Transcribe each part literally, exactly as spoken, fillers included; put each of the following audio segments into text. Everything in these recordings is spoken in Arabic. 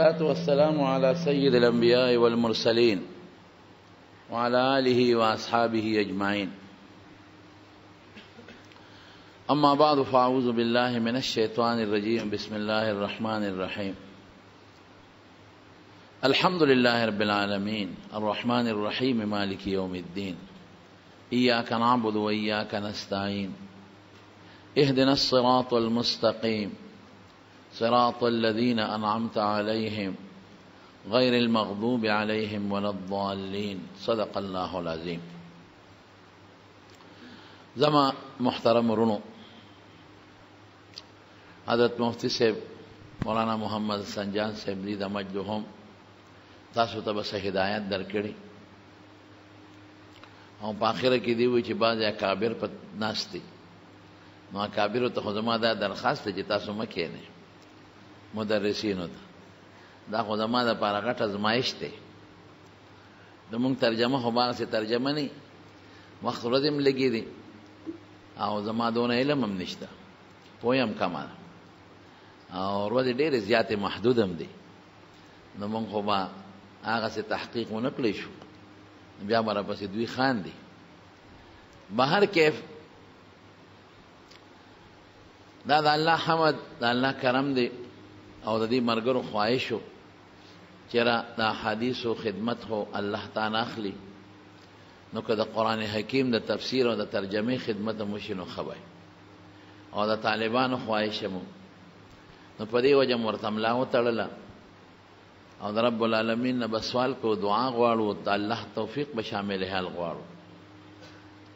الصلاة والسلام على سید الانبیاء والمرسلین وعلى آلہ واصحابہ اجمعین اما بعد فاعوذ باللہ من الشیطان الرجیم بسم اللہ الرحمن الرحیم الحمد للہ رب العالمین الرحمن الرحیم مالک یوم الدین ایاک نعبد و ایاک نستعین اهدنا الصراط المستقیم صراط الذین انعمت علیہم غیر المغضوب علیہم ولا الضالین صدق اللہ العظیم. زما محترم رونو حضرت مفتی صاحب مولانا محمد سنجان صاحب دید مجدهم تاسو ته بس هدایت درکړي او په اخره کې دی وی چې باز اکابر په ناشتي نو اکابر ته خو زما دا درخواست چې تاسو مکه نه مدرسینو ته دا خو زما د پاره غټ ازمایش دی د مونږ ترجمه خو باندې ترجمه نه وخت ورځې هم لګې دي او زما دونه علم هم نشته پوهه هم کمه ده او ورځې ډېرې زیاتې محدود هم دي نو مونږ خو به هغه څه تحقیق ونه کړی شو بیا به راپسې دوی خاندي. بهر کیف دا د الله حمد د الله کرم دی او د دې مرګرو خواهش و چې را د احادیثو خدمت خو الله تعالی اخلي نو که د قرآن حکیم د تفسیر او د ترجمې خدمت مو شي نو ښه وای او د طالبانو خواهش مو نو په دې وجه مو ورته ملا وتړله او د رب العالمین نه به سوال کو دعا غواړو د الله توفیق به شامل حال غواړو.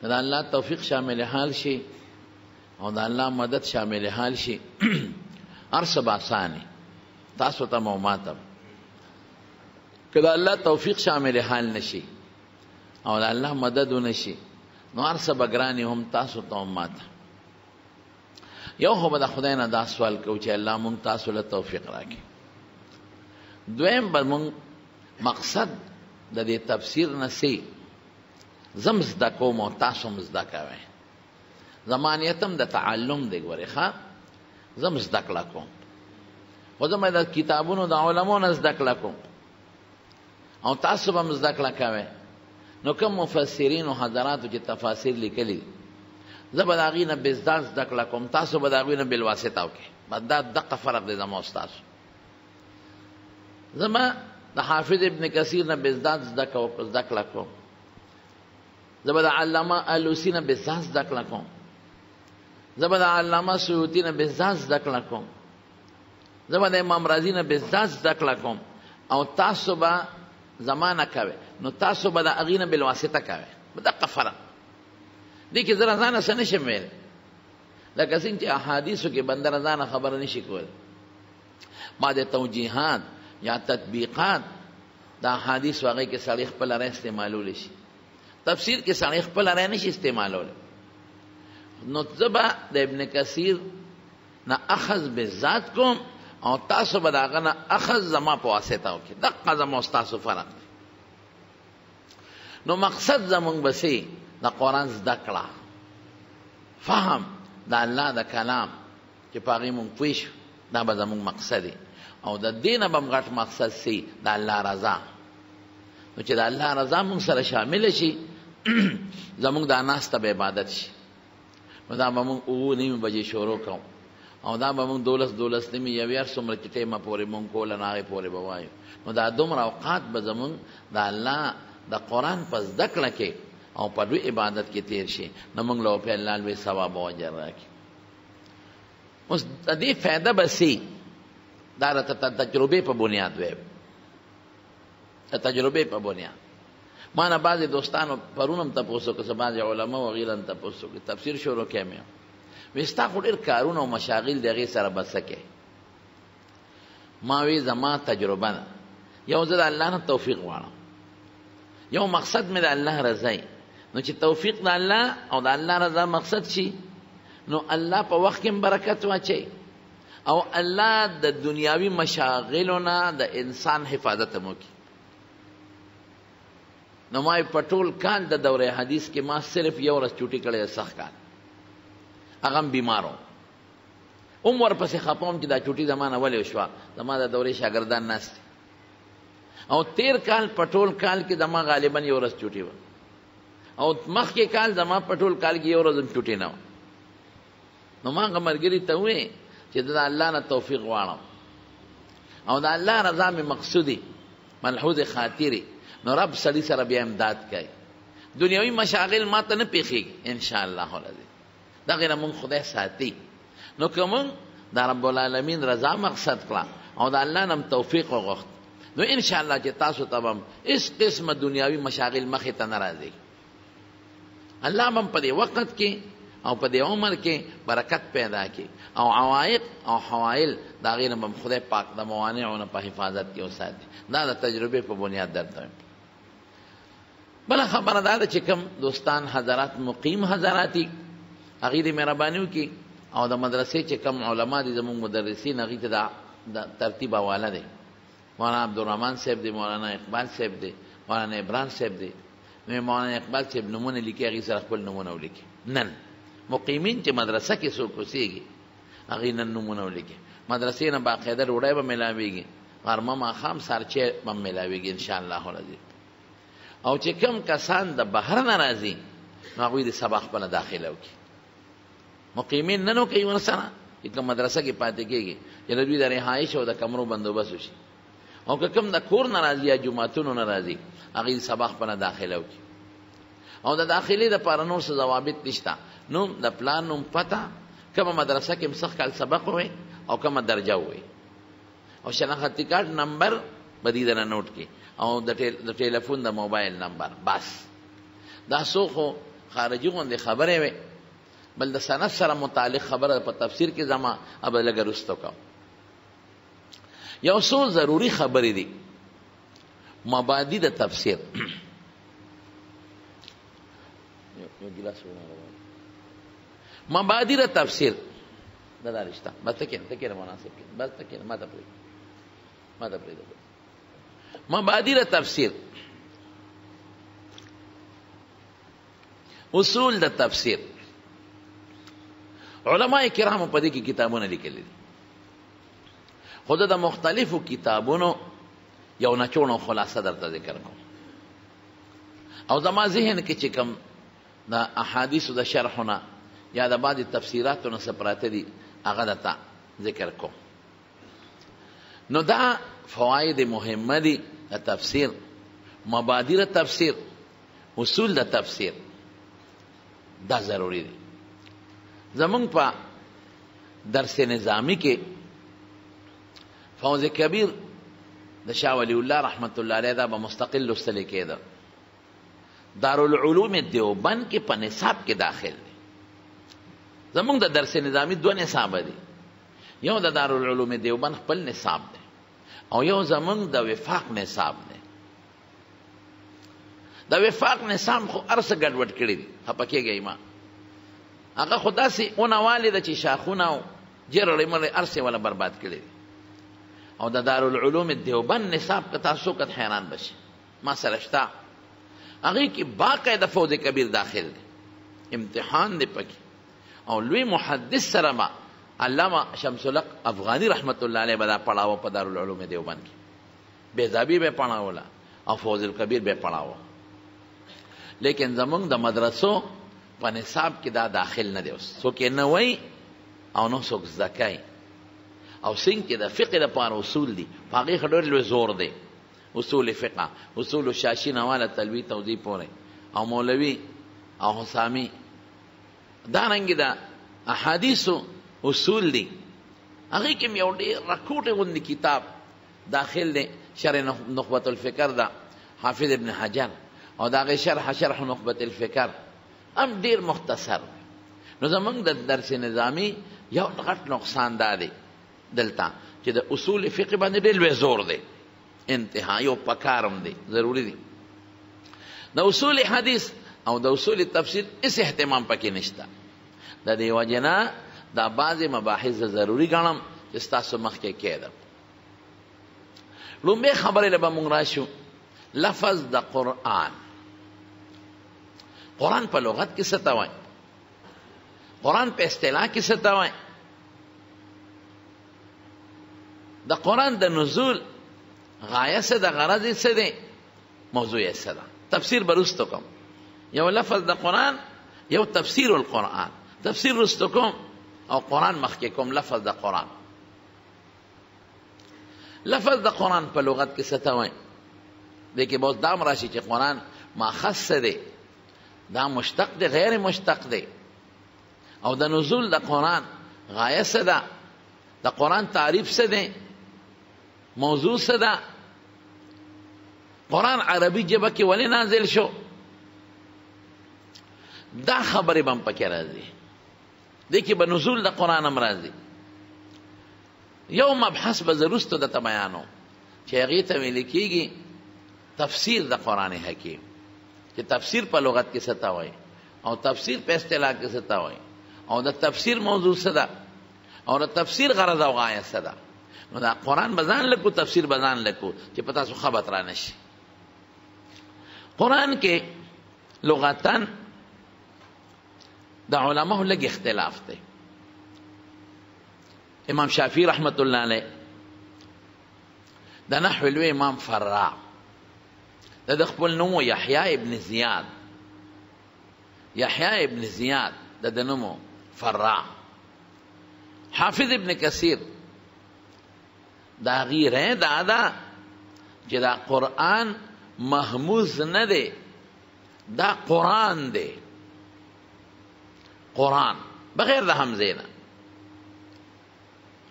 که د الله توفیق شامل حال شي او د الله مدد شامل حال شي هر څه به اساني تاسو ته مو ماتم. که د الله توفیق شامل حال نشي او د الله مدد ونشي نو هر څه به ګرانې هم تاسو ته هم ماته. یو خو به د خدای نه دا سوال کوو چې الله مونږ تاسو له توفیق راکړي. دویم به مونږ مقصد د دې تفسیر نه سي زم زده کوم او تاسو هم زده کوئ. زما نیت هم د تعلم دی ګورې ښه زم زده کړه کوم خو زه مې د کتابونو د علمو نه زده کړه کوم او تاسو به هم زده کړه کوئ. نو کوم مفسرین او حضراتو چې تفاسیر لیکلي زه به د هغې نه بزدا زده کړه کوم تاسو به د هغوی نه بالواسطه وکړئ. بس دا دقه فرق دی زما ستاسو. زما د حافظ ابن کثیر نه بزدا زده کړه کوم زه به د علامه الوسي نه بزدا زده کړه کوم زه به د علامه سیوطي نه بزدا زده کړه کوم زه به د امام رازي نه بزدا زده کړه کوم او تاسو به زما نه کوئ نو تاسو به د هغې نه بالواسطه کوئ. په دقه فرق دې کې زه له ځانه څه نه شم ویلی لکه څنګه چې احادیثو کې بنده له ځانه خبره نه شي کولی. ما د توجیهات یا تطبیقات د احادیثو هغې کې سړی خپله رای استعمالولی شي. تفسیر کې سړی خپله رای نه شي استعمالولی. نو زه به د ابن کثیر نه اخذ بذات کوم او تاسو به د هغه نه اخذ زما په واسطه وکړئ. دقه زما ستاسو فرق دی. نو مقصد زمونږ به سي د قرآن زده کړه فهم د الله د کلام چې په هغې مونږ پوه شو دا به زمونږ مقصد دی او د دې نه به هم غټ مقصد سي د الله رضا. نو چې د الله رضا مونږ سره شامله شي زمونږ دا ناسته به عبادت شي. نو دا به مونږ اووه نیم بجې شروع کوو او دا به مونږ دولس دولس نیمې یوې هر څومره چې ټایمه پورې مونږ کوله نو هغې پورې به وایو. نو دا دومره اوقات به زمونږ د الله دا قرآن پس دکڑا کے او پدوی عبادت کی تیر شے نمانگ لو پہ اللہ لوی ثواب و اجر راکی. اس دی فیدہ بسی دارتا تجربے پا بنیاد ویب تجربے پا بنیاد مانا بعضی دوستانو پرونم تا پوسو کسا بعضی علماء وغیرن تا پوسو کسا تفسیر شروع کیا میں وستا خودیر کارون و مشاغل دیغی سر بسکے ماوی زما تجربہ نا یو زد اللہ نا توفیق وانا یو مقصد میں دا اللہ رضای نو چی توفیق دا اللہ او دا اللہ رضا مقصد چی نو اللہ پا وقت کم برکت واچی او اللہ دا دنیاوی مشاغلونا دا انسان حفاظت مو کی. نو مای پٹول کان دا دور حدیث کے ما صرف یو رس چوٹی کڑے سخ کان اغم بیماروں ام ورپسې خپوم چې دا چوټي زمانه ولې وشوه، زما د دورې شاګردان ناست او تیر کال پټول کال کې زما غالبا یو ورځ چوټي وه، او مخکې کال زما پټول کال کې یو ورځ هم چوټي نه وه. نو ما هغه ملګري ته وویې چې د الله نه توفیق غواړم او د الله رضا مې مقصودي ملحوظ خاطري، نو رب سړي سره بیا امداد کوي. دنیاوي مشاغل ما ته نه پېښېږي انشاءالله العظیم، دغې نه مونږ خدای ساتي. نو که مونږ د رب العالمین رضا مقصد کړه او د الله نه هم توفیق وغوښت، نو انشاءالله چې تاسو ته به هم هېڅ قسمه دنیاوي مشاغل مخې ته نه راځي. الله به هم په دې وخت کې او په دې عمر کې برکت پیدا کړي او عوائق او حوائل د هغې نه به هم خدای پاک د موانعو نه په حفاظت کې وساتي. دا د تجربې په بنیاد درته وایم. بله خبره دا ده چې کوم دوستان حضرات مقیم حضرات دي هغې دې مهرباني وکړي، او د مدرسې چې کوم علما دي زموږ مدرسین هغې ته دا ترتیب حواله دی. مولانا عبدالرحمن صاحب دی، مولانا اقبال صاحب دی، مولانا عبران صاحب دی. نو مولانا اقبال صاحب نومونه لیکي هغې سره خپل نومونه ولیکي. نن مقیمین چې مدرسه کې څوک اوسېږي هغې نن نومونه ولیکي. مدرسې نه باقاعده ډوډۍ به میلاوېږي، غرمه ماښام سارچی به هم میلاوېږي انشاءالله العظیم. او چې کوم کسان د بهر نه راځي نو هغوی د سبا خپله داخله وکړي. مقیمین نه نو کوي ورسره چې کوم مدرسه کې پاتې کېږي چې د دوی د رهایش او د کمرو بندوبست وشي، او که کوم د کور نه راځي یا جوماتونو نه راځي هغوی د سبا خپله داخله وکړي. او د داخلې دپاره نور څه ضوابط نشته، نوم د پلان نوم پته، کومه مدرسه کې مسخ کال سبق ووایي او کومه درجه ووایي، او شناختی کارت نمبر به دې دنه نوټ کړي، او د ټیلیفون د موبایل نمبر. بس دا څو خو خارجي غوندې خبرې وې، بل د سند سره متعلق خبره په تفسیر کې زما اب لږ وروسته کوم. یو څو ضروري خبرې دي مبادی د تفسیر. مبادی د تفسیر دا دا رشته بس تکیره تکیره مناسب کړه، بس تکیره ما ته پرېږده ما ته پرېږده. مبادیر تفسیر، اصول د تفسیر. علماء کرامو په دې کې کتابونه لیکلي دي، خو د مختلفو کتابونو یو نچوڼو خلاصه درته ذکر کوم. او زما ذهن کې چې کوم د احادیثو د شرحو نه یا د بعضې تفسیراتو نه څه پراته دي هغه درته ذکر کوم. نو دا فواید مهمه دي د تفسیر، مبادیر تفسیر، اصول د تفسیر، دا ضروري دي. زمونږ په درس نظامی کې فوز کبیر د شاه ولی الله رحمت الله علیه دا به مستقل لوستلی کېده، دارالعلوم دیوبند کې په نصاب کې داخل دی. زمونږ د درس نظامی دوه نصابه دي، یو د دارالعلوم دیوبند خپل نصاب دی او یو زمونږ د وفاق نصاب دی. د وفاق نصاب خو هر څه ګډوډ کړي دي، خفه کېږئ ما. هغه خو داسې اونهوالې ده چې شاخونه او جرړې مرې هر څه یې والا برباد کړي دي. او د دارالعلوم دیوبند نصاب که تاسو وکت حیران بشي، ما سره شته. هغې کې باقاعده فوز کبیر داخل دی، امتحان دی پکې. او لوی محدث سره به علامہ شمس الحق افغانی رحمت اللہ علیہ بدا پڑھاوا پا دارالعلوم دیوبند کی، بیزابی بے پڑھاولا اور فوز الکبیر بے پڑھاوا. لیکن زمونگ دا مدرسو پا نصاب کی دا داخل ندیو، سوکی نوی او نو سوک زکای او سنگ کی دا فقه دا پار اصول دی، پاقی خدور لوی زور دی اصول فقه، اصول شاشی نوالا تلوی توضیح پورے او مولوی او حسامی دارنگی دا احادیثو اصول دی. هغې کې یو ډېر راکوټې غوندې کتاب داخل دی، شرح نخبة الفکر ده حافظ ابن حجر، او د هغې شرح شرح نخبة الفکر هم ډېر مختصر دی. نو زمونږ د درس نظامي یو غټ نقصان دا دی دلته چې د اصول فقه باندې ډېر لوی زور دی، انتها یو پکار هم دی، ضروري دی. د اصول حدیث او د اصول تفسیر هېڅ اهتمام پکې نشته. د دې وجې نه دا بعضې مباحث ضروري ګڼم چې ستاسو مخکې کېدم. لومبې خبرې له به موږ راشو، لفظ د قرآن. قرآن په لغت کې څه ته وایي؟ قرآن په اصطلاح کې څه ته وایي؟ د قرآن د نزول غایه سه ده، غرض سه ده، موضوع سه ده. تفسیر برستو کم یو لفظ د قرآن، یو تفسیر القرآن، تفسیر رستو کم او قرآن مخکی کم. لفظ د قرآن، لفظ د قرآن په لغت کې ستا وای دیکھ باز دام راشی چه قرآن ماخص ده، دام مشتق ده، غیر مشتق ده، او د نزول د قرآن غایه سه ده، د قرآن تعریف سه ده، موضوع سه ده. قرآن عربی جبه که ولی نازل شو دا خبری بم پکی رازی دیکی با نزول دا قرآنم رازی. یو مبحث بزرستو دا تبیانو چه اغیطا ملکی گی تفسیر دا قرآن حکیم، چه تفسیر پا لغت کسی تاوئی او تفسیر پا اصطلاح کسی تاوئی او دا تفسیر موضوع سدا او دا تفسیر غرض و غایت سدا. نو دا قرآن بزان لکو، تفسیر بزان لکو چه پتاسو خبت را نشی. قرآن کے لغتن دا علماء لگ اختلاف دے. امام شافعی رحمت اللہ علیہ دا نحو الوی امام فرع دا دخبل نمو یحیاء ابن زیاد، یحیاء ابن زیاد دا دنمو فرع. حافظ ابن کثیر دا غیر ہے دا دا جدا قرآن محموز ندے، دا قرآن دے، قرآن بغیر دا حمزینا،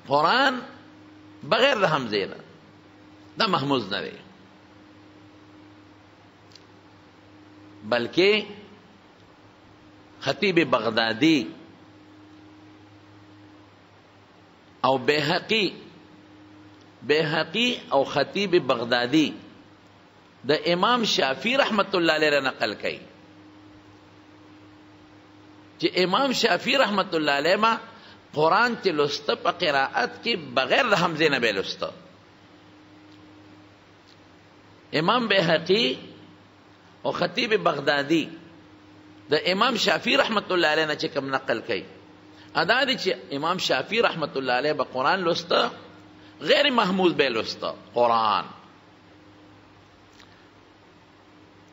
قرآن بغیر دا حمزینا، دا محموز ندے، بلکہ خطیب بغدادی او بیہقی، بیہقی او خطیب بغدادی دا امام شافعی رحمت اللہ علیہ را نقل کئی چی امام شافعی رحمت اللہ علیہ ما قرآن تی لستا پا قراءت کی بغیر دا حمزی نبی لستا. امام بیہقی او خطیب بغدادی دا امام شافعی رحمت اللہ علیہ نا چکم نقل کئی ادا دی چی امام شافعی رحمت اللہ علیہ با قرآن لستا غیر محمود بے لستا قرآن.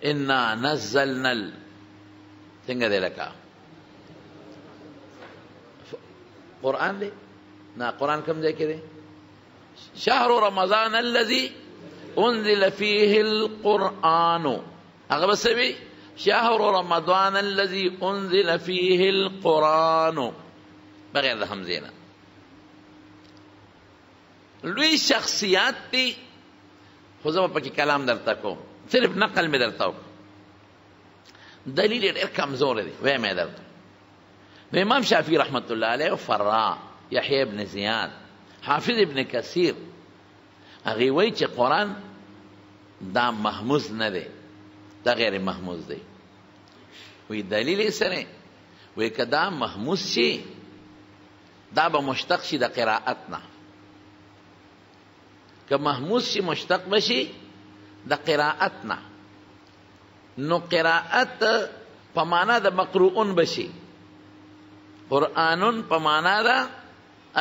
انا نزلنا ال تنگا دے لکا قرآن دے نا، قرآن کم جائے کے دے شہر رمضان اللذی انزل فیه القرآن، اگر بس بھی شہر رمضان اللذی انزل فیه القرآن بغیر دا حمزینہ. لوی شخصیات تی خوزم پاکی کلام درتا کو، صرف نقل میں درتا کو، دلیل ایر کمزور دی وی میں درتا. امام شافعی رحمت اللہ علیہ فرع، یحیی ابن زیاد، حافظ ابن کثیر اغیوی چی قرآن دا محموز ندی، دا غیر محموز دی. وی دلیل سرے وی کدا محموز شی دا با مشتق شی دا قراءتنا، که محموز شی مشتق بشی دا قراءتنا، نو قراءت پا مانا دا مقروعون بشی، قرآنون پا مانا دا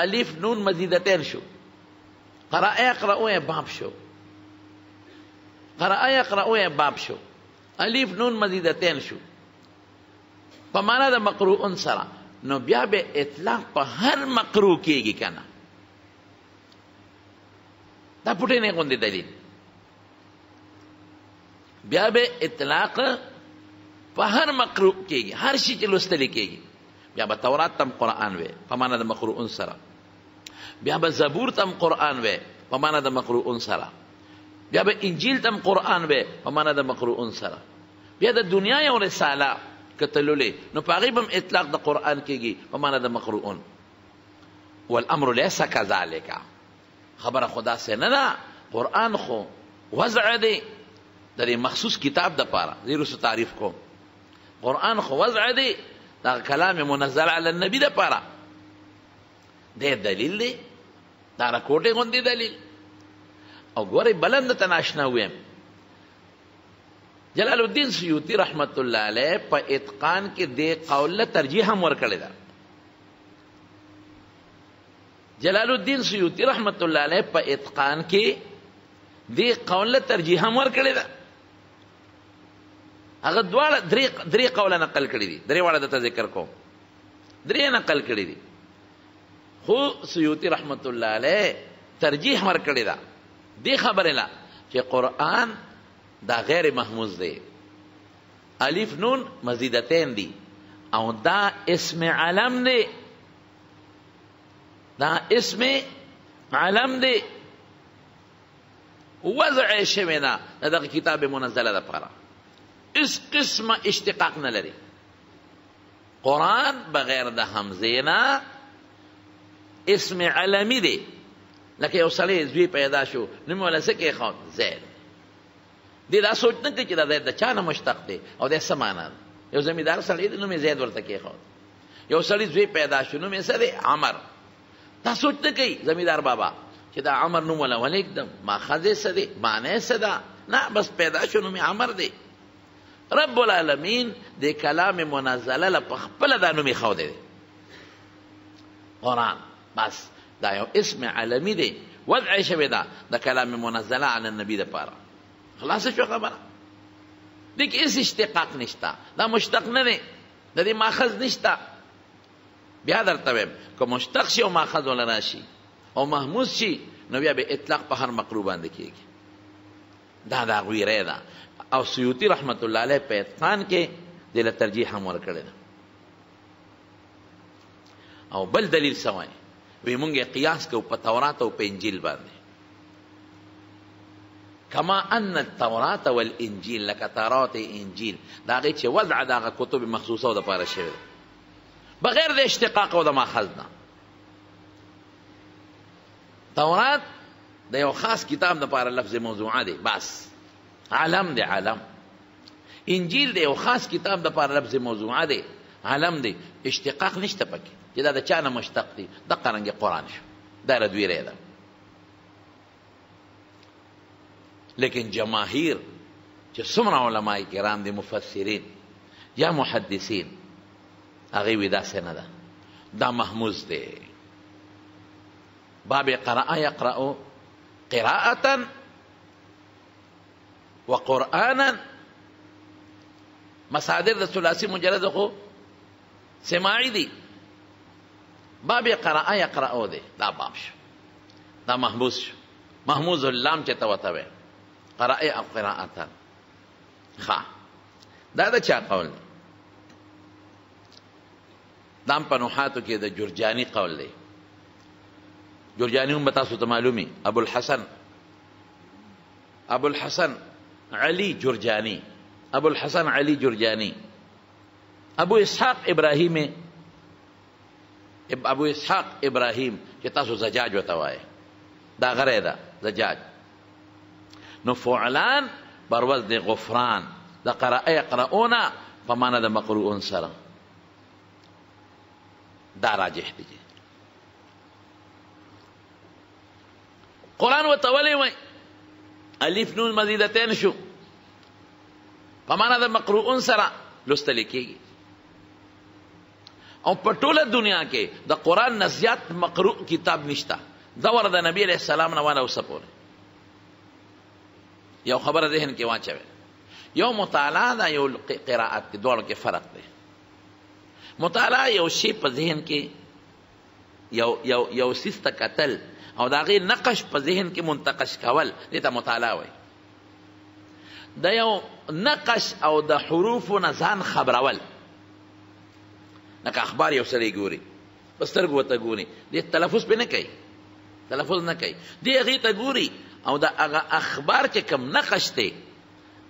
الیف نون مزیدتین شو، قرآ اقرأوی باب شو، قرآ اقرأوی باب شو، الیف نون مزیدتین شو پا مانا دا مقروعون سرا. نو بیا بے اطلاق پا هر مقروع کیگی کنا دا پوٹے نہیں گوندے دلیل. بیا بے اطلاق پا ہر مقروع کیے گی، ہر شی چی لستلی کیے گی. بیا با تورات تم قرآن وے پا مانا دا مقروع انسرا، بیا با زبور تم قرآن وے پا مانا دا مقروع انسرا، بیا با انجیل تم قرآن وے پا مانا دا مقروع انسرا. بیا دا دنیا یا رسالہ کتلو لے نو پا غیبم اطلاق دا قرآن کیے گی پا مانا دا مقروع ان. والامر لیسا کذالکا، خبر خدا سے ندا قرآن خو وضع دے در مخصوص کتاب دا پارا، زیر اسو تعریف کو قرآن خو وضع دے دا کلام منزل علی النبی دا پارا، دے دلیل دے دا رکوٹے گوندی دلیل. او گوری بلند تناشنا ہوئے جلال الدین سیوطی رحمت اللہ علیہ پا اتقان کے دے قول ترجیح ہم ورکڑے دا جلال الدین سیوطی رحمت اللہ علیہ پا اتقان کی دی قول ترجیح مور کردی دا اگر دوارا دری قول نقل کردی دی دری وارا دتا ذکر کو دری نقل کردی دی خو سیوطی رحمت اللہ علیہ ترجیح مور کردی دا دی خبر لا کہ قرآن دا غیر محموز دی الف نون مزیدتین دی او دا اسم علم دی دا اسم علم دی وضع شوینا دا کتاب منزل دا پارا اس قسم اشتقاق نلری قرآن بغیر دا حمزینا اسم علمی دی لکه یو سړی زوی پیدا شو نوم یې ولسکه خان زید دې دا سوچ نه کوي چې دا زید د چا نه مشتق دی او د څه معنا یو زمیندار سړی دی نوم یې زید ورته کې خان یو سړی زوی پیدا شو نوم یې سره عمر دا سوچ نه کوي زمیندار بابا چې دا عمر نوم ولا ولیکدم ماخذ یې څه دی معنی یې څه ده نه بس پیدا شو نوم یې عمر دی رب العالمین د کلام منزله له په خپله دا نوم یې ښودی دی قرآن بس دا یو اسم عالمی دی وضع شوی دا د کلام منزله علی النبی د پاره خلاصه شو خبره دې کې هیڅ اشتقاق نشته دا مشتق نه دی د دې ماخذ نشته بیا درته وایم که مشتق شي او ماخذ ول راشي او محموز شي نو بیا به اطلاق په هر مقلوب باندې کېږي دا د هغوی رایه ده او سیوطي رحمت الله علیه په اتقان کې دې له ترجیح هم ورکړې ده او بل دلیل سوای وی مونږ یې قیاس کوو په تورات او په انجیل باندې کما ان التورات والانجیل لکه تورات انجیل د هغې چې وضع د هغه کتب مخصوصو دپاره شوی دی بغیر د اشتقاق او د ماخذ نه تورات د یو خاص کتاب دپاره لفظ موضوعه دی بس علم دی علم انجیل د یو خاص کتاب دپاره لفظ موضوعه دی علم دی اشتقاق نشته پکې چې دا د چا نه مشتق دی دقه رنګې قرآن شو دا ردوی ری ده لیکن جماهیر چې څومره علماء کرام دي مفسرین یا محدثین هغې وي داسې نه ده دا محموز دی باب قرأ یقرأ قراءة و قرآنا مصادر د ثلاثي مجرد خو سماعي دي باب قرآن یقرأو دی دا باب شو دا محموز شو محموز اللام چه توتوه قرآن او قرآتان خواه دا دا چا قول دی دام پنوحاتو که دا جرجانی قول دی جرجانی هم بتاسو تمعلومی ابو الحسن ابو الحسن علی جرجانی ابو الحسن علی جرجانی ابو اسحاق ابراهیم ابو اسحاق ابراهیم چې تاسو زجاج وته وایي دا غره ده زجاج نو فعلان بروز د غفران د قرأ یقرؤون په معنی د مقروؤون سره دا راجح دی قرآن ورته ولې وایي الف نون مزیدتین شو په معنی د مقروؤون سره لوستل کېږي او په ټوله دنیا کې د قرآن نه زیات مقروء کتاب نشته دور د نبی علیه السلام نه وانه اوسه پورې یو خبره ذهن کې واچوئ یو مطالعه ده یو قرائت دی دواړو کې فرق دی مطالعه یو شی په ذهن کې یو څیز ته کتل او د هغې نقش په ذهن کې منتقش کول دې ته مطالعه وایي د یو نقش او د حروفو نه ځان خبرول لکه اخبار یو سړی ګوري په سترګو ورته ګوري دې تلفظ پې نه کوي تلفظ نه کوي دې هغې ته ګوري او د هغه اخبار چې کوم نقش دی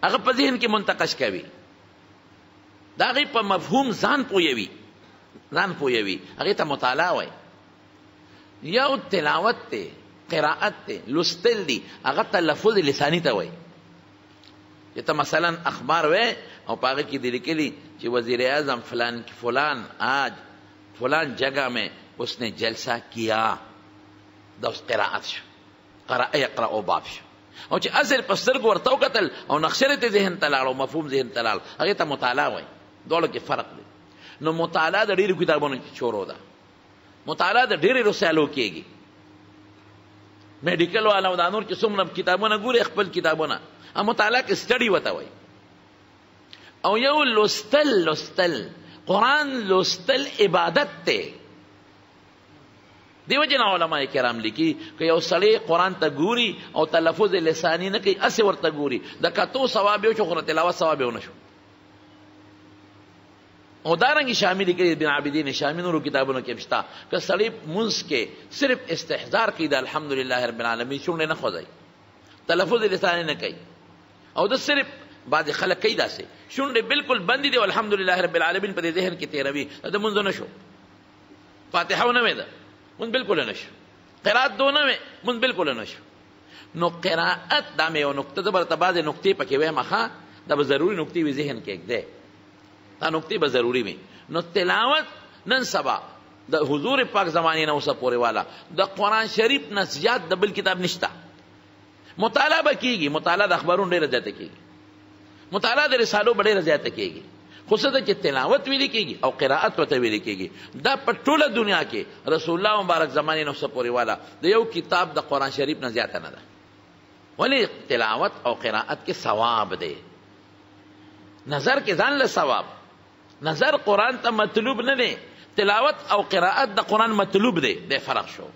هغه په ذهن کې منتقش کوي د هغې په مفهوم ځان پوهوي ځان پوهوي هغې ته مطالعه وایي یو تلاوت دی قرائت دی لوستل دی هغه تلفظ لساني ته وایي چې ته مثلا اخبار وایي اور پاگے کی دلی کے لی کہ وزیر اعظم فلان فلان آج فلان جگہ میں اس نے جلسہ کیا دا اس قراءت شو قراء یقرأو باب شو اور چی اصل پستر کو ورطو قتل اور نقشر تی ذہن تلال اور مفہوم ذہن تلال اگر تا مطالعہ ہوئی دولو کی فرق دی نو مطالعہ دا دیر کتابوں نے چورو دا مطالعہ دا دیر رسالو کیے گی میډیکل والا او دا نور چې څومره کتابونه ګوري خپل کتابونه او مطالعه کې سټډي وته وایي او یو لوستل لوستل قرآن لوستل عبادت ته. دیو جنا علماء کرام لیکي که یو سړی قرآن ته ګوري او تلفظ لسانی نه کوي هسې ورته ګوري د کتو ثواب یو شو خو د تلاوت ثواب یو نه شو. او دارنگی شامی لکلی ابن عابدین شامی نورو کتابونو کی مشتا کہ صلیب منز کے صرف استحضار کی دا الحمدللہ رب العالمین شنگلے نخوضائی تلفظ لسانے نکی او دا صرف بعد خلق کی دا سے شنگلے بالکل بندی دے والحمدللہ رب العالمین پا دے ذہن کی تیروی دا منزو نشو فاتحہ نوے دا من بالکل نشو قرآت دو نوے من بالکل نشو نو قرآت دا میں او نکتہ دا برطا بعد نکتے پکے ویم خواہ دا ضروری نکتے وی ذہن کے ایک دے تا نکتی با ضروری میں نو تلاوت نن سبا دا حضور پاک زمانی نو سا پورے والا دا قرآن شریف نسجات دا بل کتاب نشتا. مطالعہ با کی گی مطالعہ دا اخبارون دے رضایت کی گی مطالعہ دا رسالوں بڑے رضایت کی گی خصوصا کہ تلاوت بھی لکے گی او قراءت وطا بھی لکے گی دا پٹول دنیا کے رسول اللہ مبارک زمانی نو سا پورے والا دا یو کتاب دا قرآن شریف نسجات ندا ولی تلاوت او قراءت کے ثواب دے نظر کے ذان لے ثواب. نظر قرآن تا مطلوب نہ دے تلاوت او قراءت دا قرآن مطلوب دے دے فرق شو.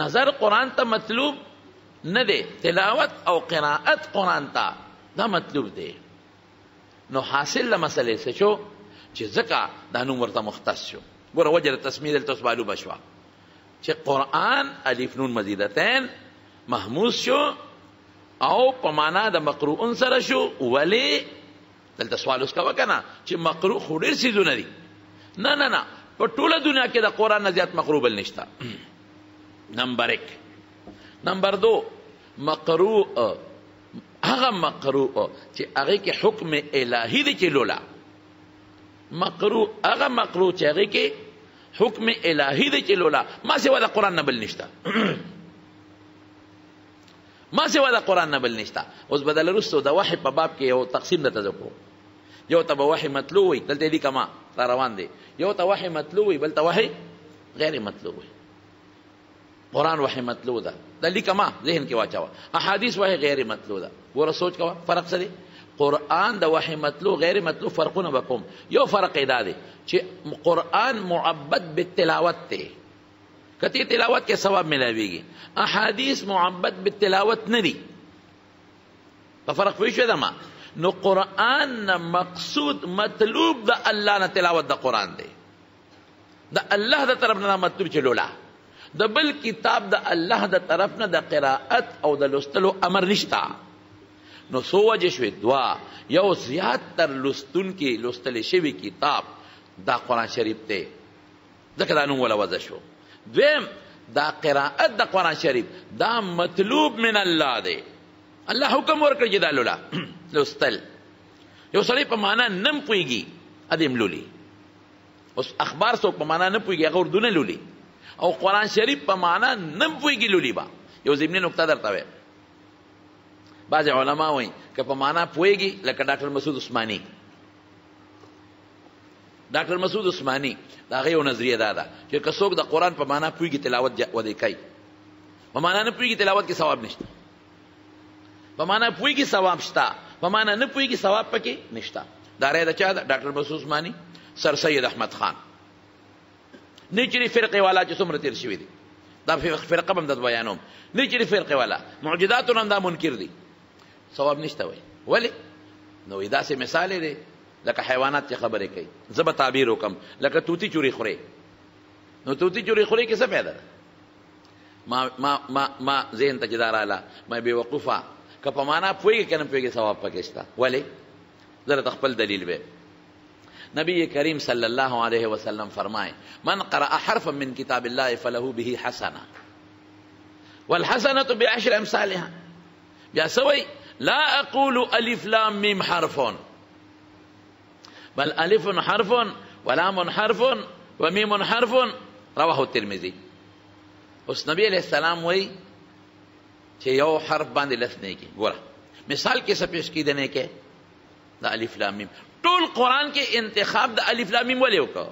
نظر قرآن تا مطلوب نہ دے تلاوت او قراءت قرآن تا دا مطلوب دے. نو حاصل لمسئلے سے شو چی زکا دا نمور تا مختص شو گورا وجر تسمید التسبالو بشوا چی قرآن علیف نون مزیدتین محموز شو او پمانا دا مقروعن سر شو. ولی دلتا سوال اس کا وکنا چی مقروع خوڑیر سیزو ندی نا نا نا پر طول دنیا کے دا قرآن نزیات مقروع بل نشتا. نمبر ایک. نمبر دو مقروع اغا مقروع چی اغی کے حکم الہی دی چی لولا مقروع اغا مقروع چی اغی کے حکم الہی دی چی لولا ما سوا دا قرآن نبل نشتا ما سوا دا قرآن نبل نشتا. اوز بدل رستو دا وحی پا باب کے یو تقسیم دا تذکرو یو تا با وحی مطلووی دلتے دی کما تا روان دے یو تا وحی مطلووی بلتا وحی غیر مطلووی. قرآن وحی مطلو دا دل دی کما ذہن کی واچاوا احادیث وحی غیر مطلو دا گورا سوچ کوا فرق سدے قرآن دا وحی مطلو غیر مطلو فرقونا بکم یو فرق ادا دے چی قرآن معبد بالتلاوت تے کتی تلاوت کے ثواب ملاوی گی احادیث معبد بالتلاوت ندی پا فرق پیش ویدہ ما نو قرآن نا مقصود مطلوب دا اللہ نا تلاوت دا قرآن دے دا اللہ دا طرف نا مطلوب چلولا دا بل کتاب دا اللہ دا طرف نا دا قراءت او دا لستلو امر نشتا. نو سو وجہ شوی دعا یو زیاد تر لستن کی لستل شوی کتاب دا قرآن شریف دے ذکرانو والا وزا شو. دویم دا قراءت دا قرآن شریف دا مطلوب من اللہ دے اللہ حکم ورکر جدا لولا لستل یو سری پا مانا نم پوئی گی ادیم لولی اس اخبار سو پا مانا نم پوئی گی اگر دون لولی او قرآن شریف پا مانا نم پوئی گی لولی با یو زمینی نکتہ در تاوے بعض علماء ہوئی کہ پا مانا پوئی گی لکہ ڈاکٹر مسعود عثمانی ڈاکٹر مسعود عثمانی دا غیو نظریہ دادا کہ کسوک دا قرآن پا مانا پوئی گی تلاوت ودے کئی پا مانا نپوئی گی تلاوت کی ثواب نشتا پا مانا پوئی گی ثواب شتا پا مانا نپوئی گی ثواب پکی نشتا. دا رہے دا چاہ دا ڈاکٹر مسعود عثمانی سر سید احمد خان نیچری فرقے والا چی سمر تیر شوی دی دا فرقہ بم دا بیانوم نیچری فرقے والا معجزاتون ہم دا منکر دی ثواب نشتا وی ولی نو ادا سے مثالے دے لکه حیوانات چی خبرې کوي زه به تعبیر وکم لکه توتی چوری خورې نو توتی چوری خورې کې څه فایده ده؟ ما ذهن ته چې دا راله ما بې وقوفه که په معنا پوهېږي که نه پوهېږي ثواب پکې شته. ولې؟ زه درته خپل دلیل به نبی کریم صلی الله علیه وسلم فرمایي من قرأ حرفا من کتاب الله فله به حسنه والحسنة بعشر امثالها بیا څه وایي لا اقول الف لام میم حرفون بل الف حرف ولام حرف ومیم حرف رواه الترمذی. اس نبی علیہ السلام وی چه یو حرف باندې لسنے کی گورا مثال کیسا پیش کی دینے کے دا الف لام میم طول قرآن کے انتخاب دا الف لام میم ولیو کا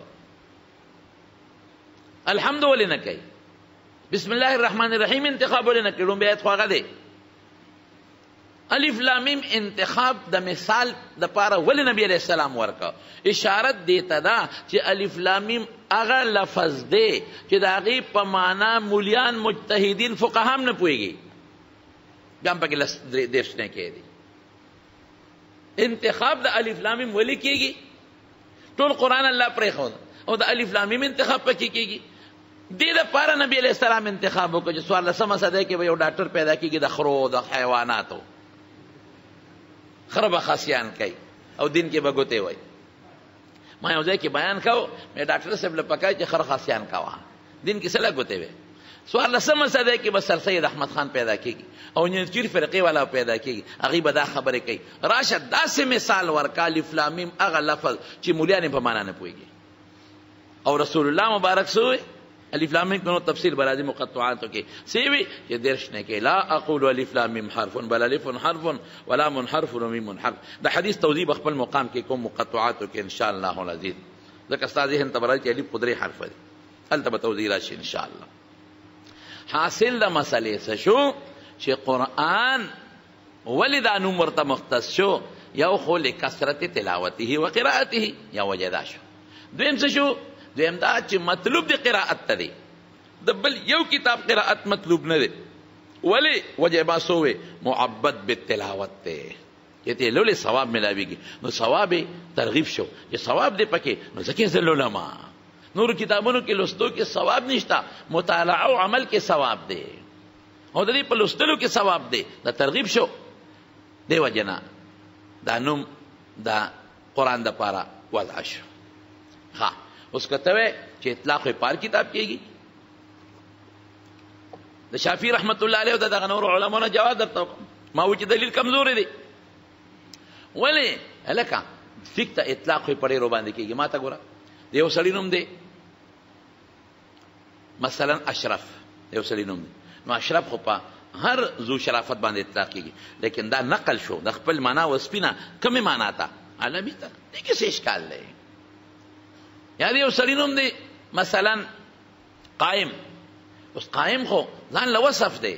الحمد ولی نکی بسم الله الرحمن الرحیم انتخاب ولنه کړو به اتخواغه دی الف لام میم انتخاب د مثال د پاره ول نبی علیہ السلام ورکا اشارت دیتا دا چې الف لام میم هغه لفظ دی چې د هغه په معنا مولیان مجتهدین فقها هم نه پويږي ګم پکې لس دیش نه کوي انتخاب د الف لام میم ولې کیږي ټول قران الله پرې خو او د الف لام میم انتخاب پکې کیږي دې د پاره نبی علیہ السلام انتخاب وکړ چې سوال لسمه صدې کې یو ډاکټر پیدا کیږي د خرو د حیواناتو خرب خاصیان کئی او دین کے بگوتے ہوئی ماں اوزائی کی بیان کھو میں ڈاکٹر صاحب لپکائی چی خرب خاصیان کھوا دین کی سلا گوتے ہوئی سوال لسم سدے کہ بس سر سید احمد خان پیدا کی گی او نجیر فرقی والا پیدا کی گی اغیب دا خبر کئی راشد دا سے مثال ورکا الف لام میم اغا لفظ چی مولیانی پا مانا نپوئی گی او رسول اللہ مبارک سوئے الف لام میم کنو تفسیر برازی مقطعاتو کی سیوی یہ درشنے کی لا اقول الف لام میم حرف بل الف حرف ولا من حرف و میم حرف دا حدیث توضیب اخبر مقام کی کم مقطعاتو کی انشاءاللہ العزیز ذکر استاذی ہن تبرازی چی الف قدر حرف دی حل تب توضیراشی انشاءاللہ حاصل دا مسئلے سے شو چی قرآن ولی دا نمر تا مختص شو یو خول کسرت تلاوتی ہی و قراءتی ہی یا وجدہ شو دویم سے شو دویم دا چې مطلوب دی قراءت ته دی د بل یو کتاب قراءت مطلوب نه دی ولې وجه ما سووی معبد بالتلاوت دی چې ته لولې ثواب ملاویږي نو ثواب ترغیب شو چې ثواب دی پکې نو ځکه ذل العلماء نور کتابونو کې لوستو کې ثواب نشته مطالعه او عمل کې ثواب دی او د دې په لوستلو کې ثواب دی دا ترغیب شو دی وجه نه دا نوم دا قرآن دپاره وضع شو ښه اس کا تو ہے کہ اطلاق پار کتاب کیے گی شافعی رحمت اللہ علیہ دا غنور علماء جواز درتا ماوی کی دلیل کمزور دی ولی الکا فکتا اطلاق پڑے رو باندې کیږي ما تا ګورا دیو سړی نوم دی مثلا اشرف دیو سړی نوم دی نو اشرف خو په هر ذو شرافت باندې اطلاق کیږي لیکن دا نقل شو د خپل معنا و سپینا کمه معنا تا عالمي تا دې کې څه اشکال دی یا دیو سړی نوم دی مثلا قائم اوس قائم خو ځان له وصف دی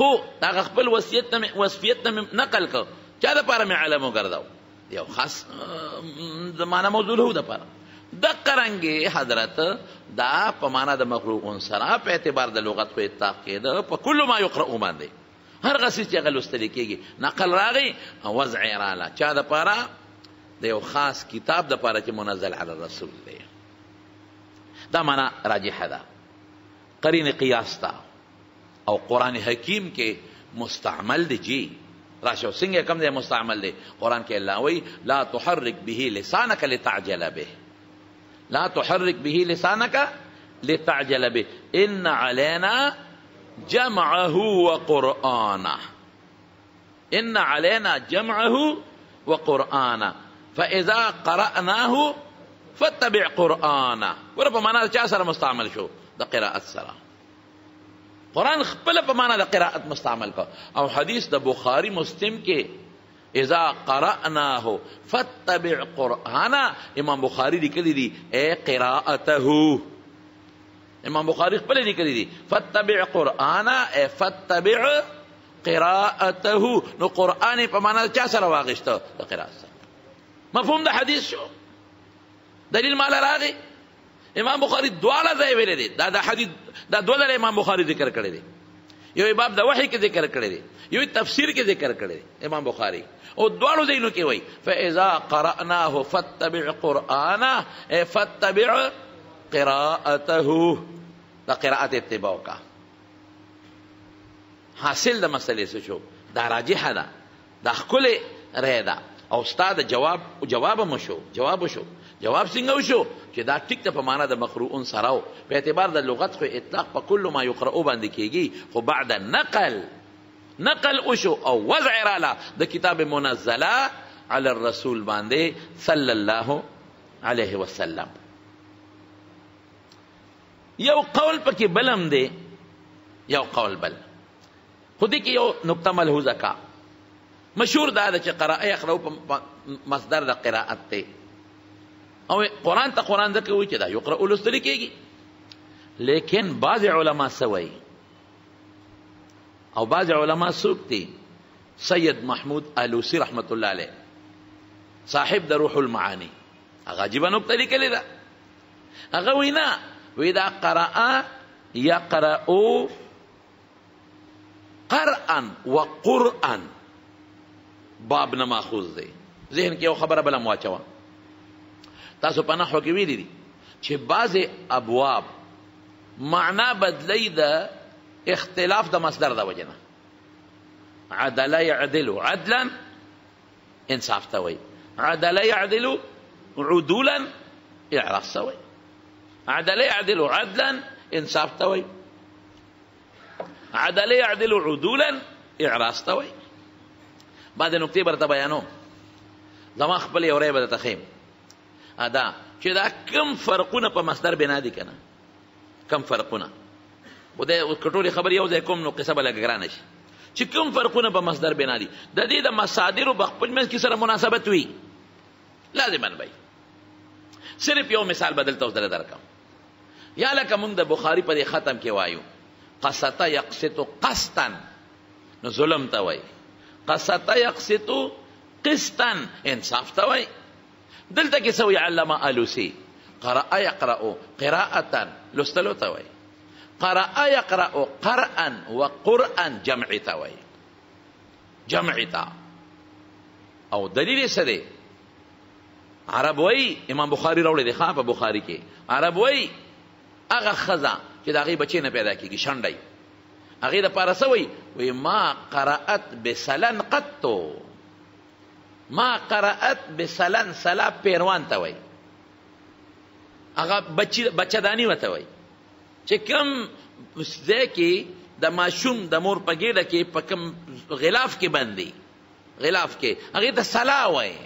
خو د هغه خپل وصفیت نه وصفیت نه نقل کو چا دپاره مې علم وګرځو یو خاص زمانه موضوع له دپاره د قرنګې حضرت دا په معنا د مخلوقون سره په اعتبار د لغت خو اطلاق کېده په کلو ما یقرؤ باندې هر هغه څه چې هغه لوستل کېږي نقل راغی وضع یې راله چا دپاره دیو خاص کتاب دا پارا چی منزل علی الرسول دی دا مانا راجح دا قرین قیاس تا او قرآن حکیم کے مستعمل دی جی راشو سنگ کم دے مستعمل دے قرآن کے اللہ وی لا تحرک بہی لسانک لتعجل بہ لا تحرک بہی لسانک لتعجل بہ ان علینا جمعہ و قرآنہ ان علینا جمعہ و قرآنہ فَإِذَا قَرَأْنَاهُ فَاتَّبِعْ قُرْآنَهُ ورا پا مانا دا چا سر مستعمل شو دا قراءت سر قرآن خپل پا مانا دا قراءت مستعمل کو او حدیث دا بخاری مسلم کے اِذَا قَرَأْنَاهُ فَاتَّبِعْ قُرْآنَهُ امام بخاری لکلی دی اے قراءتَهُ امام بخاری خپل لکلی دی فَاتَّبِعْ قُرْآنَهُ اے فَاتَّبِعْ قِرَاءَتَهُ نو قرآن پا مانا دا چا سر واقشتا دا قراءت سر مفهوم دا حدیث شو دلیل مالا را دی امام بخاری دوالا زی ویلی دی دا دوالا را امام بخاری ذکر کرده دی یوی باب دا وحی که ذکر کرده دی یوی تفسیر که ذکر کرده دی امام بخاری او دوالو زینو که وی فَإِذَا قَرَأْنَاهُ فَاتَّبِعْ قُرْآنَهُ فَاتَّبِعْ قِرَاءَتَهُ دا قراءت اتباع کا حاصل دا مسئلے سے شو دا راجح دا دا کل رہ دا او استاد جواب جوابم شو جواب شو جواب څنګه شو چې دا ټیک ته په معنا د مقروءون سره او په اعتبار د لغت خو اطلاق په کله ما یقرؤ باندې کیږي خو بعد نقل نقل وشو او وضع راله د کتاب منزله علی الرسول باندې صلی الله علیه وسلم یو قول پکې بلم دی یو قول بل خو دې کې یو نقطه ملحوظه کا مشهور دا ده چې قراءه یقرؤ په مصدر د قراءت دی او قرآن ته قرآن ذکر وي چې دا یقرؤ لوستل کېږي لیکن بعض علماء سوئی او بعض علماء سوکتی. سید محمود آلوسی رحمت اللہ علیہ صاحب در روح المعانی اغا جیبا نکتہ لکھ لی دا اغا وینا ویدا قرآن یا قرآو قرآن و قرآن باب نماخوز دے ذہن کیا خبر بلا مواچوا تاسو پناہ ہو کی ویدی دی چھ باز ابواب معنی بدلی دا اختلاف دا مصدر دا وجنا عدلا يعدلو عدلا انصاف تاوي عدلا يعدلو عدولا اعراف تاوي عدلا يعدلو عدلا انصاف تاوي عدلا يعدلو عدولا اعراف تاوي. بعد نکتی برتا بیانو زما خپل یوری بد تخیم ادا چې دا کم فرقونه په مصدر بنا دي کنه کم فرقونه و د کټوري خبر یو ځای کوم نو قصبه لګرانه شي چې کوم فرقونه په مصدر بنا دي د دې د مصادر په خپل منځ کې سره مناسبت وي لازم نه وي. صرف یو مثال بدلته اوس درته درکم یا لکه موږ د بخاري په ختم کې وایو قسطه یقسط قسطن نو ظلم ته وایي قسطه یقسط قسطن انصاف ته وایي. دلته کې سوی علامه آلوسی قرأ یقرأ قراءة لستلو ته وایي قرأ يقرأ قرآن وقرآن جمعتا وي جمعتا او دلیل سره عرب وي امام بخاری روڑه دی خواب بخاری که عرب وي اغا خزا که دا اغی بچه نا پیدا که شنده اغی دا پارسه وي وی ما قرأت بسلن قطو ما قرأت بسلن سلا پیروان تا وي اغا بچه دانی و تا وي چې کم ځای کې د ماشوم د مور په ګیډه کې په کم غلاف کې بندي غلاف کې هغې ته سلا وایي.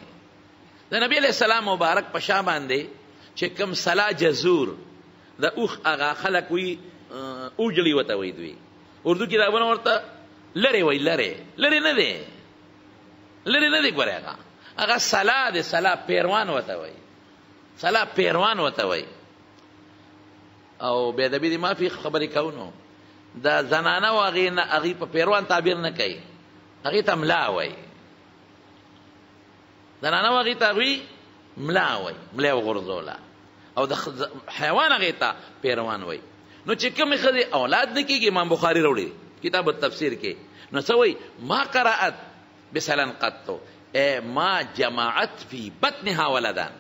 د نبي علیه السلام مبارک په شا باندې چې کم سلا جزور د اوخ هغه خلک وي اوجلي ورته وایي دوی اردو کې داونه ورته لرې وایي لرې لرې نه دی لرې نه دی ګورې هغه هغه سلا دی سلا پیروان ورته وایي سلا پیروان ورته وایي. او بیادبی دی ما فی خبری کونو دا زنانه و اغی پا پیروان تعبیر نکی اغی تا ملاوی زنانه و اغی تا اغی ملاوی ملاو غرزولا او دا حیوان اغی تا پیروان وی نو چه کمی خذی اولاد نکی که امام بخاری روڑی کتاب التفسیر که نو سوی ما قرآت بسلن قطو اے ما جماعت فی بطنها ولدان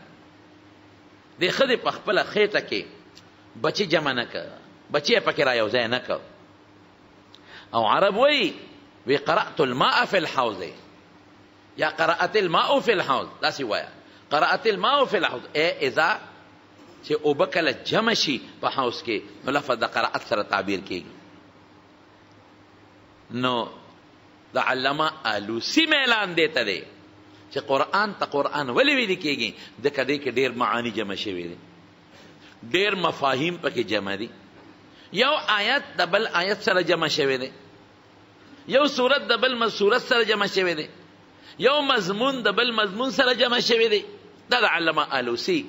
دی خذی پا خپل خیطا که بچی جمع نکا بچی پکی را یوزای نکا او عرب وی وی قرأت الماء فی الحوض یا قرأت الماء فی الحوض دا سی وایا قرأت الماء فی الحوض اے اذا چه او بکل جمع شی پا حوض کے نو لفظ دا قرأت سر تعبیر کی نو دا علماء آلوسی میلان دیتا دے چه قرآن تا قرآن ولی وی لکی گی دکا دے که دیر معانی جمع شوی دے دیر مفاہیم پاکی جمع دی یو آیت دبل آیت سر جمع شوی دی یو صورت دبل صورت سر جمع شوی دی یو مضمون دبل مضمون سر جمع شوی دی دا دا علامہ آلوسی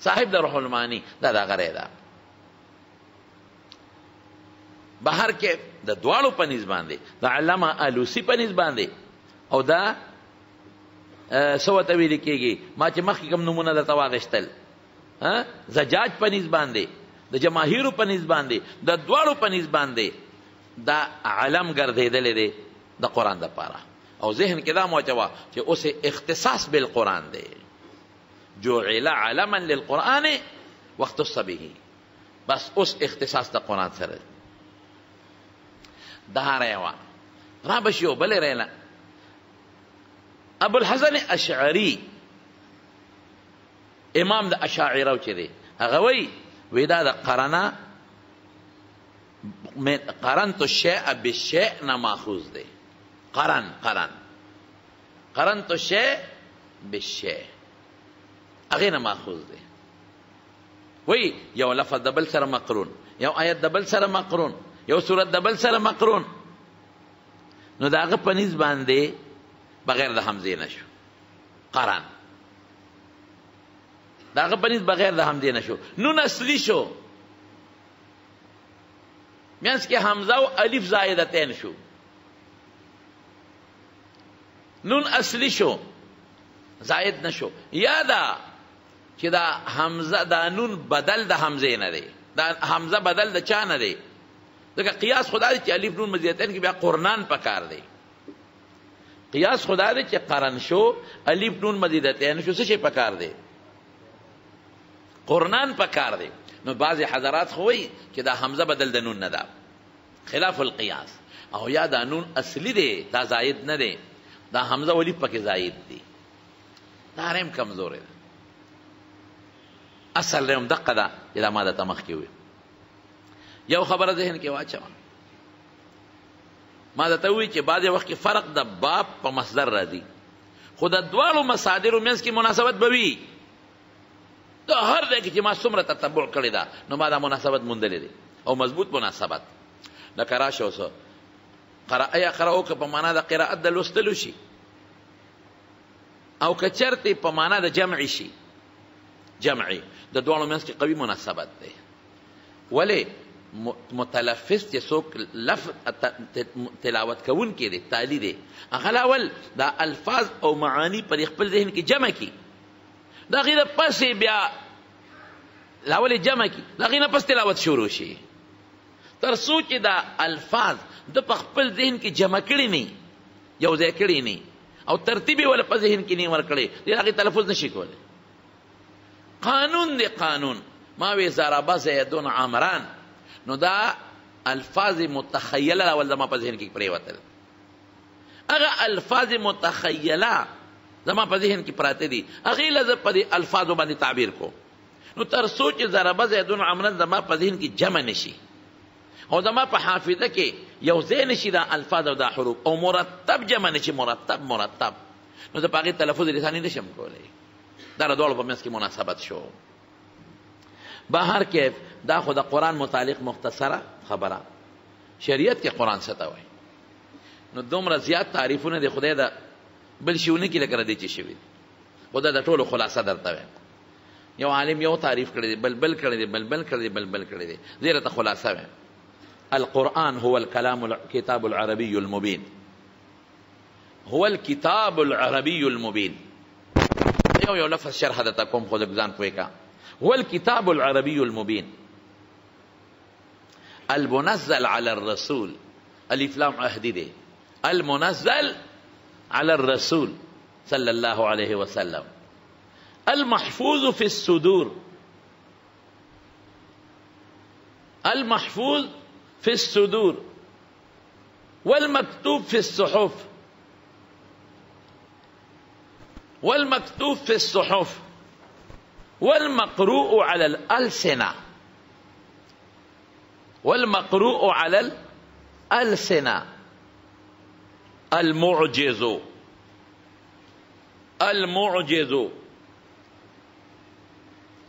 صاحب دا روح المعانی دا دا غرے دا بہر کے دا دوالو پا نیز باندے دا علامہ آلوسی پا نیز باندے او دا سو تاویلی کی گی ما چی مخی کم نمونہ دا تواغشتل زجاج پنیز باندے دا جماہیرو پنیز باندے دا دوارو پنیز باندے دا علم گردے دلے دے دا قرآن دا پارا او ذہن کے دا موچوا چھے اسے اختصاص بالقرآن دے جو علا علما للقرآن وقت الصبیحی بس اس اختصاص دا قرآن سر دا ریوا رابشیو بلے رینا ابو الحسن اشعری امام دا اشاعرو چی دی اغوی ویدا دا قرنا قرن تو شیع بشیع نماخوز دی قرن قرن قرن تو شیع بشیع اغی نماخوز دی وی یو لفظ دبل سر مقرون یو آیت دبل سر مقرون یو صورت دبل سر مقرون نو دا اغی پنیز بانده بغیر دا حمزی نشو قرن داغه پنیز بغیر د حمدی نشو نون اصلی شو منس که حمزه و الف زائدتین شو، نون اصلی شو زائد نشو. یادا چې دا حمزه دا نون بدل د حمزه نه دی، دا حمزه بدل د چا نه دی، ځکه قیاس خدا دی چې الف نون مزیتین کې بیا قرنان پکار دی. قیاس خدا دی چې قرن شو الف نون مزیتین شو، څه شي پکار دی؟ قرنان پکار دی. نو بعضی حضرات خوی که دا حمزه بدل د نون نه ده، خلاف القیاس. او یا دا نون اصلی دی دا زاید نه دی، دا حمزه ولی پکې زاید دی، دا رم کمزور دی. اصل رم دقه ده چې دا ماده تمخ کې وي. یو خبره ذهن کې واچوه، ما درته ووایي چې بعضې وخت کې فرق د باب په مصدر راځي، خو د دواړو مصادرو منځ کې مناسبت به وي. دا هر ځای کې چې ما څومره تتبع کړې ده نو ما دا مناسبت موندلی دی، او مضبوط مناسبت. لکه راشه اوس قرأه یا قرأو که په معنا د قراءت د لوستلو شي، او که چېرته په معنا د جمع شي، جمعي د دواړو منځ کې قوي مناسبت دی. ولې متلفظ چې څوک لفظ تلاوت کوونکی دی، تالي دی، هغه الاول دا الفاظ او معاني په خپل ذهن کې جمع کړي، دا غیره پسې بیا لاولې جمع کی، دا غیره پس تلاوت شروع شي، تر څو چې دا الفاظ د په خپل ذهن کې جمع کړي نه، یو ځای کړي نه، او ترتیب یې ولا په ذهن کې نه ورکړي، دا هغې تلفظ نشي کولی. قانون دی قانون. ما وی ضربه زیدون عمران، نو دا الفاظ متخیله اول زما په ذهن کې پرېوتل، هغه الفاظ متخیله زما په ذهن کې پراته دي، هغې له زه په دې الفاظو باندې تعبیر کو. نو تر څو چې ضربه زیدون عمران زما په ذهن کې جمع نشي، او زما په حافظه کې یو ځای نشي دا الفاظ او دا حروف، او مرتب جمع نشي، مرتب مرتب، نو زه په هغې تلفظ لساني نشم کولی. دا د دواړو په منځ کې مناسبت شو. بهر کیف دا خو د قرآن متعلق مختصره خبره، شریعت کې قرآن څه ته وایي نو دومره زیات تعریفونه د خدای د بل شیونه کې لکه ردی چې شوي دي، خو دا د ټولو خلاصه درته وایم. یو عالم یو تعریف کړی دی، بلبل کړی دی، بلبل کړی دی، بلبل کړی دی، زه درته خلاصه وایم. القرآن هو الكلام الكتاب العربي المبين، هو الكتاب العربي المبين. یو یو لفظ شرح درته کوم، خو د ځان پوه کا. هو الكتاب العربي المبين المنزل على الرسول، الف لام عهدي دی، المنزل على الرسول صلى الله عليه وسلم، المحفوظ في الصدور، المحفوظ في الصدور، والمكتوب في الصحف، والمكتوب في الصحف، والمقروء على الألسنة، والمقروء على الألسنة، المعجز، المعجز،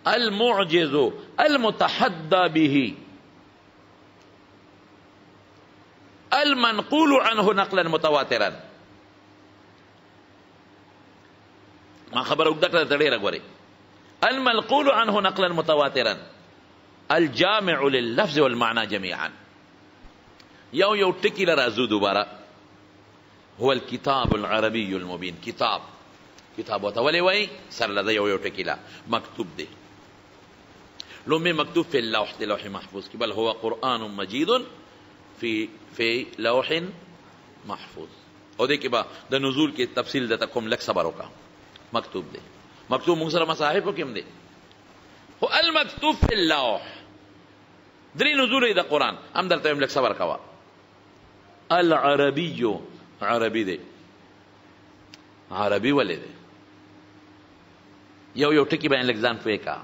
المعجز، المتحدى به، المنقول عنه نقلا متواترا. ما خبره وګدته تړې راغوري. المنقول عنه نقلا متواترا، الجامع لللفظ والمعنى جميعا. یو یو ټکی لرازو دوباره. هو الكتاب العربي المبين، کتاب کتاب وته ولې وای سر لدا یو یو ټکی لا مکتوب دی، لومې مکتوب فی اللوح، لوح محفوظ کې، بل هو قرآن مجید فی فی لوح محفوظ. او دې کې با د نزول کې تفصیل د تکوم لک صبر وکا. مکتوب دے، مکتوب مغسر مصاحب کو کم دے، هو المکتوب فی اللوح، دری نزول دا قرآن ہم در تیم لک صبر کوا. العربی عربی دے، عربی والے دے، یو یو ٹکی بین لک زان پوئے کا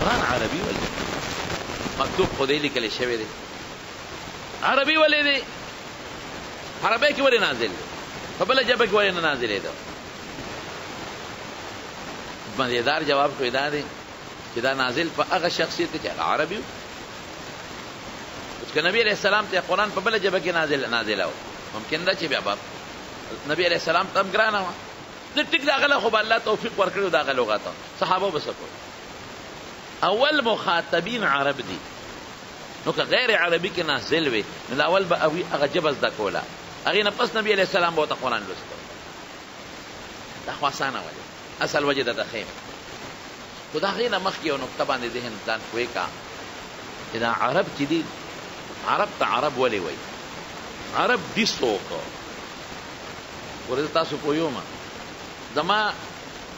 قرآن عربی والے دے، مکتوب خودے لکلے شوے دے، عربی والے دے، عربی کی والے نازل دے، فبلا جبک والے نازل دے. مزیدار جواب کوئی دا دی چې دا نازل په هغه شخصیت کې چې عربي و، اوس که نبي علیه السلام ته قرآن په بله ژبه کې نازل نازله و، ممکن ده چې بیا به نبي علیه السلام ته هم ګرانه وه، زه ټیک د هغه له خو به الله توفیق ورکړي و د هغه لغات ته. صحابه به څه کول؟ اول مخاطبین عرب دي، نو که غیر عربی که نازل وی نو اول با اوی اغا جب از دا کولا اغی نفس نبی علیہ السلام باوتا قرآن لستو دا خواسانا وجه اصل وجه دا دخیم تو دا غیر مخ کیاو نکتبان دی ذهن دان کوئی کا دا عرب چی دی عرب تا عرب ولی وی عرب دی سوکو ورد تاسو پویو ما زما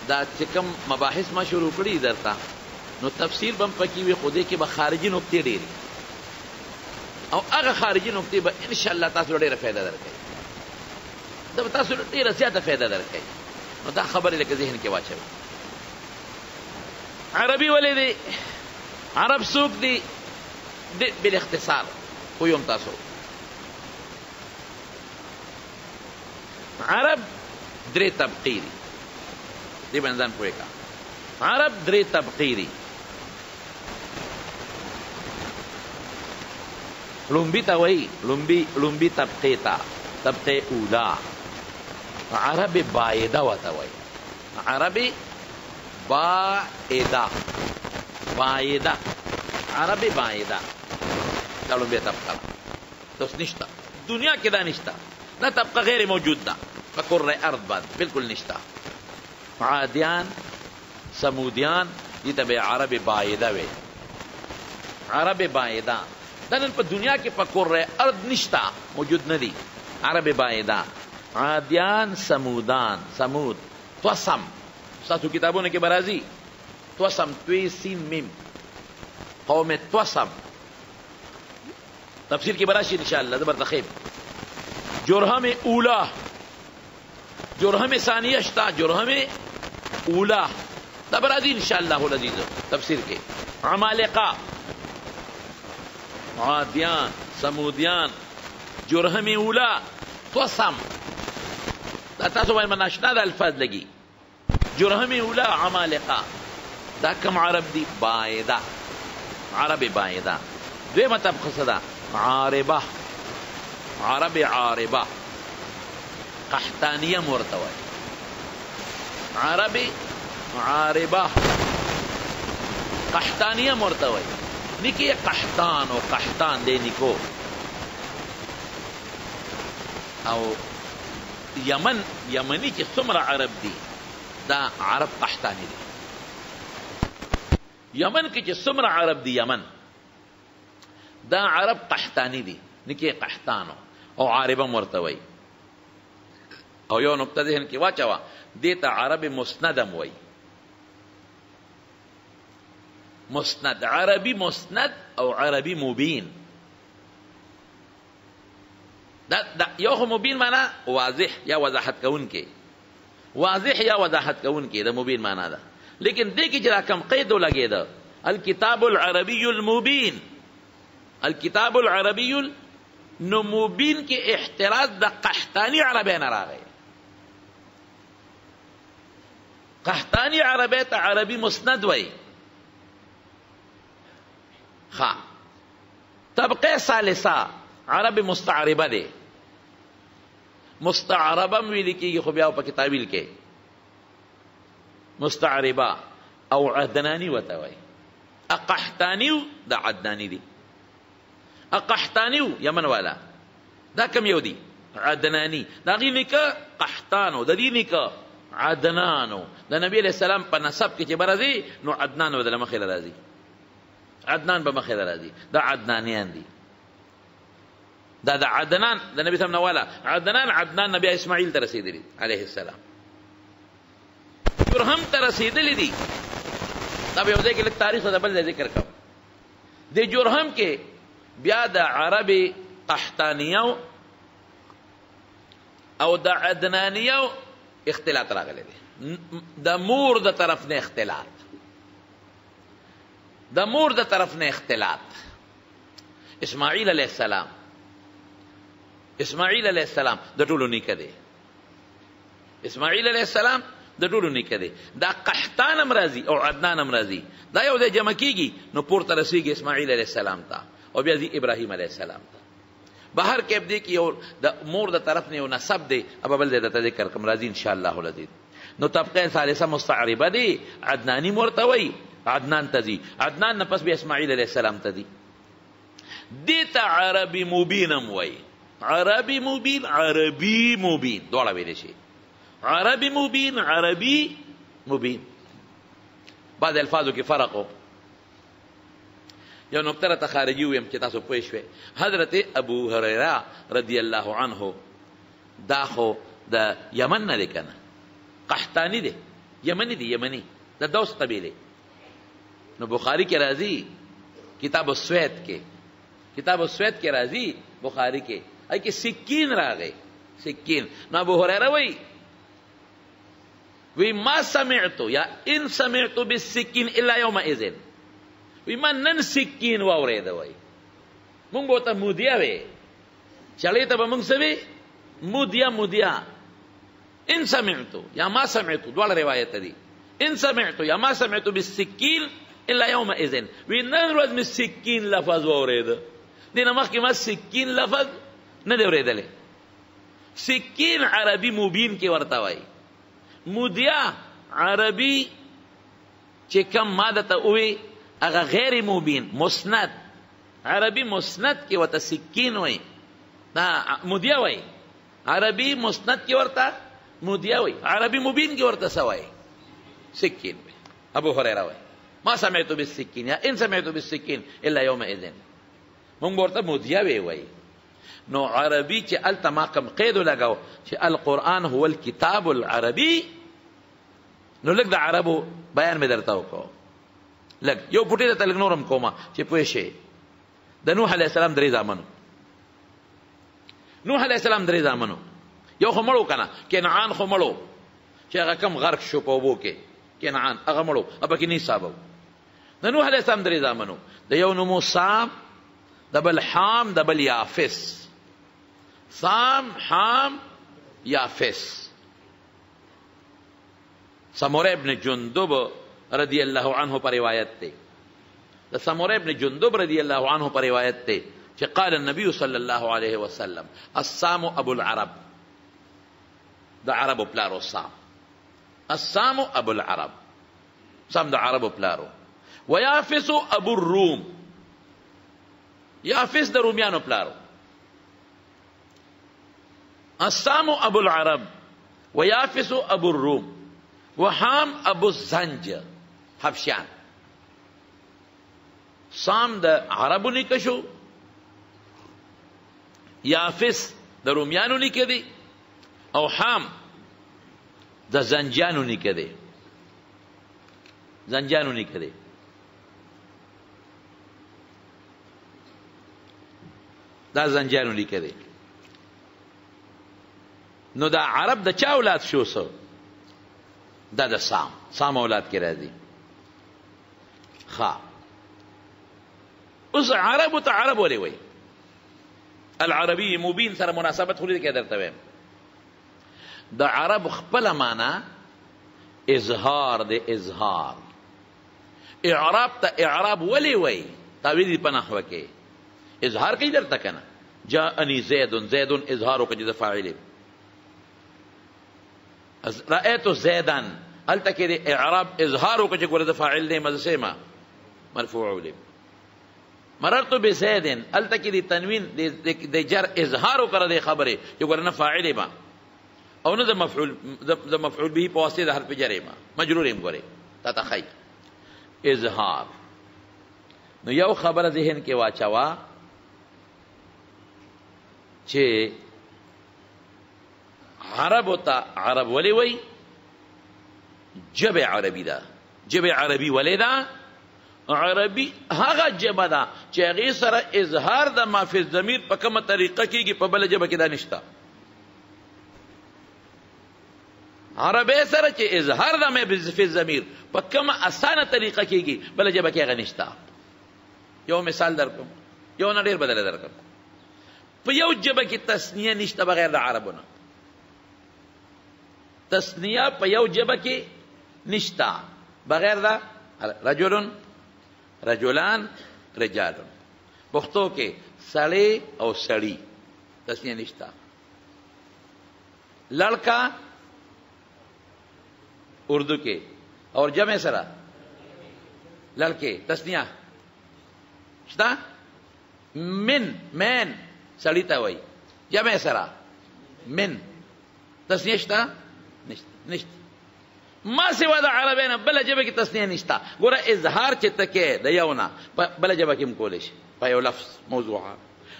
دا چکم مباحث ما شروع کری در تا نو تفسیر بم پکیوی خودی که با خارجی نکتی دیری او اغا خارجی نکتی با انشاءاللہ تاسو دیر فیدہ در کئی دا تاسو دیر زیادہ فیدہ در کئی نو دا خبری لکه ذہن کے واچھا بھی عربی ولی دی عرب سوک دی بالاختصار کوئی امتاسو عرب درے طبقی دی دی بنزان پوئے کا عرب درے طبقی دی لنبی تا وئی لنبی طبقی تا طبقی اولا عرب بائدہ واتا وئی عرب بائدہ بائدہ عرب بائدہ دا لنبی طبقہ دا اس نشتا دنیا کی دا نشتا نا طبقہ غیر موجود دا فکر رہ ارد باد بلکل نشتا عادیان سمودیان یہ تب عرب بائدہ وے عرب بائدہ دا نن پا دنیا کی فکر رہ ارد نشتا موجود ندی عرب بائدہ عادیان سمودان سمود توسم ساتو کتابوں نے کے برازی توسم توی سین مم قوم توسم تفسیر کی براشی انشاءاللہ دبر تخیب جرہم اولا جرہم ثانیہ شتا جرہم اولا دبرازی انشاءاللہ لذیذ تفسیر کے عمالقہ عادیان سمودیان جرہم اولا توسم دا تاسو باید من ناشنا دا الفاظ لگی جرهم اولا عمالقا دا کم عرب دی بایده عرب بایده دوی مطب خصدا عاربه عرب عاربه قحطانیه مرتوی عرب عاربه قحطانیه مرتوی نکی قحطان و قحطان دی نکو او یمن یمنی کی سمر عرب دی دا عرب قحطانی دی یمن کی چی سمر عرب دی یمن دا عرب قحطانی دی نکی قحطانو او عربا مرتوی او یو نکتہ ذہن کی واچوا دیتا عرب مسندم وی مسند عربی مسند او عربی مبین دا یو خو مبین مانا واضح یا وضاحت کون کے واضح یا وضاحت کون کے دا مبین مانا دا لیکن دیکھ جرا کم قیدو لگے دا الکتاب العربی المبین الکتاب العربی المبین کے احتراز دا قحطانی عربین را گئے قحطانی عربی تا عربی مسند وئی خواہ طبقہ ثالثہ عرب مستعربہ دے مستعربہ میں لکھی گی خوبیاو پا کتابیل کے مستعربہ او عدنانی وطوئی اقحتانیو دا عدنانی دی اقحتانیو یمن والا دا کم یو دی عدنانی دا غیلی کا قحتانو دا دینی کا عدنانو دا نبی علیہ السلام پا نصب کچھ برازی نو عدنانو دا لمخیل رازی عدنان با مخیل رازی دا عدنانیان دی دا دا عدنان دا نبی سمنا والا عدنان عدنان نبی اسماعیل ترسید لی علیہ السلام جرہم ترسید لی دی تب یو دیکھ لیک تاریخ دا بل ذکر کم دی جرہم کے بیا دا عرب قحطانیو او دا عدنانیو اختلاط راگ لی دی دا مور دا طرف نے اختلاط دا مور دا طرف نے اختلاط اسماعیل علیہ السلام اسماعیل علیہ السلام دا ٹولو نیکہ دے اسماعیل علیہ السلام دا ٹولو نیکہ دے دا قحطان امراضی او عدنان امراضی دا یو دے جمع کی گی نو پورتا رسی گی اسماعیل علیہ السلام تا او بیادی ابراہیم علیہ السلام تا باہر کیب دے کی دا مور دا طرف نے او نصب دے اب ابل دے دا ذکر کم راضی انشاءاللہ لذید نو طبقہ ثالثہ مستعربہ دے عدنانی مورتوی عدنان تا دی عدنان نفس بی اسماعیل علیہ السلام تا دی دیتا عربی مبینم وی. عربی مبین عربی مبین دوڑا بیده شی. عربی مبین عربی مبین. بعض الفاظو کی فرقو یا نکتر تا خارجیویم که تاسو پوشوی. حضرت ابو هریرہ رضی اللہ عنہ دا خو دا یمن نا دیکن، قحطانی دی، یمنی دی، یمنی دا دوس قبیلی. نو بخاری کے راضی کتاب السوید کے کتاب السوید کے راضی بخاری کے ای که سکین را گئے سکین. نو ابو هریرہ وی وی ما سمعتو یا ان سمعتو بالسکین الا یوم اذن. وی ما نن سکین واوری دا وی مونگو تا مودیا وی چلی تا با مونگ سوی مودیا مودیا. ان سمعتو یا ما سمعتو دوال روایت دی. ان سمعتو یا ما سمعتو بالسکین الا یوم اذن. وی نن روز می سکین لفظ واوری دا. دینا مخی ما سکین لفظ ندوری دلی. سکین عربی مبین کی ورطا وی. مودیا عربی چه کم ماده تا اوی اگا غیر مبین مسند عربی مسند کی ورطا سکین وی مودیا وی. عربی مسند کی ورطا مودیا وی. عربی مبین کی ورطا سوائی سکین وی. ابو هریرہ وی ما سمعتو بالسکین یا ان سمعتو بالسکین الا یوم اذن. مونگ بورتا مودیا وی وی. نو عربی چه التا ما کم قیدو لگو چه القرآن هو الكتاب العربی. نو لگ دا عربو بیان می درتاو کو لگ یو پوٹی تا لگ نورم کوما چه پوشی دا نوح علیہ السلام دری زامنو. نوح علیہ السلام دری زامنو یو خو ملو کنا کنعان خو ملو چه اگا کم غرق شو پو بو که کنعان اگا ملو اپا کنی صابو. دا نوح علیہ السلام دری زامنو دا یو نمو صاب دبل حام دبل یافس. سام حام یافس. سمور ابن جندب رضی اللہ عنہ پر روایت تے سمور ابن جندب رضی اللہ عنہ پر روایت تے کہ قال النبی صلی اللہ علیہ وسلم السام ابو العرب. دا عرب پلارو سام. السام ابو العرب سام دا عرب پلارو. ویافس ابو الروم. یافس در رومیانو پلارو. السام ابو العرب و یافس ابو الروم و حام ابو الزنج حبشیان. سام در عربو نکشو، یافس در رومیانو نکدی، او حام در زنجانو نکدی زنجانو نکدی. دا زنجانو لیکه دی. نو دا عرب دا چا اولاد شو سو دا دا سام سام اولاد کی رازی خواه. اس عربو تا عرب ولی وی العربی مبین سر مناسبت خلی دی که در تویم. دا عرب خپل مانا اظهار دی. اظهار اعراب تا اعراب ولی وی تاویدی پناح وکی اظهار کی در تکنا جاءنی زیدن. زیدن اظهارو کجد فاعلی. رأیتو زیدن حل تکی دی اعراب اظهارو کجد ورد فاعل دی مزسی ما مرفوعو لی. مررتو بی زیدن حل تکی دی تنوین دی جر اظهارو کرده خبری جو ورن فاعلی ما او نو دا مفعول بی پواستی دا حرف جره ما مجروریم گوری تا تا خی اظهار. نو یو خبر ذهن کی واچوا چه عرب تا عرب ولی وی جب عربی دا. جب عربی ولی دا عربی هاگا جب دا چه غیصر اظهار دا ما فی الضمیر پا کم طریقه کی گی پا بل جب کی دا نشتا. عربی سر چه اظهار دا ما فی الضمیر پا کم آسان طریقه کی گی بل جب کی اغا نشتا. یو مثال در کم یو نا دیر بدل در کم. پا یو جبه کی تسنیه نشتا بغیر دا عربونا. تسنیه پا یو جبه کی نشتا بغیر دا رجولون رجولان رجالون. بختو که سلی او سلی تسنیه نشتا. لڑکا اردو کے اور جمع سرا لڑکے تسنیه شتا من من سليتاوي جمع سرا من تسنية شتا نشت نشت ما سوى دا عربينا بلا جبكي تسنية نشتا قرأ إظهار چتكي دا يونا بلا جبكي مكولش با يو لفظ موضوعا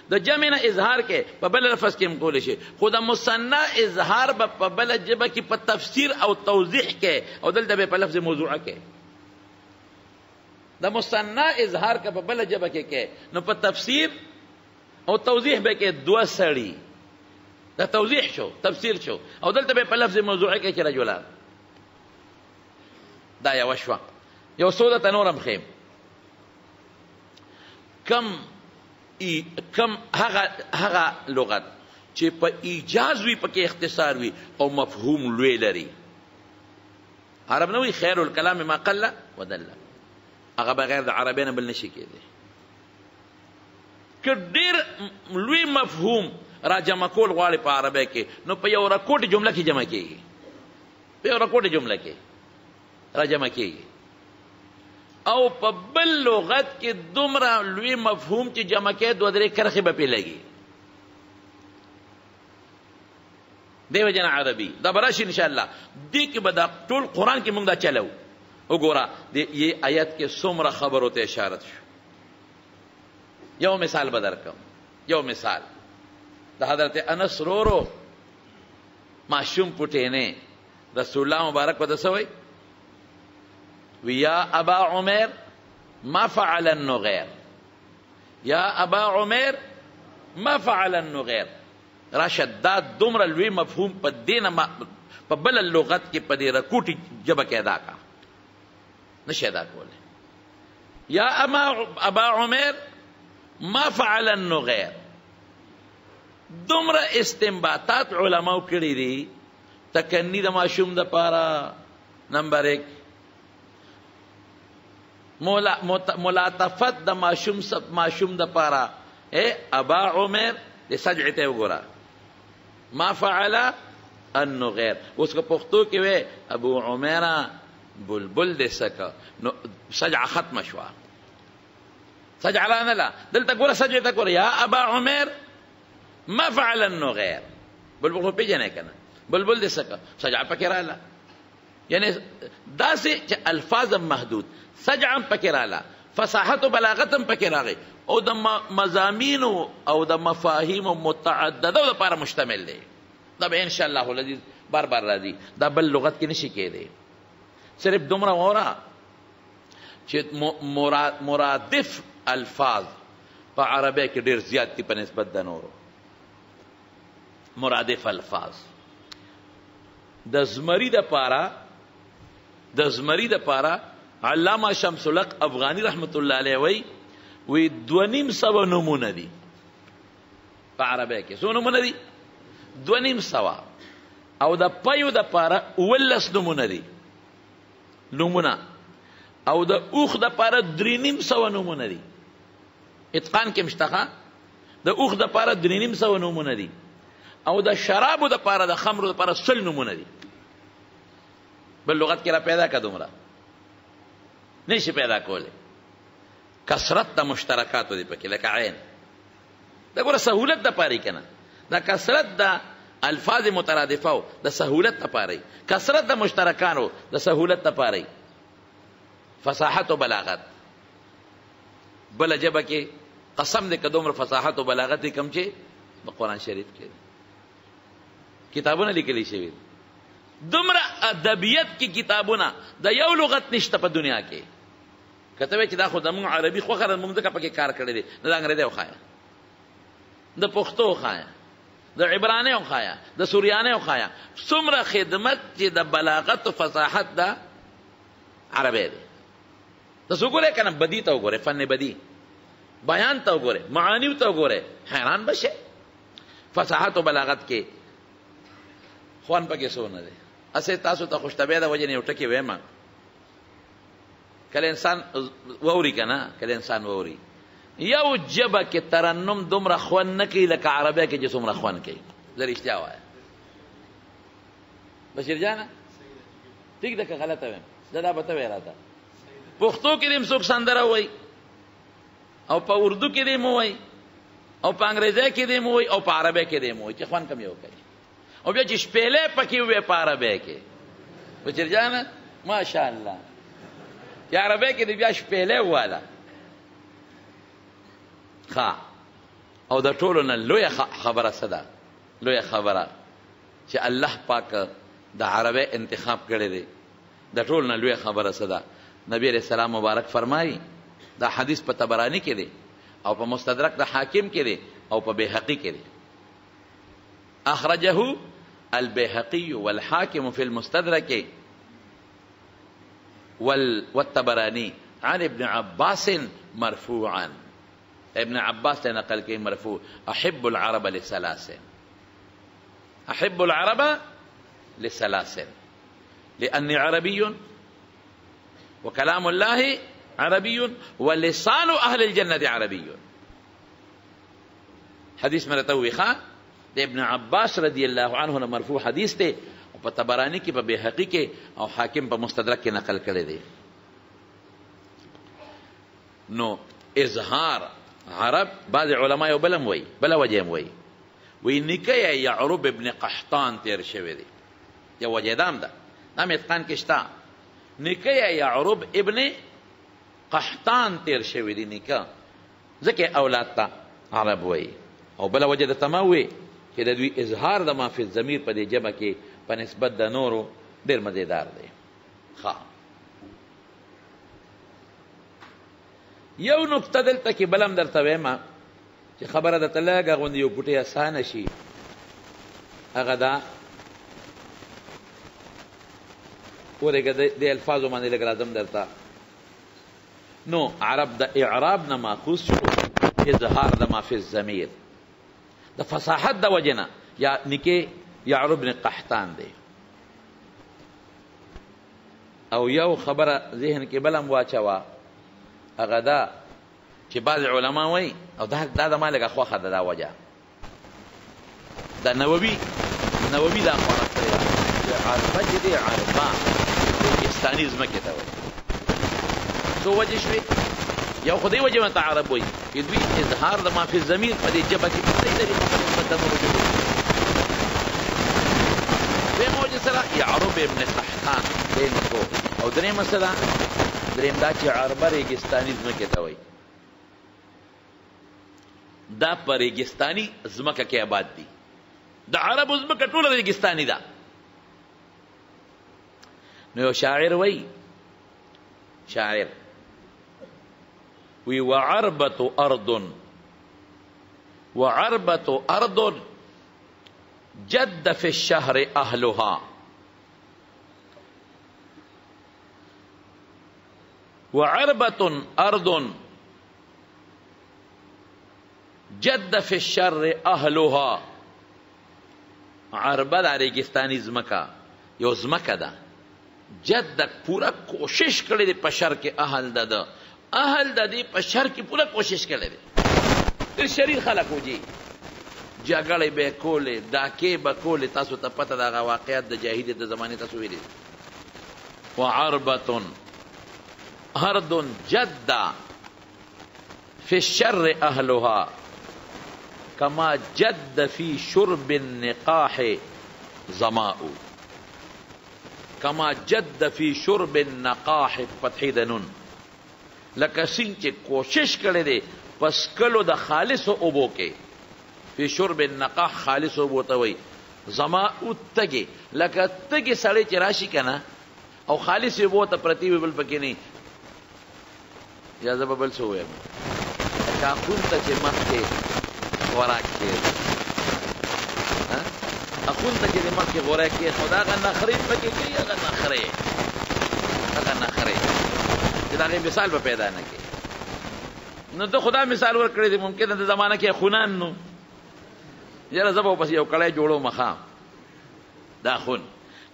دا جمعنا إظهار كي با بلا لفظ كي مكولش خدا مصنع إظهار با بلا جبكي با تفسير أو توضيح كي أو دل دا بي با لفظ موضوعا كي دا مصنع اظہار کا بلا جبہ کے کہ نو پا تفسیر او توضیح بے کہ دو سڑی دا توضیح شو تفسیر شو او دلتا بے پا لفظ موضوعی کے کہ رجولان دا یا وشوا یو سودت نورم خیم کم ای کم حقا حقا لغت چی پا ایجاز وی پا کے اختصار وی او مفہوم لوی لری عرب نوی خیر الکلام ما قل و دلہ هغه بغیر د عربی نه بل نشي کېدی که ډېر لوی مفهوم را جمع کول غواړي په عربی کې نو په یو رکوټې جمله کې جمع کېږي په یو رکوټې جمله کې را جمع کېږي او په بل لغت کې دومره لوی مفهوم چې جمع کې دوه درې کرخې به پې لګي دې وجه نه عربي دا به راشي انشاءالله دې کې به دا ټول قرآن کې موږ دا چلو اگورا یہ آیت کے سمر خبروں تے اشارت شو یو مثال بدر کم یو مثال دا حضرت انس رو رو معشوم پٹینے رسول اللہ مبارک پتہ سوئی ویا ابا عمر ما فعل النغیر یا ابا عمر ما فعل النغیر راشد دا دمر الوی مفہوم پا دینا پا بل اللغت کے پا دی رکوٹی جبک ادا کا نشیدہ کولے یا ابا عمر ما فعل النغیر دمر استنباطات علماء کری دی تکنی دا معشوم دا پارا نمبر ایک ملاتفت دا معشوم دا پارا اے ابا عمر دے سجعتے ہو گورا ما فعل النغیر اس کو پختو کہ وے ابو عمرہ بلبل دے سکا سجع ختم شوا سجع لانا لا دلتا گورا سجع تا گورا یا ابا عمر ما فعل النغیر بلبل کو پی جانے کنا بلبل دے سکا سجع پکرالا یعنی دا سے الفاظم محدود سجعم پکرالا فصاحت و بلاغتم پکرالی او دا مزامینو او دا مفاہیم متعددو دا پارا مشتمل دے دا بے انشاءاللہ لذیذ بار بار راضی دا بل لغت کی نشکے دے صرف دمرا وورا چې مرادف الفاظ په عربی کې ډېر زیات دي په نسبت د نورو مرادف الفاظ د زمری د پاره د زمری د پاره علامه شمس الحق افغاني رحمت الله علیه وی وی دوه نیم سوه نمونه دي په عربی کې څو نمونه دي دوه نیم سوه او د پیو د پاره اوولس نمونه دي نمونه او د اوخ د پاره درې نیم سوه نمونه دي اتقان کې مشتخه د اوخ د پاره درې نیم سوه نمونه دي او د شرابو د پاره د خمرو د پاره سل نمونه دي بل لغت کې را پیدا که دومره نشي پیدا کولی کثرت د مشترکاتو دی پکې لکه عین دا ګوره سهولت د پاره که نه دا کثرت د الفاظ مترادفو دا سهولت تپاری کسرت دا مشترکانو دا سهولت تپاری فصاحت و بلاغت بلا جبا که قسم دے کدوم را فصاحت و بلاغت دی کم چے با قرآن شریف کے کتابونا لکلی شوید دوم را ادبیت کی کتابونا دا یو لغت نشتا پا دنیا کے کتوے چی دا خود امون عربی خواہ خرد ممدکا پا کے کار کردے دا انگریزے و خوایا دا پختو و خوایا دا عبرانه او خایا دا سوریانه او خایا سمره خدمت چی دا بلاغت و فصاحت دا عربی دی دا سو گوره کنم بدی تاو گوره فن بدی بیان تاو گوره معانیو تاو گوره حیران بشه فصاحت و بلاغت که خوان پا کسو نده اسه تاسو تا خوشتبه دا وجه نیوٹکی ویما کل انسان ووری کنا کل انسان ووری یو جبا که ترنم دمرا خوان نکی لکا عربی که جس امرا خوان کی ذریع اشتیاو آیا بشیر جانا ٹھیک دکا غلطا ویم زدہ بتا ویراتا پختو کی دیم سوک سندرہ ہوئی او پا اردو کی دیم ہوئی او په انګریزی کې دې موي او په عربی کې دې موي چې خوان کم یو کوي او بیا چې شپېلې پکې وي په عربی کې بچرجانه ماشاءالله چې عربی کې دې بیا شپېلې واله ښه. او د ټولو نه لویه خبره څه ده؟ لویه خبره چې الله پاک د عربی انتخاب کړی دی. د ټولو نه لویه خبره څه ده؟ نبی علیه السلام مبارک فرمایي، دا حدیث په طبرانی کې دی او په مستدرک د حاکم کې دی او په بیهقي کې دی، اخرجه البیهقي والحاکم فی المستدرک والطبرانی عن ابن عباس مرفوعا، ابن عباس نے نقل کی مرفوع، احب العرب لثلاث، احب العرب لثلاث لأني عربي وكلام الله عربی ولسان اهل الجنة عربی. حدیث میں رہتا ہوئی خواہ دے ابن عباس رضی اللہ عنہ مرفوع حدیث دے پا طبرانی کی پا بیحقی کے او حاکم پا مستدرک کے نقل کرے دے. نو اظہار عرب بعض علماء بلم وی بلا وجہم وی وی نکی یعرب ابن قحطان تیر شوی دے یا وجہ دام دا نام اتقان کشتا نکی یعرب ابن قحطان تیر شوی دی نکا زکی اولاد تا عرب وی. او بلا وجه دا تماوی که دا دوی اظهار دا ما فی الزمیر پا دی جمع که پا نسبت دا نورو دیر مزیدار دی. خواه یو نکته دلتا که بلم در تویما چه خبره دا تلاغ اغوند یو گوٹی آسان شی، اغا دا او دیگه دی الفاظو مانی لگ لازم در تا. نو عرب د اعراب نه ماخوذ شو اظهار د ما فی الضمیر د فصاحت د وجنه یا نکې یعرب بن قحطان دی. او یو خبره ذهن کې بلم واچوا هغه دا چې بعض علما وایي او دا دا د ما لږه خوښه ده دا وجه د نووي نووي دا خوره کړې ده عربه چې دی عربه پاکستاني ځمکې ته وایي. دو وجه شوی، یو خدای وجه من تعرب وی که دوی اظهار دا ما فی الزمیر پا دی جبه که پسی داری مخلص بدن وجه دوی دویم وجه سلا یعرب ابن قحطان دین کو. او دریم سلا دریم دا چه عربه ریگستانی زمکه تاوی دا پا ریگستانی زمکه که عباد دی دا عرب زمکه طول ریگستانی دا. نو شاعر وی، شاعر وی وعربة أرض وعربة أرض جد في الشهر أهلها وعربة أرض جد في الشر أهلها. عربة دا ریگستانی زمکا یو زمکا دا جد پورا کوشش کرے دے پشر کے اہل دا دا اہل دا دے پشر کی پورا کوشش کرے دے تیر شریر خلق ہو جی جگڑے بے کولے داکے بکولے تاسو تا پتا دا غا واقعات دا جاہید دا زمانی تاسو ویلے وعربتن اردن جد فی الشر اہلها کما جد فی شرب النقاح زماؤ کما جد فی شرب النقاح فتحی دنون لکه سنچه کوشش کرده پس کلو دا خالص اوبو که فی شرب النقاح خالص اوبو تاوی زما او تگی لکه تگی سالی چه راشی کنا او خالص اوبو تا پرتیوی بل پکنی اجازه ببل سوویم اکاکون تا چه مخی خوراک که اخون تا که دماغ که غوره که خدا اگه نخری پکی که اگه نخری اگه نخری چه داگه مثال با پیدا نکی. نو تو خدا مثال ور کرده ممکنه ده زمانه که خونان نو یرا زبا پس یو کلی جوڑو مخام دا خون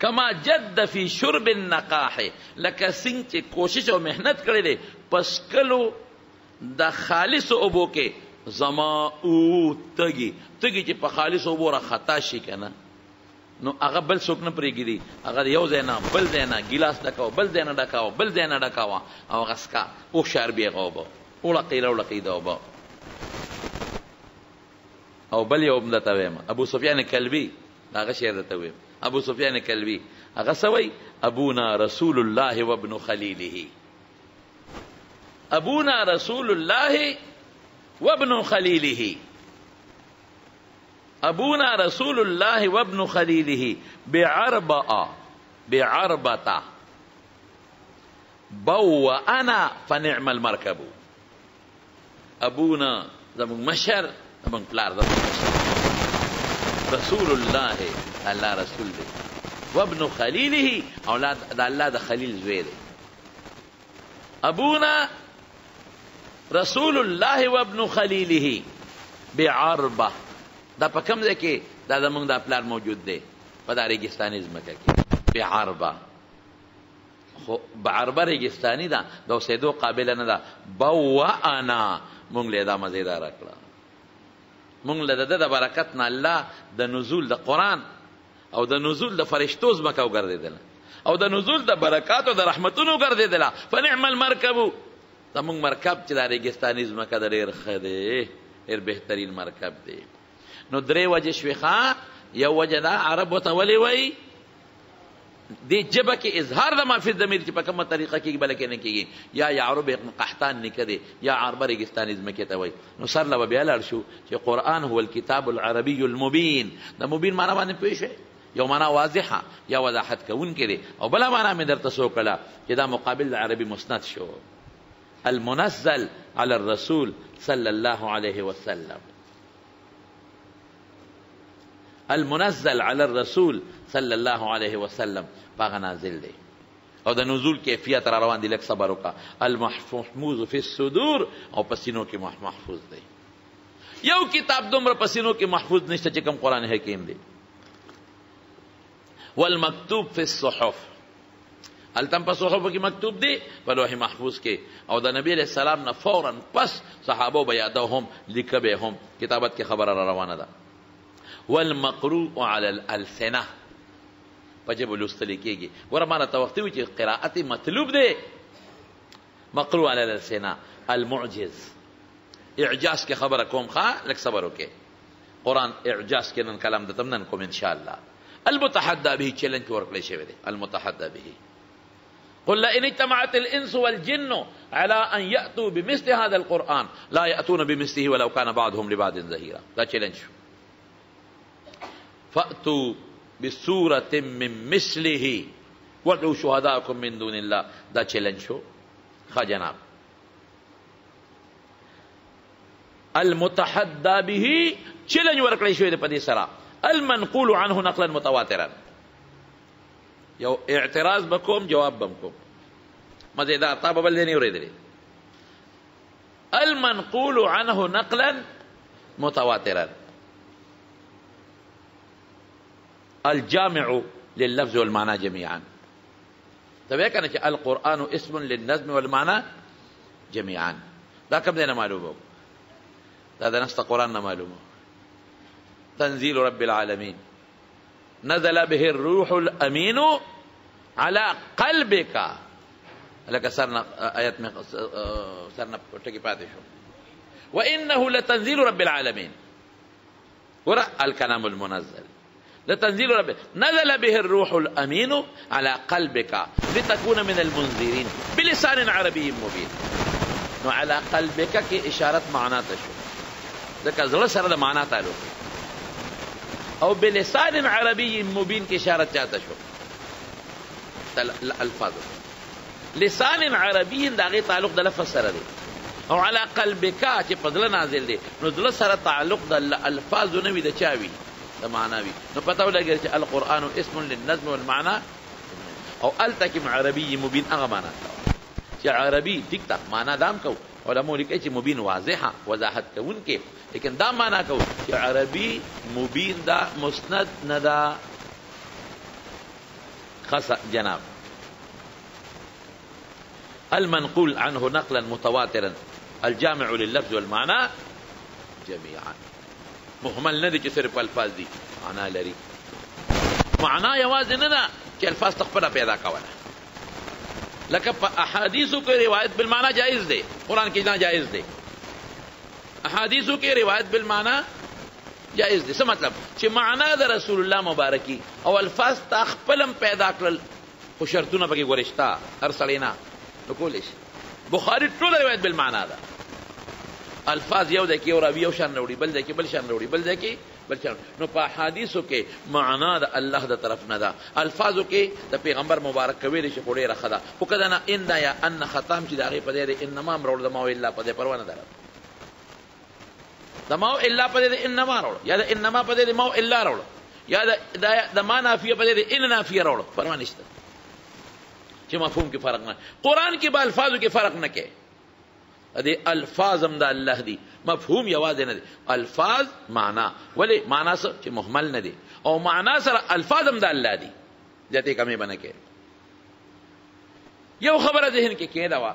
کما جد فی شرب النقاح لکه سنگ چه کوشش و محنت کرده پس کلو دا خالص عبو که زما او تگی تگی چه پا خالص عبو را خطا شی کنه. نو هغه بل څوک نه پرېږدي، هغه یو ځای نه بل ځای نه ګیلاس ډکاو بل ځای نه ډکاو بل ځای نه ډکاوه او هغه سکا اوښار بې هغه اوبه اوړقېله اوړقېده اوبه او بل یو بم درته وایم ابو سفیان کلبي هغه شعر درته وایم ابو سفیان کلبي هغه سوی ابونا رسول الله وابن خلیله ابونا رسول الله وابن خلیله ابونا رسول الله وابن خلیله بعربا بعربتا بو انا فنعم المركب ابونا زمون مشر زمون پلار زمون مشر رسول الله الله رسول دی وابن خلیله اولاد د الله د خلیل زوی دی ابونا رسول الله وابن خلیله بعربه دا په کوم ځای کې دا زمونږ دا پلار موجود دی په دا ریګستاني ځمکه کې بعربه خو بعربه ریګستاني ده د اوسېدو قابله نه ده بوانا مونږ له دا مزیدار راکړه مونږ له د د برکت نه الله د نزول د قرآن او د نزول د فرشتو ځمکه وګرځېدله او د نزول د برکاتو د رحمتونو وګرځېدله فنعم المرکب زمونږ مرکب چې دا ریګستاني ځمکه ده ډېر ښه دی ډېر بهترین مرکب دی نو درې وجه شوې ښه یو وجه دا عرب ورته ولې وایي دې ژبه کې اظهار د مافي ضمیر چې په کومه طریقه کېږي بله کې نه کېږي یا یعرب قحطان نیکه دی یا عربه ریګستاني ځمکې ته وایي نو سر له به بیا لاړ شو چې قرآن هو الکتاب العربي المبین د مبین معنا باندې پوه شوې یو معنا واضحه یا وضاحت کوونکی دی او بله معنا مې درته څو کړله چې دا مقابل د عربي مسند شو المنزل على الرسول صلی الله علیه وسلم المنزل على الرسول صلى الله عليه وسلم باغ نازل دی او د نزول کیفیت را روان دی لک صبر وکا المحفوظ في الصدور او پسینو کې محفوظ دی یو کتاب دومره پسینو کې محفوظ نشته چې کوم قران حکیم دی والمكتوب في الصحف التم په صحف کې مکتوب دی په لوح محفوظ کې او د نبی علیه السلام نه فورا پس صحابه به یاده هم لیکه به هم کتابت کې خبره را روانه ده والمقروء على الألسنة پجب لوستل کېږي ګوره ما راته وختي وي چې قراءت مطلوب دی مقروء على الألسنة المعجز اعجاز کې خبره کوم ښه لږ صبر وکړې قرآن اعجاز کې نن کلام درته نن کوم انشاءالله المتحدى به چیلنج ورکړی شوی دی المتحدى به قل لئن اجتمعت الإنس والجن على أن يأتوا بمثل هذا القرآن لا يأتون بمثله ولو كان بعضهم لبعض ظهيرا دا چیلنج شو فأتوا بسورة من مثله وادعوا شهداءكم من دون الله دا چیلنج شو خا جناب المتحدى به چیلنج ورکړی شوی دی په دې سره المنقول عنه نقلا متواترا یو اعتراض به کوم جواب به م کوم مزیدار تا به بل دی نه اورېدلی المنقول عنه نقلا متواترا الجامع لللفظ والمعنى جميعا طبعا كان القرآن اسم للنظم والمعنى جميعا دا كم دينا معلومه دا دا نص قرآننا معلومه تنزيل رب العالمين نزل به الروح الأمين على قلبك لك سرنا آيات من سرنا تكيباتشو وإنه لتنزيل رب العالمين ورأى الكلام المنزل لتنزيل رب نزل به الروح الأمين على قلبك لتكون من المنذرين بلسان عربي مبين وعلى قلبك كي إشارة معناته شو ذكا زل سرد معناته له أو بلسان عربي مبين كي إشارة جاته شو الألفاظ لسان عربي داغي تعلق دا لفظ سرده أو على قلبك كي فضل نازل ده نزل سرد تعلق دا الألفاظ نوي دا چاوي معناوي نو پتاو لګر چې القرآن اسم للنظم والمعنى او التكم عربي مبين هغه معنا چې عربي دقت معنا دام کو علماء لیکي چې مبين واضحه وضاحت کوونکې لیکن دا معنا کو چې عربي مبين دا مسند نه دا خاص جناب المنقول عنه نقلا متواترا الجامع لللفظ والمعنى جميعا مهمل نه دي چې صرف الفاظ دي معنا لري معنا یوازې نه ده چې الفاظ تخپله پیدا کوله لکه په احادیثو کې روایت بالمعنا جایز دی قرآن کې نه جایز دی احادیثو کې روایت بالمعنا جائز دي. څه مطلب؟ چې معنا د رسول الله مبارکي او الفاظ تا خپلم پیدا کړل، خو شرطونه پکې ګورې شته هر سړی نه نو کولی شي. بخاري ټوله روایت بالمعنا ده، الفاظ یو ځای کې یو راوي یو شان راوړي، بل ځای کې بل شان راوړي، بل ځای کې بل شان. نو په احادیثو کې معنا د الله د طرف نه ده، الفاظو کې د پیغمبر مبارک کویلې شي خو ډېره ښه ده. خو که نه ان دا یا ان خطا هم چې د هغې په دی دی انما هم راوړ، د ما او الله په دی پروا نه ده، د ما او الله په دی دی انما راوړ، یا د انما په دی دی ما او الله راوړ، یا د ما نافیه په دی دی ان نافیه راوړ، پروا نشته چې مفهوم کې فرق نه. قرآن کې به الفاظو کې فرق نه کوي، ادے الفاظ ہم دا اللہ دی، مفہوم یواز نہ دے، الفاظ معنی ولی معنی سر چی محمل نہ دے، او معنی سر الفاظ ہم دا اللہ دی جاتے کمی بنا کے. یہ خبر ذہن کے کہہ دوا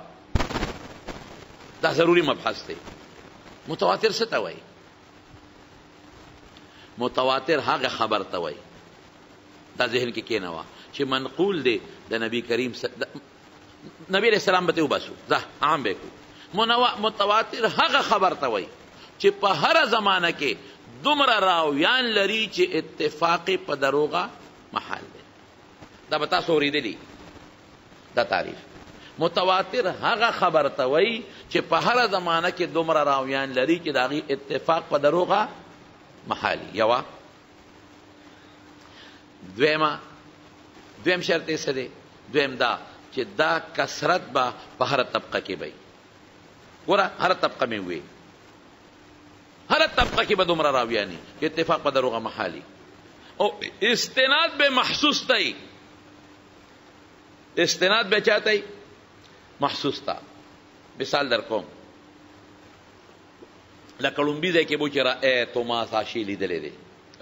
دا ضروری مبحث تے. متواتر سے توائی متواتر حق خبر توائی دا ذہن کے کہہ نوا چی منقول دے دا نبی کریم نبی علیہ السلام بتے ہو باسو دا عام بے کو. متواتر هغه خبر ته وایي چې په هر زمانه کې دومره راویان لري چې اتفاق په دروغه محال دی. دا به تاسو اورېدلي دا تعریف. متواتر هغه خبر ته وایي چې په هر زمانه کې دومره راویان لري چې د هغې اتفاق په دروغه محال وي. یوه دویمه دویم شرط یې څه دی؟ دویم دا چې دا کثرت به په هر طبقه کې وي. گورا ہر طبقہ میں ہوئے، ہر طبقہ کی بدمرہ راویانی اتفاق بدروغہ محالی اور استناد بے محسوس تائی، استناد بے چاہتا ہی محسوس تا. مثال در قوم لکڑنبی دے کے بوچے رأیتو ما ساشی لی دلے دے،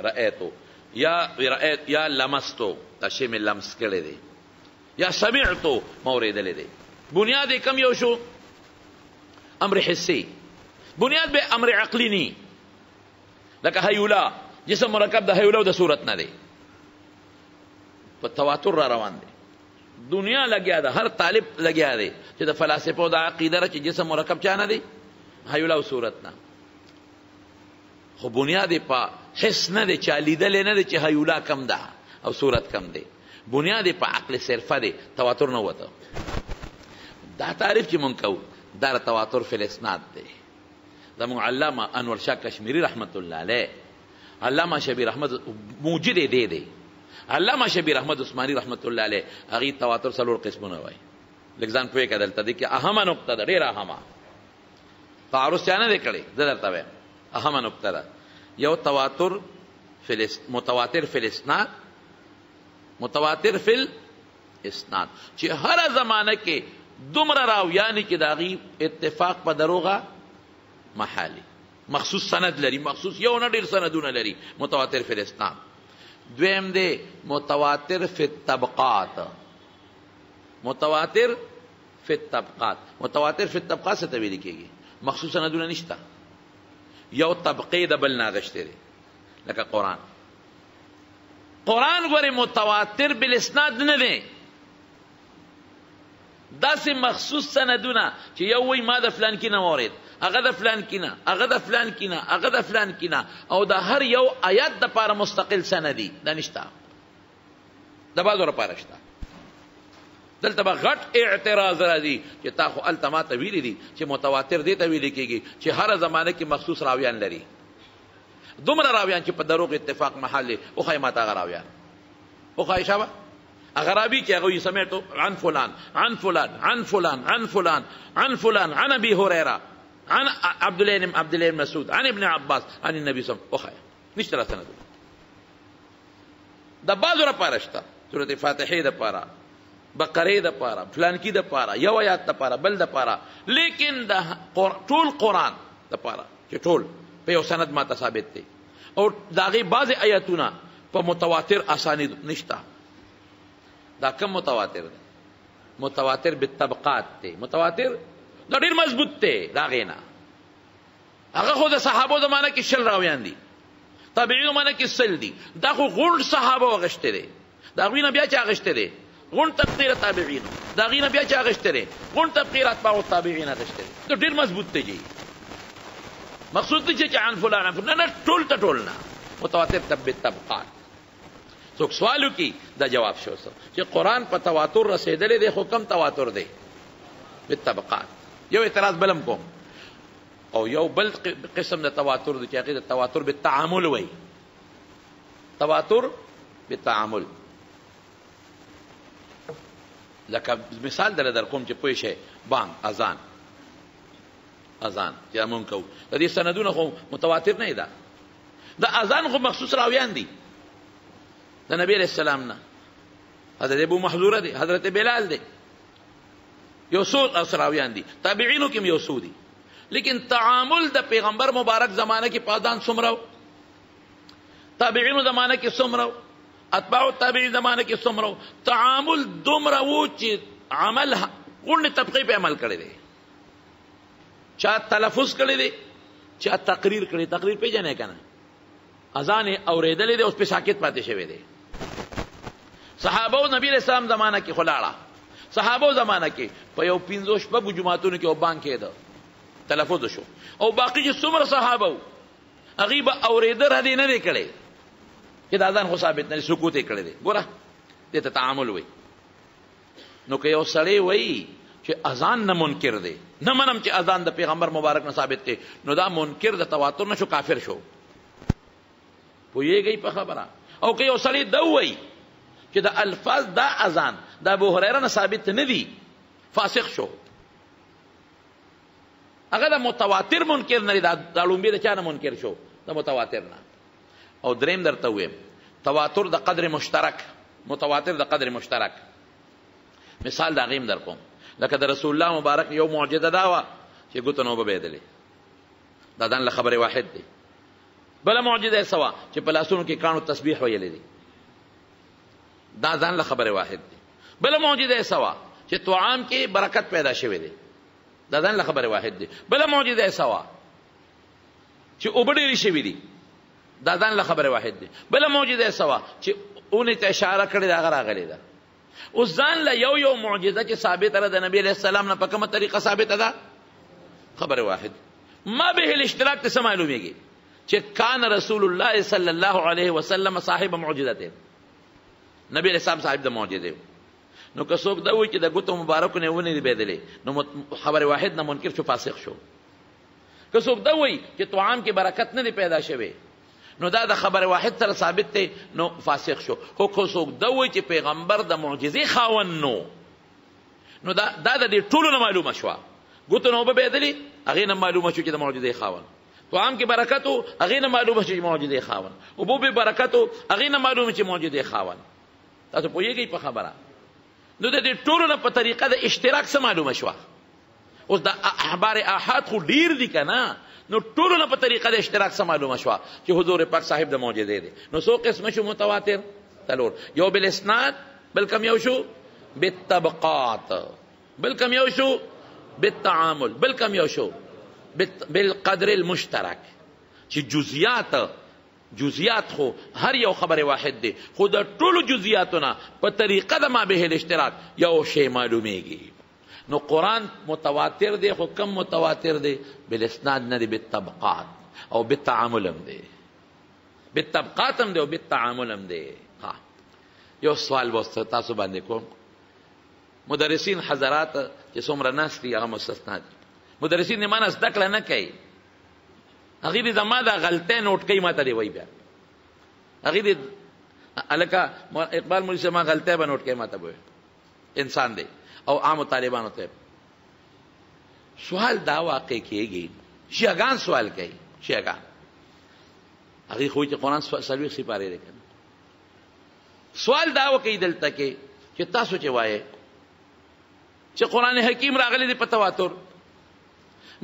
رأیتو یا لمستو تاشی میں لمس کرلے دے، یا سمعتو مورے دلے دے. بنیاد کم یو شو امر حصی، بنیاد بے امر عقلی نی. لکہ حیولا جسم مرکب دا حیولا دا صورت نہ دے، پا تواتر را روان دے. دنیا لگیا دا ہر طالب لگیا دے چی دا فلاسفہ دا عقیدہ را چی جسم مرکب چانا دے حیولا و صورت نہ. خو بنیاد پا حس نہ دے، چالی دلے نہ دے چی حیولا کم دا او صورت کم دے، بنیاد پا عقل صرفہ دے، تواتر نہ ہوتا. دا تعریف چی منکو دار تواتر فی الاسناد دے. دا مو علامہ انور شاہ کشمیری رحمت اللہ علیہ، علامہ شبیر احمد موجد دے دے، علامہ شبیر احمد عثمانی رحمت اللہ علیہ اگی تواتر سلور قسمون ہوئی. لگزان پوئے کا دلتا دے کہ اہما نکتہ دا دیر اہما تعارض چانا دے کڑے دلتا بے اہما نکتہ دا. یو تواتر متواتر فی الاسناد، متواتر فی الاسناد چی ہر زمانہ کے دمر راو یعنی که داغی اتفاق پا دروغا محالی، مخصوص سند لری، مخصوص یو نا دیر سندو نا لری، متواتر فی الاسناد. دویم دے متواتر فی الطبقات، متواتر فی الطبقات. متواتر فی الطبقات سے تبیلی کیے گی مخصوص سندو نا نشتا، یو طبقی دبل ناغشتے دے. لکا قرآن، قرآن گوری متواتر بالاسناد ندیں، داسې مخصوص سندونه چې یو وایي ما د فلان کې نه واورېد، هغه د فلان کې نه، هغه د فلان کې نه، هغه د فلان کې نه، او د هر یو آیات دپاره مستقل سندي دا نشته، د بعضو لپاره شته. دلته به غټ اعتراض راځي چې تا خو هلته ما ته ویلي دي چې متواتر دې ته ویلې کېږي چې هره زمانه کې مخصوص راویان لري، دومره راویان چې په دروغ اتفاق محل دی. وښایي ما ته هغه راویان، وښایي شابه اغرابی کیا گوئی سمیتو عن فلان عن فلان عن فلان عن فلان عن فلان عن ابی حریرہ عن عبداللہ مسعود عن ابن عباس عن النبی صلی اللہ علیہ وسلم. اخیر نشترہ سندو دا بازو را پارشتا، سورت فاتحی دا پارا، بقری دا پارا، فلانکی دا پارا، یویات دا پارا، بل دا پارا. لیکن دا طول قرآن دا پارا چی طول پیو سند ما تصابت تے، اور داغی باز آیتونا پا متواتر آسانی نشتا. دا کم متواتر دے؟ متواتر بالطبقات تے، متواتر دا دیر مضبوط تے دا غینا. اگر خود صحابو دا مانا کی شل راویان دی، تابعینو مانا کی سل دی، دا خود غن صحابو اغشتے دے، دا غینا بیا چا اغشتے دے، غن تبقیر تابعینو، دا غینا بیا چا اغشتے دے، غن تبقیر اتباعو تابعین اغشتے دے. دا دیر مضبوط تے جی، مقصود تے جی چا عن فلان عن فلان نا ٹول تا ٹولنا. متواتر طب طبقات سوک سوالو کی دا جواب شو سو چې قرآن په تواتر رسیدلې دی خو کم تواتر دی بالطبقات. یو اعتراض بلم کوم او یو بل قسم د تواتر دی چې هغه د تواتر بالتعامل وي. تواتر بالتعامل لکه مثال دل در کوم چې پوه شئ بانګ اذان اذان چې موږ کوو د دې سندونه خو متواتر نه ده. د اذان خو مخصوص راویان دي د نبی علیه السلام نه، حضرت ابو محذوره دی، حضرت بلال دی، یو څو راویان دي، تابعینو کې یو څو دي. لیکن تعامل د پیغمبر مبارک زمانه کې پادان څومره، تابعینو زمانه کې څومره، اتباع تابعین زمانه کې څومره تعامل دومره و چې عمل غونډې طبقې په عمل کړی دی، چا تلفظ کړی دی، چا تقریر کړی. تقریر پیژنئ که نه؟ اذان یې اورېدلی دی اوس پرې ساکت پاتې شوی دی. صحابه و نبی علیه السلام زمانه کې خو لاړه، صحابه زمانه کې په یو پنځو شپږو جماعتونو کې یو بانګ کېده تلفظ شو، او باقي چې څومره صحابه و هغوی به اورېده ردې نه دی کړی چې د اذان خو ثابت نه سکوت یې کړی دی. ګوره دې ته تعامل وایي. نو که یو سړی وایي چې اذان نه منکر دی، نه منم چې اذان د پیغمبر مبارک نه ثابت دی، نو دا منکر د تواتر نه شو، کافر شو. پوهېږئ په خبره. او که یو سړی دا وایي چې د الفاظ دا اذان د ابوهریره نه ثابت نه دی، فاسق شو. هغه د متواتر منکر نه دی، دا لومبې د چا نه منکر شو؟ د متواتر نه. او دریم درته ویم تواتر د قدر مشترک، متواتر د قدر مشترک. مثال د هغې هم در کوم، لکه د رسول الله مبارک یو معجزه دا وه چې ګوته نه وبهېدلې، دا دن له خبرې واحد دی. بله معجزه یې څه وه؟ چې په لاسونو کې کاڼو تسبیح ویلې دی، دا دن له خبرې واحد دی. بله معجزه یې څه وه؟ چې طعام کې برکت پیدا شوی دی، دا دن له خبرې واحد دی. بله معجزه یې څه وه؟ چې اوبه ډېرې شوي دي، دا ځان له خبره واحد دی. بله معجزه سوا چې اونې ته اشاره کړې ده هغه راغلې ده. اوس ځان له یو یو معجزه چې ثابته ده د نبي علیه السلام نه په کومه طریقه ثابته ده، خبره واحد. ما به الاشتراک ته څه معلومېږي چې کان رسول الله صلی الله علیه وسلم صاحب معجزته، نبي علیه السلام صاحب د معجزې. نو که څوک دا وایي چې د ګوتو مبارکو نه ونې ربېدلې، نو خبره واحد نه منکر شو، فاسق شو. که څوک دا وایي چې طعام کې برکت نه دی پیدا شوی، نو دا د خبر واحد سره ثابت دی، نو فاسق شو. خو که څوک دا وایي چې پیغمبر د معجزې خاوند نو، نو دا د دې ټولو نه معلومه شوه. ګوتو نه اوبه بهېدلې، هغې نه معلومه شو چې د معجزې خاوند. طعام کې برکت و، هغې نه معلومه شو چې معجزې خاوند. اوبو بې برکت و، هغې نه معلومه چې معجزې خاوند. تاسو پوهېږئ په خبره؟ نو د دې ټولو نه په طریقه د اشتراک څه معلومه شوه. اوس د احبار احاد خو ډېر دي که نه، نو ټولو نه په طریقه د اشتراک څه معلومه شوه چې حضور پاک صاحب د معجزې دی. نو څو قسمه شو متواتر؟ څلور. یو بالاسناد، بل کم یو شو بالطبقات، بل کم یو شو بالتعامل، بل کم یو شو بالقدر المشترک چې جزئیات جزئیات خو هر یو خبر واحد دی، خو د ټولو جزئیاتو نه په طریقه د ما به الاشتراک یو شی معلومېږي. نو قرآن متواتر دی، خو کم متواتر دی؟ بالاسناد نه دی، بالطبقات او بالتعامل هم دی، بالطبقات هم دی او بالتعامل هم دی. یو سوال وسته تاسو باندې کوم. مدرسین حضرات چې څومره ناست دي هغه مستثنا دي. مدرسین ما نه زده کړه نه کوي، هغې دې زما دا غلطۍ نوټ کوي، ما ته دې وایي بیا. هغې دې هلکه اقبال مولوي صاحب ما غلطۍ به نوټ کوي، ما ته به انسان دی او عام طالبانو ته سوال دا واقع کېږي. شیعهګان سوال کوي، شیعهګان هغې خو چې قرآن څلوېښت سپارې دی که نه، سوال دا وکوي دلته کې چې تاسو چې وایې چې قرآن حکیم راغلی دی په تواتر،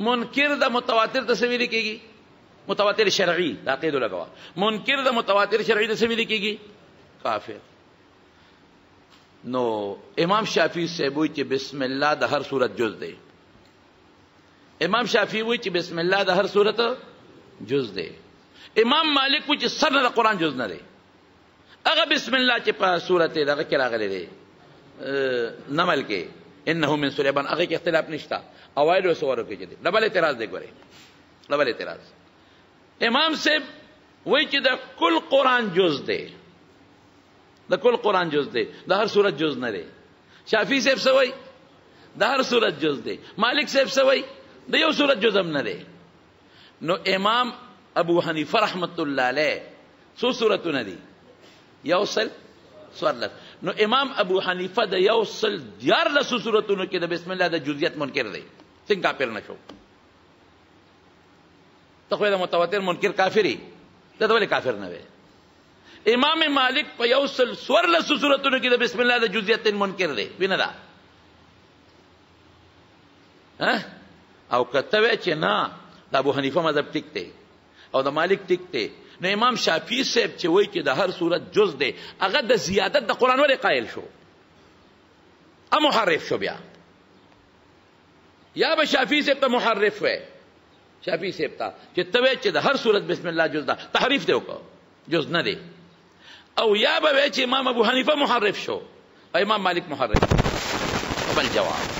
منکر د متواتر ته څه ویلې کېږي؟ متواتر شرعي د عقیدو لګوه، منکر د متواتر شرعي ته څه ویلې کېږي؟ کافر. نو امام شافعی صاحب وایي چې بسم الله د هر صورت جز دی. امام شافعی وایي چې بسم الله د هر صورت جز دی. امام مالک وایي چې سر نه د قرآن جز نه دی، هغه بسم الله چې په صورت دغه کې راغلی دی نمل کې انه من سلیمان، هغې کې اختلاف نشته اوایلو سورو کې چې دی. لبل اعتراض دی، ګورئ لبل اعتراض. امام صاحب وی چې د کل قرآن جز دی، د کل قرآن جز دی، د هر صورت جز نه دی. شافعي صاحب څه وایي؟ د هر صورت جز دی. مالک صاحب څه وایي؟ د یو صورت جز هم نه دی. نو امام ابو حنیفه رحمت الله علیه څو صورتونه دي؟ یو سل څوارلس. نو امام ابو حنیفه د یو سل دیارلسو صورتونو کې د بسم الله د جزئیت منکر دی، څنګه کافر نه شو؟ ته خو د متواتر منکر کافري، دا ولې کافر نه وي؟ امام مالک په یو سل څوارلسو صورتونو کې د بسم الله د جزئیت منکر دی، وینه دا؟ او کته وی چې نه د ابو حنیفه مذهب ټیک دی او د مالک ټیک دی. نو امام شافعي صاحب چې وایي چې د هر صورت جز دی، هغه د زیادت د قرآن ولې قائل شو؟ ا محرف شو بیا. یا به شافعي صاحب ته محرف وی، شافعي صاحب ته چې ته وایي چې د هر صورت بسم الله جز ده، تحریف دی وکړه جز نه دی. او یا به وایي چې امام ابو حنیفه محرف شو او امام مالک محرف شو. بل جواب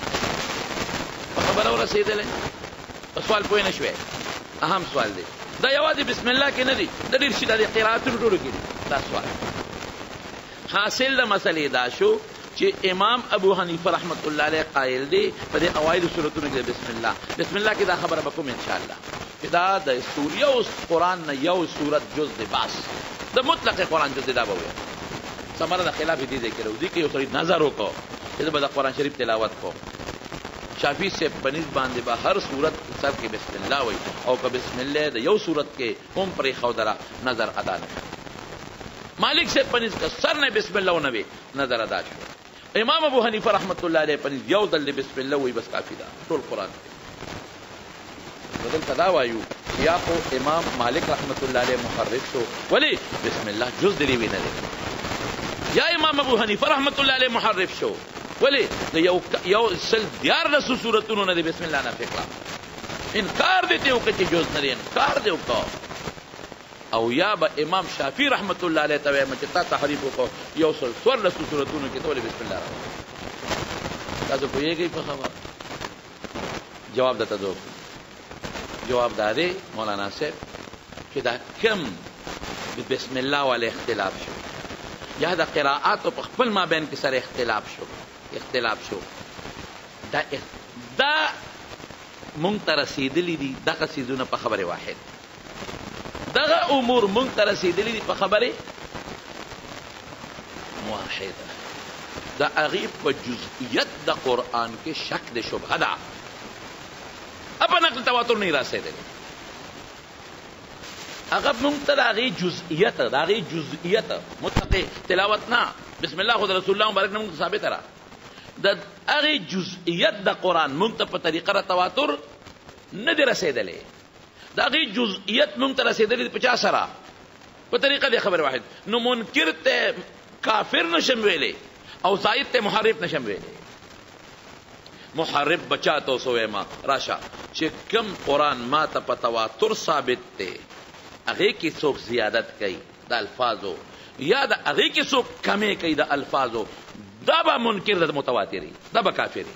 خبره ورسېدلې، سوال پوه نه شوې، اهم سوال دی. دا یوازې بسم الله کې نه دي، د ډېر شي د قرائتونو ټولو کې دي. دا سوال حاصل د مسلې دا شو چې امام ابو حنیفه رحمت الله علیه قایل دی په دې اوایلو صورتونو کې بسم الله. بسم الله کې دا خبره به کوم انشاءالله چې دا د یو قرآن نه یو صورت جز دی، بس د مطلق قرآن جز دی. دا به وویل ثمره د خلاف دې ځای کې راوځي کې یو سړي نظر وکړو چې زه به د قرآن شریف تلاوت کوم. شافعي صاحب په نسب باندې به هر صورت سر کې بسم الله وایي او که بسم الله د یو صورت کې هم پرې خودره نظر ادا نه شو. مالک صاحب په نسب سر نه بسم الله ونه وي، نظر ادا شو. امام ابو حنیفه رحمت الله علیه په نسب یو ځل بسم الله وایي، بس کافي ده ټول قرآن کې. نو دلته دا وایو یا خو امام مالک رحمت الله علیه محرف شو، ولې بسم الله جز د دې نه دی. یا امام ابو حنیفه رحمت الله علیه محرف شو، ولی یو سل دیار رسو صورتونو ندی بسم اللہ نا فکرہ انکار دیتے ہو کچھ جوز ندی، انکار دیو کاؤ. او یا با امام شافعی رحمت اللہ علیہ تویمن چتا تحریفو کاؤ یو سل سور رسو صورتونو کی تولی بسم اللہ رہا. تازو کو یہ گئی پخوا جواب داتا دو جواب دا دے مولانا صاحب کہ دا کم بسم اللہ والے اختلاف شو یا دا قراءاتو پا خپل ما بین کسر اختلاف شو اختلاف شو دا دا مونږ ته رسېدلي دي دغه څیزونه په خبرې واحد، دغه امور مونږ ته رسېدلي دي په خبرې واحده. د هغې په جزئیت د قرآن کې شک د شبهه ده، په نقل تواتر نه یې رسېدلي. هغه مونږ ته د هغې جزئیت د هغې جزئیت مطلق تلاوت نه، بسم الله خود رسول الله مبارک نه مونږ ته ثابته ده. د هغې جزئیت د قرآن مونږ ته په طریقه را تواتر نه دی رسېدلی. د هغې جزئیت مونږ ته رسېدلی دی په چا سره؟ په طریقه د خبر واحد. نو منکر ته کافر نه شم ویلی او زائد ته محرف نه شم ویلی. محرف بچا ته اوس ویما راشه چې کوم قرآن ما ته په تواتر ثابت دی هغې کې څوک زیادت کوي د الفاظو یا د هغې کې څوک کمې کوي د الفاظو، دا با منکر دا متواتری، دا با کافری.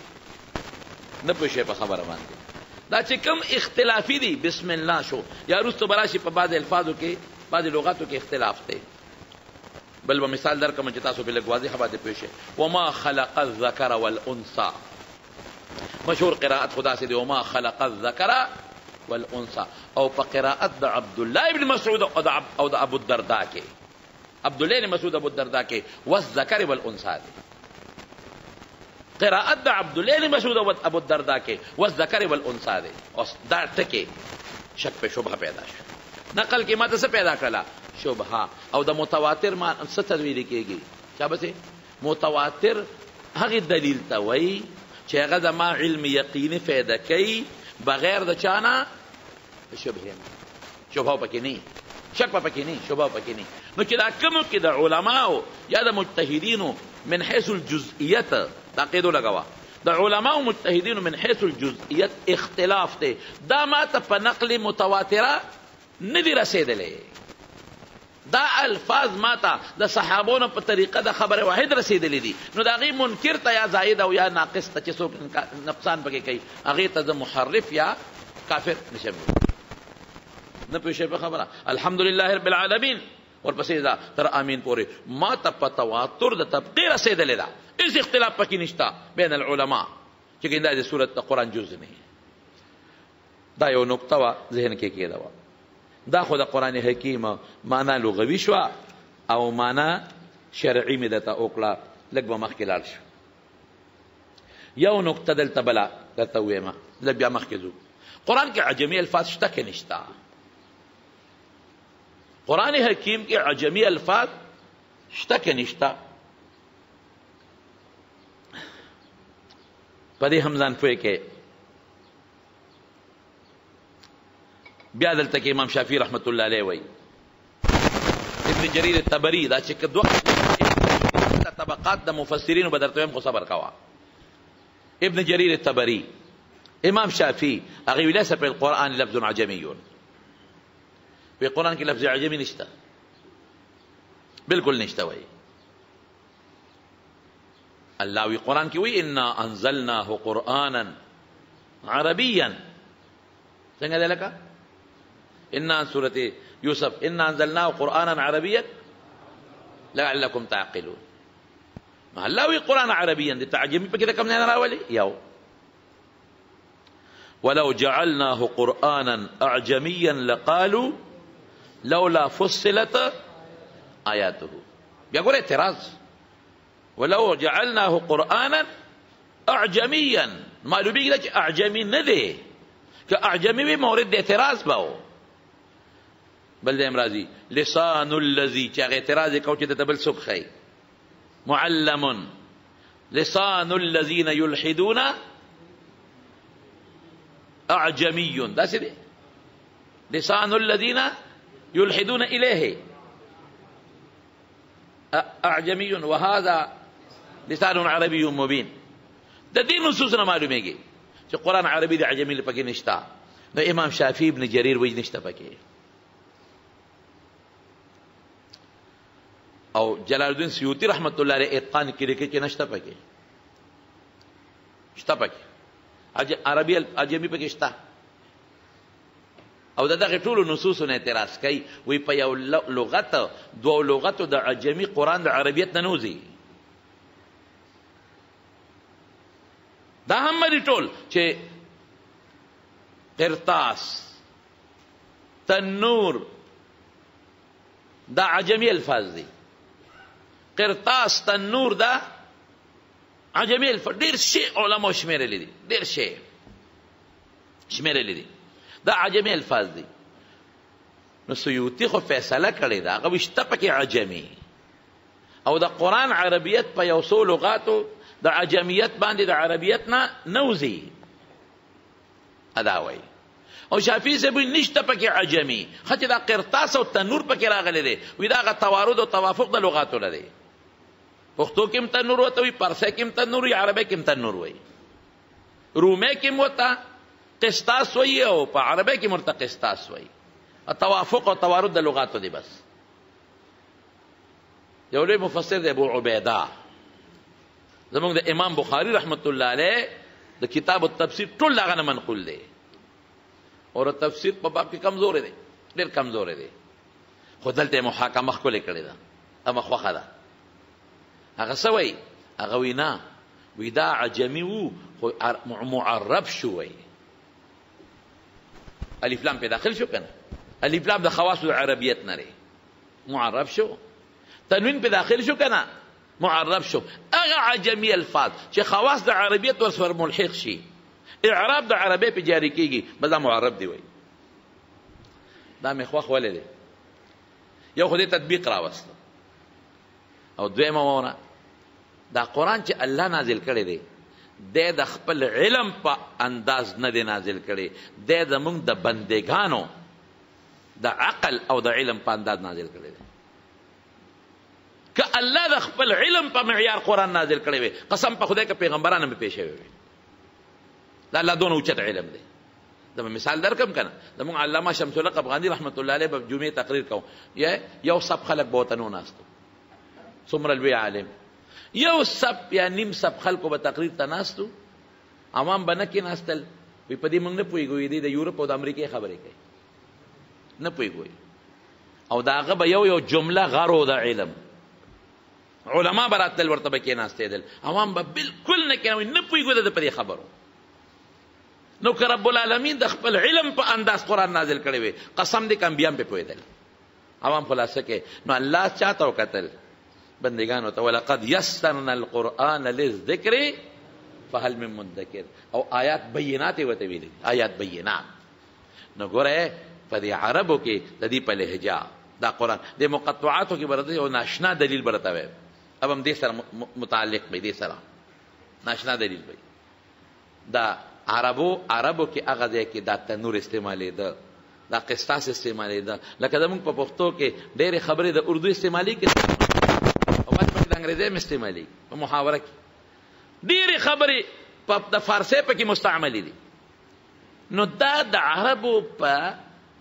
نپوشه پا خبر مانده دا چه کم اختلافی دی بسم الله شو یا روز تو براشی پا بعض الفاظو که بعض لغاتو که اختلاف دی. بل با مثال در کمن چه تاسو پی لگوازی حباده پیشه وما خلق الذکر والانسا، مشهور قراءت خدا سی دی وما خلق الذکر والانسا. او پا قراءت دا عبدالله ابن مسعود او دا ابو الدرداء که عبدالله ابن مسعود ابو الدرداء که والذکر والانسا دی. قراءت دا عبداللہ ابن مسعود ابو الدرداء کے والذکر والانسا دے اور دا ٹکے شک پہ شبہ پیدا شو. نقل کی ماتا سے پیدا کرلا شبہ او دا متواتر سے تدویری کی گی شابہ سے متواتر حقی دلیل تاوئی چھے غد ما علم یقین فیدہ کی بغیر دا چانا شبہ شبہ پکی نہیں، شک پکی نہیں، شبہ پکی نہیں. نو چدا کمو کی دا علماء یا دا مجتہدینو من حیث الجزئیت تاقیدو لگوا دا علماء و مجتہدین من حیث الجزئیت اختلاف دے، دا ما تا پا نقل متواترہ ندی رسید لے. دا الفاظ ما تا دا صحابون پا طریقہ دا خبر واحد رسید لی دی. نو دا غی منکر تا یا زائد او یا ناقص تا چسو نقصان پکے کئی اغی تا دا محرف یا کافر نشم. نه پیش به خبره. الحمدلله رب العالمین. ورپسې دا تر امین پورې ما ته په تواتر د تبقیر رسېدلې ده، هېڅ اختلاف پکې نشته بین العلماء چې دا د سورت د قرآن جز نه دا یو نقطه وه ذهن کې کېده وه. دا خو د قرآن حکیم معنا لغوي شوه او معنا شرعي مې درته وکړه، لږ به مخکې لاړ شو. یو نقطه دلته بله درته ووایم، لږ بیا مخکې ځو. قرآن کې عجمي الفاظ شته که نشته؟ قرآن حکیم کے عجمی الفاظ شتا کے نشتا پدی حمزان فوئے کے بیادل تک امام شافعی رحمت اللہ علیہ وی ابن جریر الطبری دا چک دو طبقات دا مفسرین بدرتویم خو صبر کوا. ابن جریر الطبری امام شافعی اغیو لیسا پی القرآن لفظ عجمیون، بے قرآن کی لفظ عجمی نشتا، بالکل نشتا. وہی اللہ وی قرآن کی وی انا انزلناہ قرآنا عربیا، سنگا دے لکا انا سورت یوسف انا انزلناہ قرآنا عربیا لعلکم تعقلون. اللہ وی قرآن عربیا دے تعجمی پکی رکم نینا راولی یاو وَلَوْ جَعَلْنَاهُ قُرْآنًا أَعْجَمِيًّا لَقَالُوا لولا فصلت آیاته. بیا گوره اعتراض، ولو جعلناه قرآنا اعجمیا، معلومی گیده چه اعجمی نده، که اعجمی بی مورد اعتراض باو. بلده امراضی لسان اللذی چه اغی اعتراضی که چه تبل سبخی معلم لسان اللذین یلحدون اعجمیون، دا سده لسان اللذین يلحدون إليه أعجمي وهذا لسان عربي مبين. ده دي نصوصنا معلوميكي چه قرآن عربي ده عجمي لپاكي نشتا. ده امام شافعي بن جرير وجه نشتا پاكي. او جلال الدين سيوطي رحمة الله عليه اتقان كريكي چه نشتا پاكي، شتا پاكي عربي عجمي پاكي شتا. او دا دغه ټولو نصوصونه اعتراض کوي، وی په یو لغت دوو لغتو د عجمي قرآن د عربیت نه نوځي. دا هم مری ټول چې قرطاس تنور دا عجمي الفاظ دي. قرطاس تنور دا عجمي الفاظ، ډېر شی علماو شمیرلی دي، ډېر شی شمیرلی دي، دا عجمی الفاظ دی. نو سیوطی خو فیصله کړې ده، هغه وشته پکې عجمی، او د قرآن عربیت په یو څو لغاتو د عجمیت باندې د عربیت نه نوځي ادا وایي. او شافعي صاحب وایي نشته پکې عجمی، ښه چې دا قرطاس او تنور پکې راغلی دی، وایي دا هغه توارد او توافق د لغاتو نه دی. پښتو کې هم تنور ورته وایي، پارسۍ کې هم تنور وایي، عربۍ کې هم تنور وایي، رومۍ کې هم ورته قسطاس وی او پا عربی کی مرتا قسطاس وی. توافق و توارد دا لغاتو دی. بس یو لوی مفسر دی ابو عبیدہ زمونږ د امام بخاری رحمت الله علیه د کتاب التفسیر ټول دغه نه منقول دی، او تفسیر په باب کې کمزورې دی، ډېر کمزورې دی، خو دلته یې محاکمه ښکلې کړې ده، اما خوښه ده. هغه څه وایي؟ هغه وایي نه، وایي دا عجمي و خو معرب شو، الف لام پی داخل شو کنه، الف لام د خواص د عربیت نه ری، معرب شو. تنوین پی داخل شو کنه، معرب شو. هغه عجمی الفاظ چې خواص د عربیت ور سره ملحق شي، اعراب د عربی په جاری کیږي، بس دا معرب دی. وایي دا مې خوښ ولې دی، یو خو دې تطبیق راوست، او دویمه ونه دا قرآن چې الله نازل کړی دی دے دا خپل علم پا انداز ندے نازل کرے، دے دا منگ دا بندگانو دا عقل او دا علم پا انداز نازل کرے. کہ اللہ دا خپل علم پا معیار قرآن نازل کرے وے، قسم پا خدای کا پیغمبران میں پیشے وے وے، دا اللہ دون اوچت علم دے. دا میں مثال در کم کنا، دا منگ علامہ شمس الحق افغانی رحمت اللہ علیہ بجمعی تقریر کاؤں، یہ یو سب خلق بوتنو ناستو سمر الوی عالم، یو سب یا نیم سب خلکو به تقریر ته ناستو، عوام به نه کېناستل. وایي په دې موږ نه پوهېږو، دوی د یورپ او د امریکې خبرې کوي. نه پوهیږي او دا هغه به یو یو جمله غرو د علم علما براتل ورته به کېناستېدل عوام به بالکل نه کېنوي نه پوهیږي د پرې خبرو. نو که رب العالمین د خپل علم په انداز قرآن نازل کړی وي قسم دې که انبیان پې پوهېدل عوام خلاصه کې. نو الله چا ته وکتل؟ بندگانو ته. ولقد یسرنا القرآن للذکر فهل من مدکر. او آیات بینات ورته ویلي آیات بینات. نو ګوره په دې عربو کې د دې په لهجه دا قرآن د مقطعاتو کې برته یو ناشنا دلیل برته وی اب هم دې سره متعلق به دې سره ناشنا دلیل وی. دا عربو عربو کې هغه ځای کې دا تنور استعمالېده دا قسطاس استعمالېده لکه زموږ په پښتو کې ډېرې خبرې د اردو استعمالي کې او بعضې پکې د انګریزۍ هم استعمالي په محاوره کې ډېرې خبرې د فارسۍ پکې مستعملې دي. نو دا د عربو په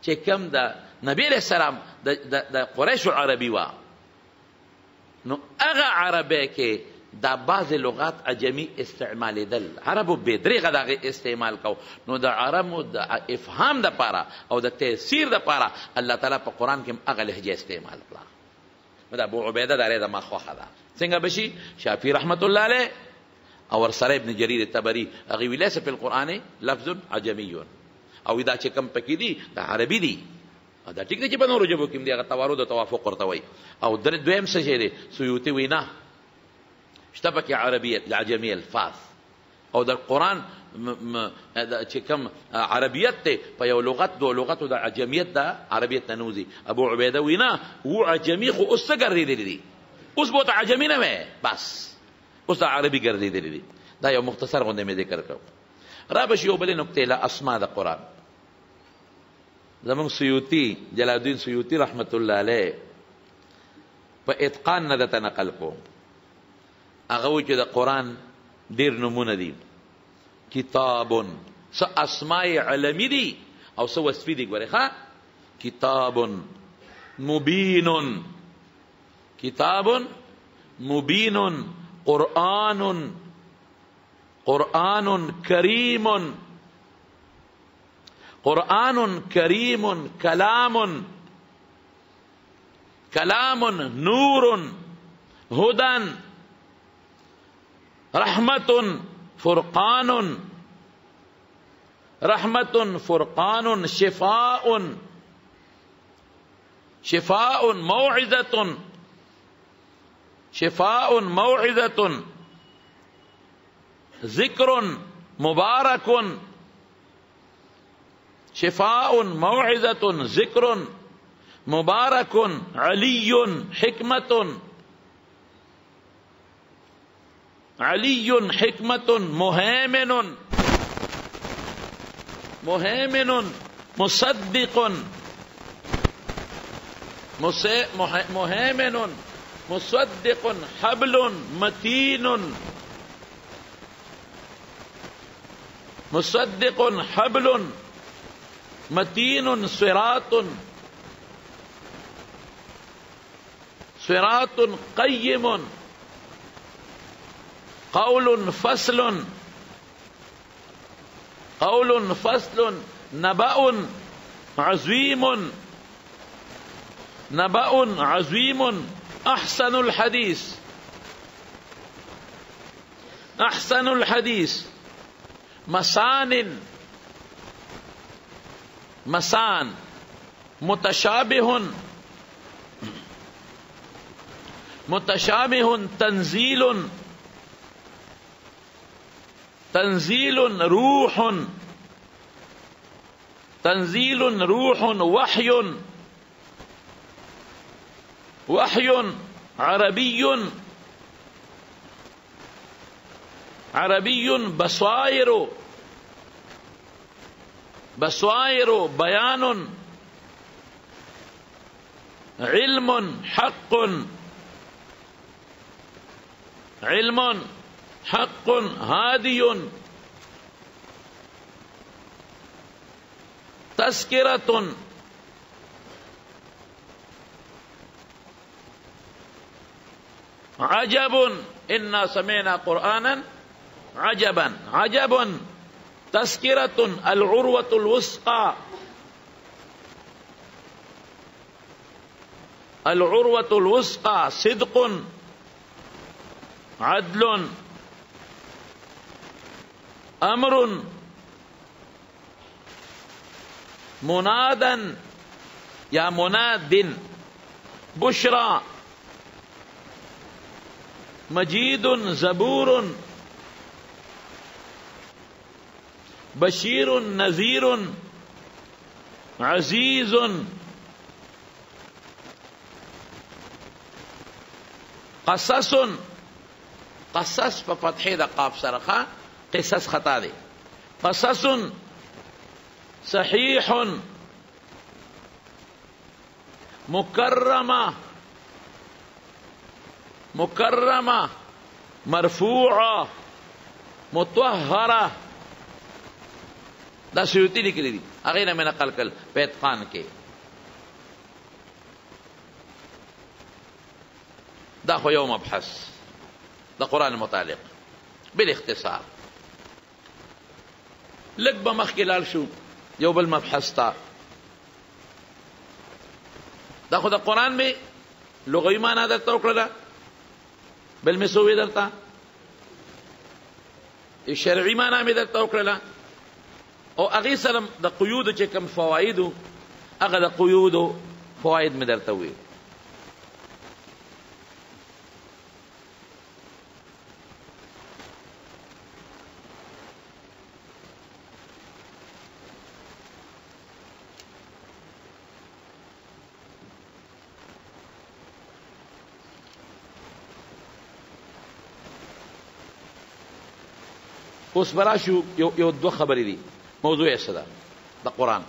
چې کوم د نبي علیه السلام د قریشو عربي وه نو هغه عربۍ کې دا بعض لغات عجمی استعمال دل عربو بدریغه دا استعمال کو. نو دا عربو دا افهام دا پارا او دا تیسیر دا پارا اللہ تعالی پا قرآن کم اغل حجی استعمال کلا. دا ابو عبیده داره دا ما خواخ دا سنگا بشی شافی رحمت اللہ علی اور سر ابن جریر تبری اغیوی لیسا فی القرآن لفظ عجمیون او دا چه کم پکی دی دا عربی دی دا ٹک دی چه بنو رجبو کم دی اغا توارو دا توافق کرتوی او در دویم سجه اشتبك عربية العجمية الفاظ او در قرآن كم عربية فيو لغت دو لغت دا عجمية دا عربية ننوزي. ابو عبيدة وينا هو عجمي خو اس تقرر دي دي اس بوت عجمي نمي بس اس دا عربي قرر دي دي دا يو مختصر غنده مي ذكر کرو رابش يو بلي نكته لا اسماء دا قرآن. زمان سيوتي جلال الدين سيوتي رحمة الله عليه فإتقان ندتا نقلقو هغه وی چې د قرآن ډېر نمونه دي کتابون څه اسماء علمي دي او څه وصفي دي. ګورې ښه کتابون مبینون کتابون مبینون قرآنون قرآنون کریمون قرآنون کریمون کلامون کلامون نورون هدن رحمت فرقان رحمت فرقان شفاء شفاء موعظة شفاء موعظة ذكر مبارك شفاء موعظة ذكر مبارك علي حكمة علی حکمت مهیمن مهیمن مصدق مهیمن مصدق حبل متین مصدق حبل متین صراط صراط قیم قول فصل قول فصل نبأ عظيم نبأ عظيم أحسن الحديث أحسن الحديث مسان مسان متشابه متشابه تنزيل تنزيل روح تنزيل روح وحي وحي عربي عربي بصائر بصائر بيان علم حق علم حق هادي تذكرة عجب إنا سمعنا قرآنا عجبا عجب تذكرة العروة الوثقى العروۃ الوثقی صدق عدل امر منادا یا مناد بشرا مجید زبور بشیر نذیر عزیز قصص قصص پا فتحی دا قاف سرخا قصص خطا دے قصص صحیح مکرمہ مکرمہ مرفوعہ مطہرہ دا سیوتی نکلی دی اغیرہ میں نقل کل پیت خان کے دا خو یوم ابحث دا قرآن متعلق بالاختصار لگ بمخ کلال شو یو بل مبحث تا دا خو دا قرآن میں لغوی مانا درتا اکڑلا بل میں سوی درتا شرعی مانا میں درتا اکڑلا او اغی سلم دا قیود چے کم فوائدو اغا دا قیودو فوائد میں درتا ہوئے اس برا شو یو دو خبری دی موضوع اصدا دا قرآن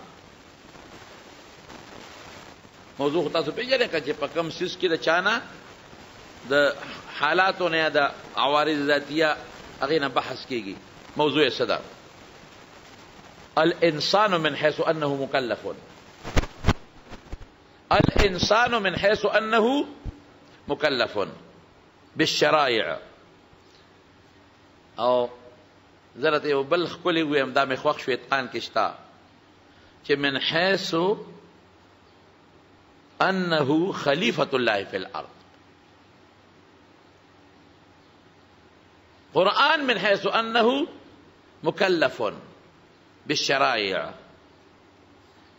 موضوع خطاسو پی جلے کچھ پا کم سیس کی دا چانا دا حالاتو نیا دا عوارض ذاتیا اغینا بحث کی گی موضوع اصدا الانسان من حیث انہو مکلف الانسان من حیث انہو مکلف بالشرائع او ذرا ته یو بل ښکلی وی هم دا مې خوښ شو اتقان کې شته چې من حیث انه خلیفة الله فی الارض قرآن من حیث انه مکلف بالشرائع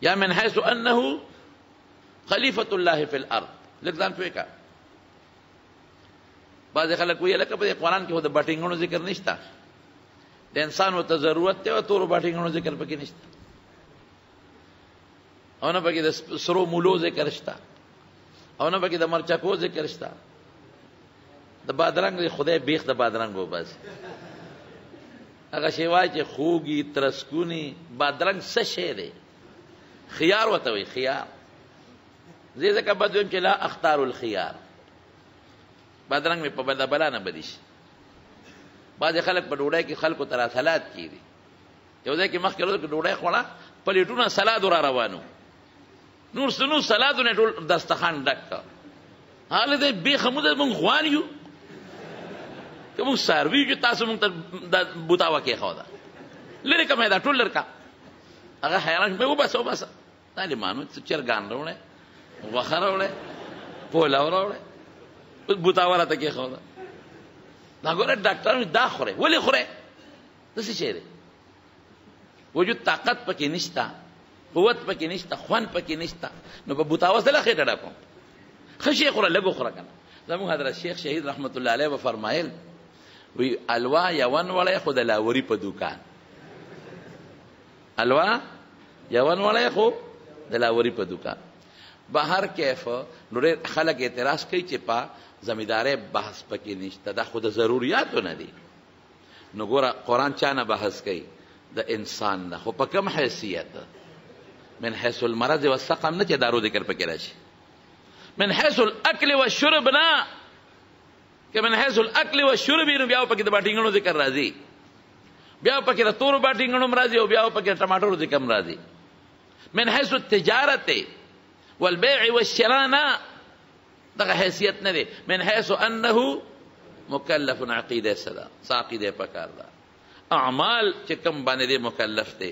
یا من حیث انه خلیفة الله فی الارض لږ ځان پوه کړه بعضې خلک ویل لکه په دې قرآن کې خو د بټینګونو ذکر نشته د انسان ورته ضرورت دی او تورو باټینګونو ذکر پکې نشته او نه پکې د سرو مولو ذکر شته او نه پکې د مرچکو ذکر شته د بادرنګ خدای بیخ د بادرنګ وباسي هغه شی وایي چې خوږي ترسکوني بادرنګ څه شی دی خیار ورته وایي خیار زه ځکه بد ویم چې لا اختار الخیار بادرنګ مې په بلا بلا نه بدي شي بعض خلق په ډوډۍ کې خلکو ته راسلات کېږي یو ځای کې مخکې لږ ډوډۍ خوړه پلیټونه سلاد را روانو نور څه نور سلادو نه ټول دسترخوان ډک کړ هله دی بېخه موږ موږ غوان یو که موږ څاروي یو تاسو موږ ته بوتاوه کېښوه ده لرې کمه ده ټول لرکه هغه حیران شو وباسه وباسه طالبانو چرګان راوړی غوښه راوړی پولو راوړی اوس بوتاوه راته کېښوه ده دا گوره ڈاکٹرانو دا خوره ولی خوره دسی چه ده وجود طاقت پکی نشتا قوت پکی نشتا خون پکی نشتا نو پا بوتاوز دل خیٹه دا کن خشی خوره لگو خوره کن زمون حضرت شیخ شهید رحمت اللہ علیه و فرمایل وی الوا یوان ولی خود لاوری پا دوکان الوا یوان ولی خود لاوری پا دوکان با هر کیف نوری خلق اعتراض کئی چه پا زمیداره بحث پکی نشته دا خود ضروریاتو ندی نو گورا قرآن چانه بحث کئی دا انسان دا خو پا کم حیثیت من حیث المرض و سقم نه چه دارو ذکر پکی راشی من حیث الاکل و شرب نه که من حیث الاکل و شربی نو بیاو پکی دا باٹینگنو ذکر رازی بیاو پکی دا تورو باٹینگنو رازی و بیاو پکی دا ٹماٹورو ذکر رازی من حیث التجارت والبیع والشراء نه دغه حیثیت نه دی من حیث انه مکلف عقیده سدا ساقیده پکار دا اعمال چې کم باندې دی مکلف دی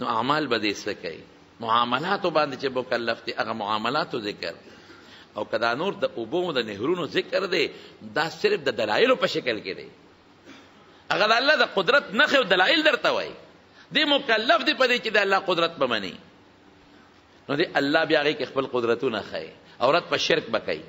نو اعمال به دې څه کوي معاملاتو باندې چې مکلف دی هغه معاملاتو ذکر او کدا نور د اوبو د نهرونو ذکر دی دا صرف د دلایلو په شکل کې دی. هغه د الله د قدرت نښې او دلایل درته وایي. دی مکلف دی په دې چې د الله قدرت به مني، نو دی الله بیا هغې کې خپل قدرتونه ښیي او رد په شرک به کوي،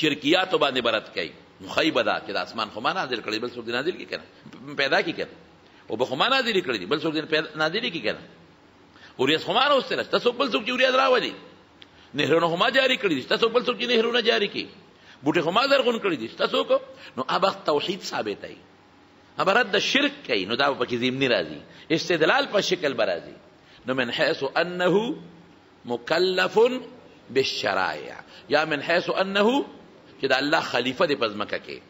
شرکیاتو باندې به رد کوي. نو ښیي به دا چې د اسمان خو ما نازل کړی، بل څوک دې نازل کړي که نه؟ پیدا کړي که نه؟ اوبه خو ما نازلې کړي دي، بل څوک دې نازلې کړي که نه؟ وریځ خو ما راوستلی شته، څوک بل څوک چې وریځ راولي. نهرونه خو ما جاري کړي دي، شته څوک بل څوک چې نهرونه جاري کړي. بوټي خو ما زرغون کړي دي، شته څوک. نو هغه توحید ثابتوي، هغه رد شرک کوي، نو دا به پکې ضمني راځي، استدلال په شکل به راځي. نو من حیث انه مکلف بالشرایع، یا من حیث انه چې د الله خلیفه دی په ځمکه کې،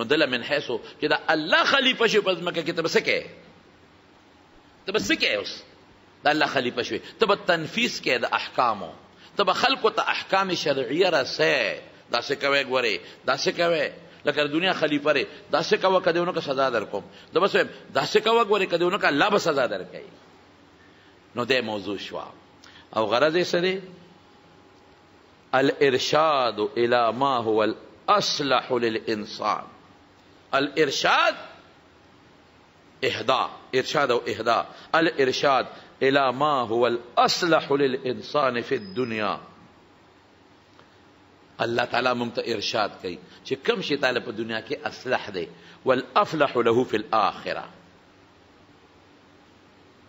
نو دله من حیث چې د الله خلیفه شي په ځمکه کې، ته به څه کوې؟ ته به څه کوې اوس؟ د الله خلیفه شوې، ته به تنفیذ کوې د احکامو، ته به خلکو ته احکام شرعیه رسې. داسې کوې ګورې، داسې کوې لکه دنیا خلیفه رې، داسې کوه که دونکو سزا در کوم، د بس ویم داسې کوه ګورې که دونکو الله به سزا در کوي. نو دې موضوع شوه او غرض یې څه دی؟ الارشاد الى ما هو الاصلح للانسان. الارشاد اهداء، ارشاد او اهداء، الارشاد الى ما هو الاصلح للانسان في الدنيا. الله تعالی ممت ارشاد کوي چې کم شي تعالی په دنیا کې اصلح دی، والافلح له في الاخره.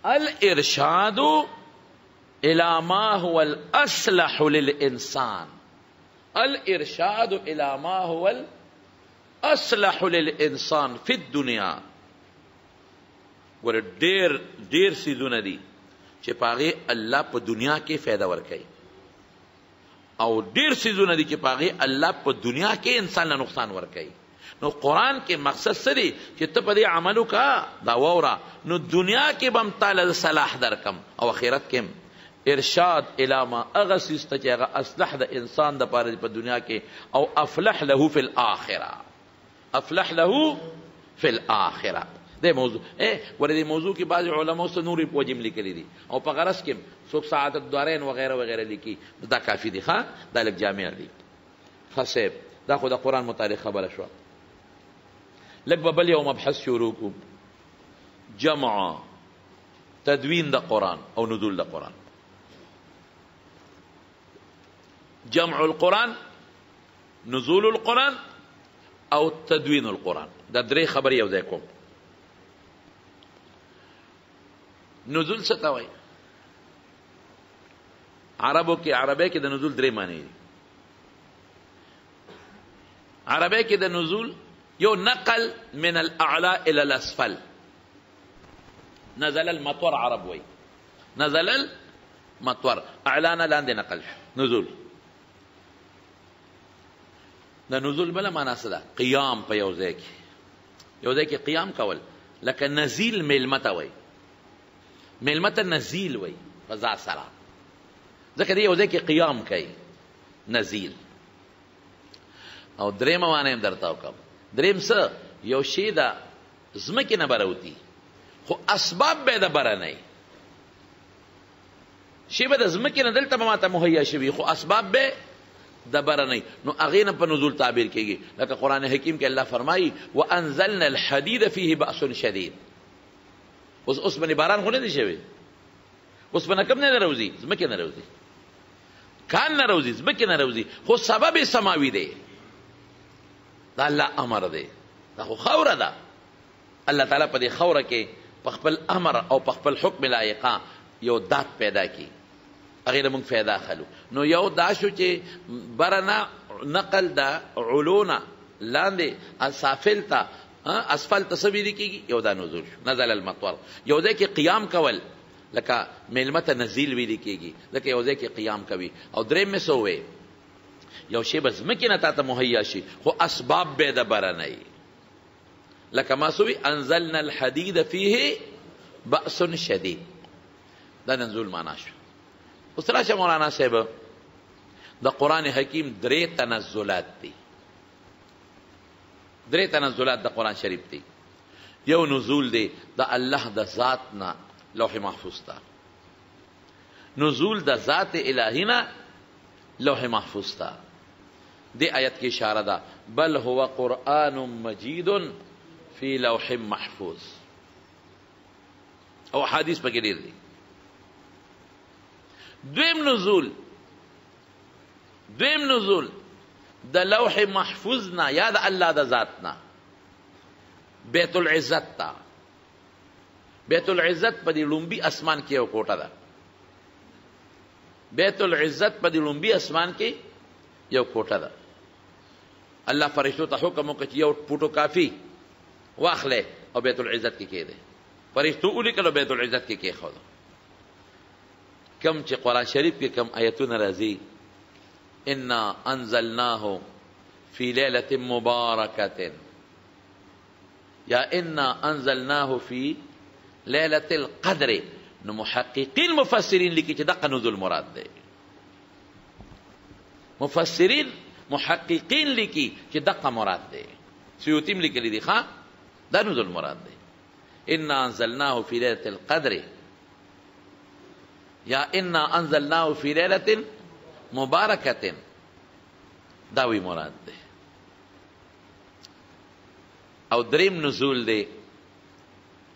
الارشاد الى ما هو الاصلح للانسان، الارشاد الى ما هو الاصلح للانسان في الدنيا. ور ډېر ډېر سيزونه دي چې پاغه الله په دنیا کې فائدہ ورکړي، او ډېر سيزونه دي چې پاغه الله په دنیا کې انسان له نقصان ورکړي. نو قرآن کې مقصد څه دی؟ چې ته په دې عملو کا دا واوره، نو دنیا کې به هم تعالی صلاح درکم او اخرت کې هم. ارشاد الی ما هغه څیز ته چې هغه اصلح د انسان دپاره په دنیا کې، او افلح له فی الاخره، افلح له فی الاخره. دې موضوع ورې دې موضوع کې بعضې علماو څه نورې پوجې هم لیکلي دي، او په غرض کې هم څوک سعادت دارین وغیره وغیره لیکي. دا کافي دي، ښه دا لږ جامع دي. ښه صاحب دا خو د قرآن مطالعه خبره شوه. لږ به بل یو مبحث شروع کړو، جمع تدوین د قرآن او نزول د قرآن. جمع القرآن، نزول القرآن، او تدوین القرآن. دا درې خبرې یو ځای کوم. نزول څه ته وایي؟ عربو کې عربی کې د نزول درې معنی دي. عربی کې د نزول یو نقل من الاعلى الى الاسفل، نزل المطور عرب وایي، نزل المطور اعلى نه لاندې نقل نزول. د نزول بله معنا څه ده؟ قیام په یو ځای کې، یو ځای کې قیام کول. لکه نزیل میلمه ته وایي، میلمه ته نزیل وایي په ځا سره، ځکه دی یو ځای کې قیام کوي، نزیل. او درېمه معنی هم درته وکړم. درېم څه؟ یو شی د ځمکې نه بره وتي، خو اسباب به یې د بره نه وي. شی به د ځمکې نه دلته به ماته مهیا شوي، خو اسباب به دبر نہیں. نو اغینا پا نزول تعبیر کی گی. لیکن قرآن حکیم کے اللہ فرمائی وَأَنزَلْنَا الْحَدِيدَ فِيهِ بَأْسٌ شَدِيد. اس منی باران خونے دی شوی، اس منی کم نروزی، زمکی نروزی، کان نروزی، زمکی نروزی، خو سبب سماوی دے. دا اللہ امر دے، دا خو خور دا. اللہ تعالیٰ پا دے خور کے پخپل امر او پخپل حکم لائقا یو دات پیدا کی، اغیر مونگ فیدا خلو. نو یو داشو چه برنا نقل دا علونا لانده اسفل تا اسفل تصویری کی یو دا نزول شو، نزل المطور. یو دای که قیام کول، لکه میلمت نزیل ویلی کی، لکه یو دای که قیام کوی. او درم میں سووے یو شی بزمکی نتا تا محیا شی، خو اسباب بید برنائی. لکه ما سووی انزلنا الحدید فیه بأس شدید، دا نزول مانا شو. اس طرح سے مولانا صاحب دا قرآن حکیم درے تنزلات تی، درے تنزلات دا قرآن شریف تی. یو نزول دے دا اللہ دا ذاتنا لوح محفوظ تا، نزول دا ذات الہینا لوح محفوظ تھا. دے آیت کی اشارہ دا بل ہوا قرآن مجید فی لوح محفوظ او حدیث پہ گیر دی. دویم نزول دویم نزول دا لوح محفوظ نا یا دا اللہ دا ذات نا بیت العزت تا. بیت العزت پا دی لنبی اسمان کی او کوٹا دا بیت العزت پا دی لنبی اسمان کی یو کوٹا دا. اللہ فرشتو تا حکم وکړ یو پوٹو کافی واخلے او بیت العزت کی کی دے. فرشتو اولی کلو بیت العزت کی کی خود کم چی قرآن شریف کی کم آیتون رازی انا انزلناہو فی لیلت مبارکت یا انا انزلناہو فی لیلت القدر. نو محققین مفسرین لکی چی دقا نزول مراد دے. مفسرین محققین لکی چی دقا مراد دے. سیوتیم لکی دی خواہ دا نزول مراد دے. انا انزلناہو فی لیلت القدر یا انا انزلناہو فی لیلت مبارکت داوی مراد دے. او دریم نزول دے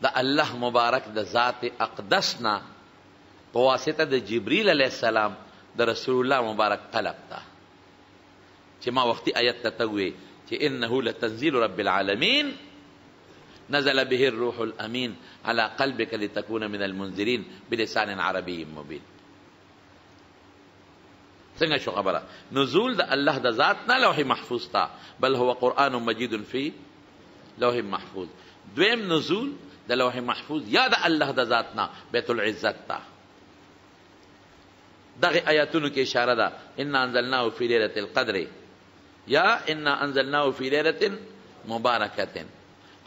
دا اللہ مبارک دا ذات اقدسنا بواسطہ دا جبریل علیہ السلام دا رسول اللہ مبارک طلب تا. چی ما وقتی آیت تتوی چی انہو لتنزیل رب العالمین نزل به الروح الامین على قلبك لتكون من المنذرین بلسان عربی مبین. سنگا شو خبرہ نزول دا اللہ دا ذات نا لوح محفوظ تا بل هو قرآن مجید فی لوح محفوظ. دویم نزول دا لوح محفوظ یا دا اللہ دا ذات نا بیت العزت تا. دغی آیاتونو کی اشارہ دا انا انزلناو فی لیلت القدر یا انا انزلناو فی لیلت مبارکت.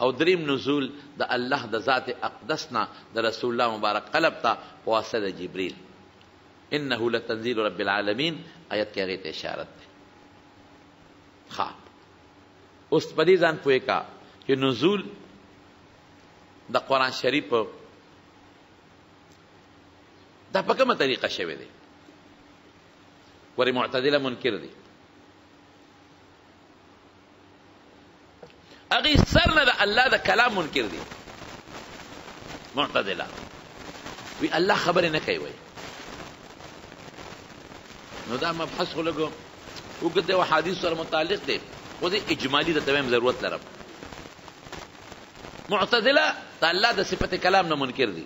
او دریم نزول دا اللہ دا ذات اقدسنا دا رسول اللہ مبارک قلب تا واسطہ جبریل. انہو لتنزیل رب العالمین آیت کی غیت اشارت دے. خواب اس پدی زان پوئے کا کہ نزول دا قرآن شریف دا پکم طریقہ شوے دے. وری معتدلہ منکر دے اگی سرنا دا اللہ دا کلام منکر دے. معتدلہ وی اللہ خبر نکے وی نو دا مبحث خو لگو وګد دی و حدیث سره متعلق دی خو دی اجمالی د تمام ضرورت لرم. معتزله د الله د صفت کلام نه منکر دي.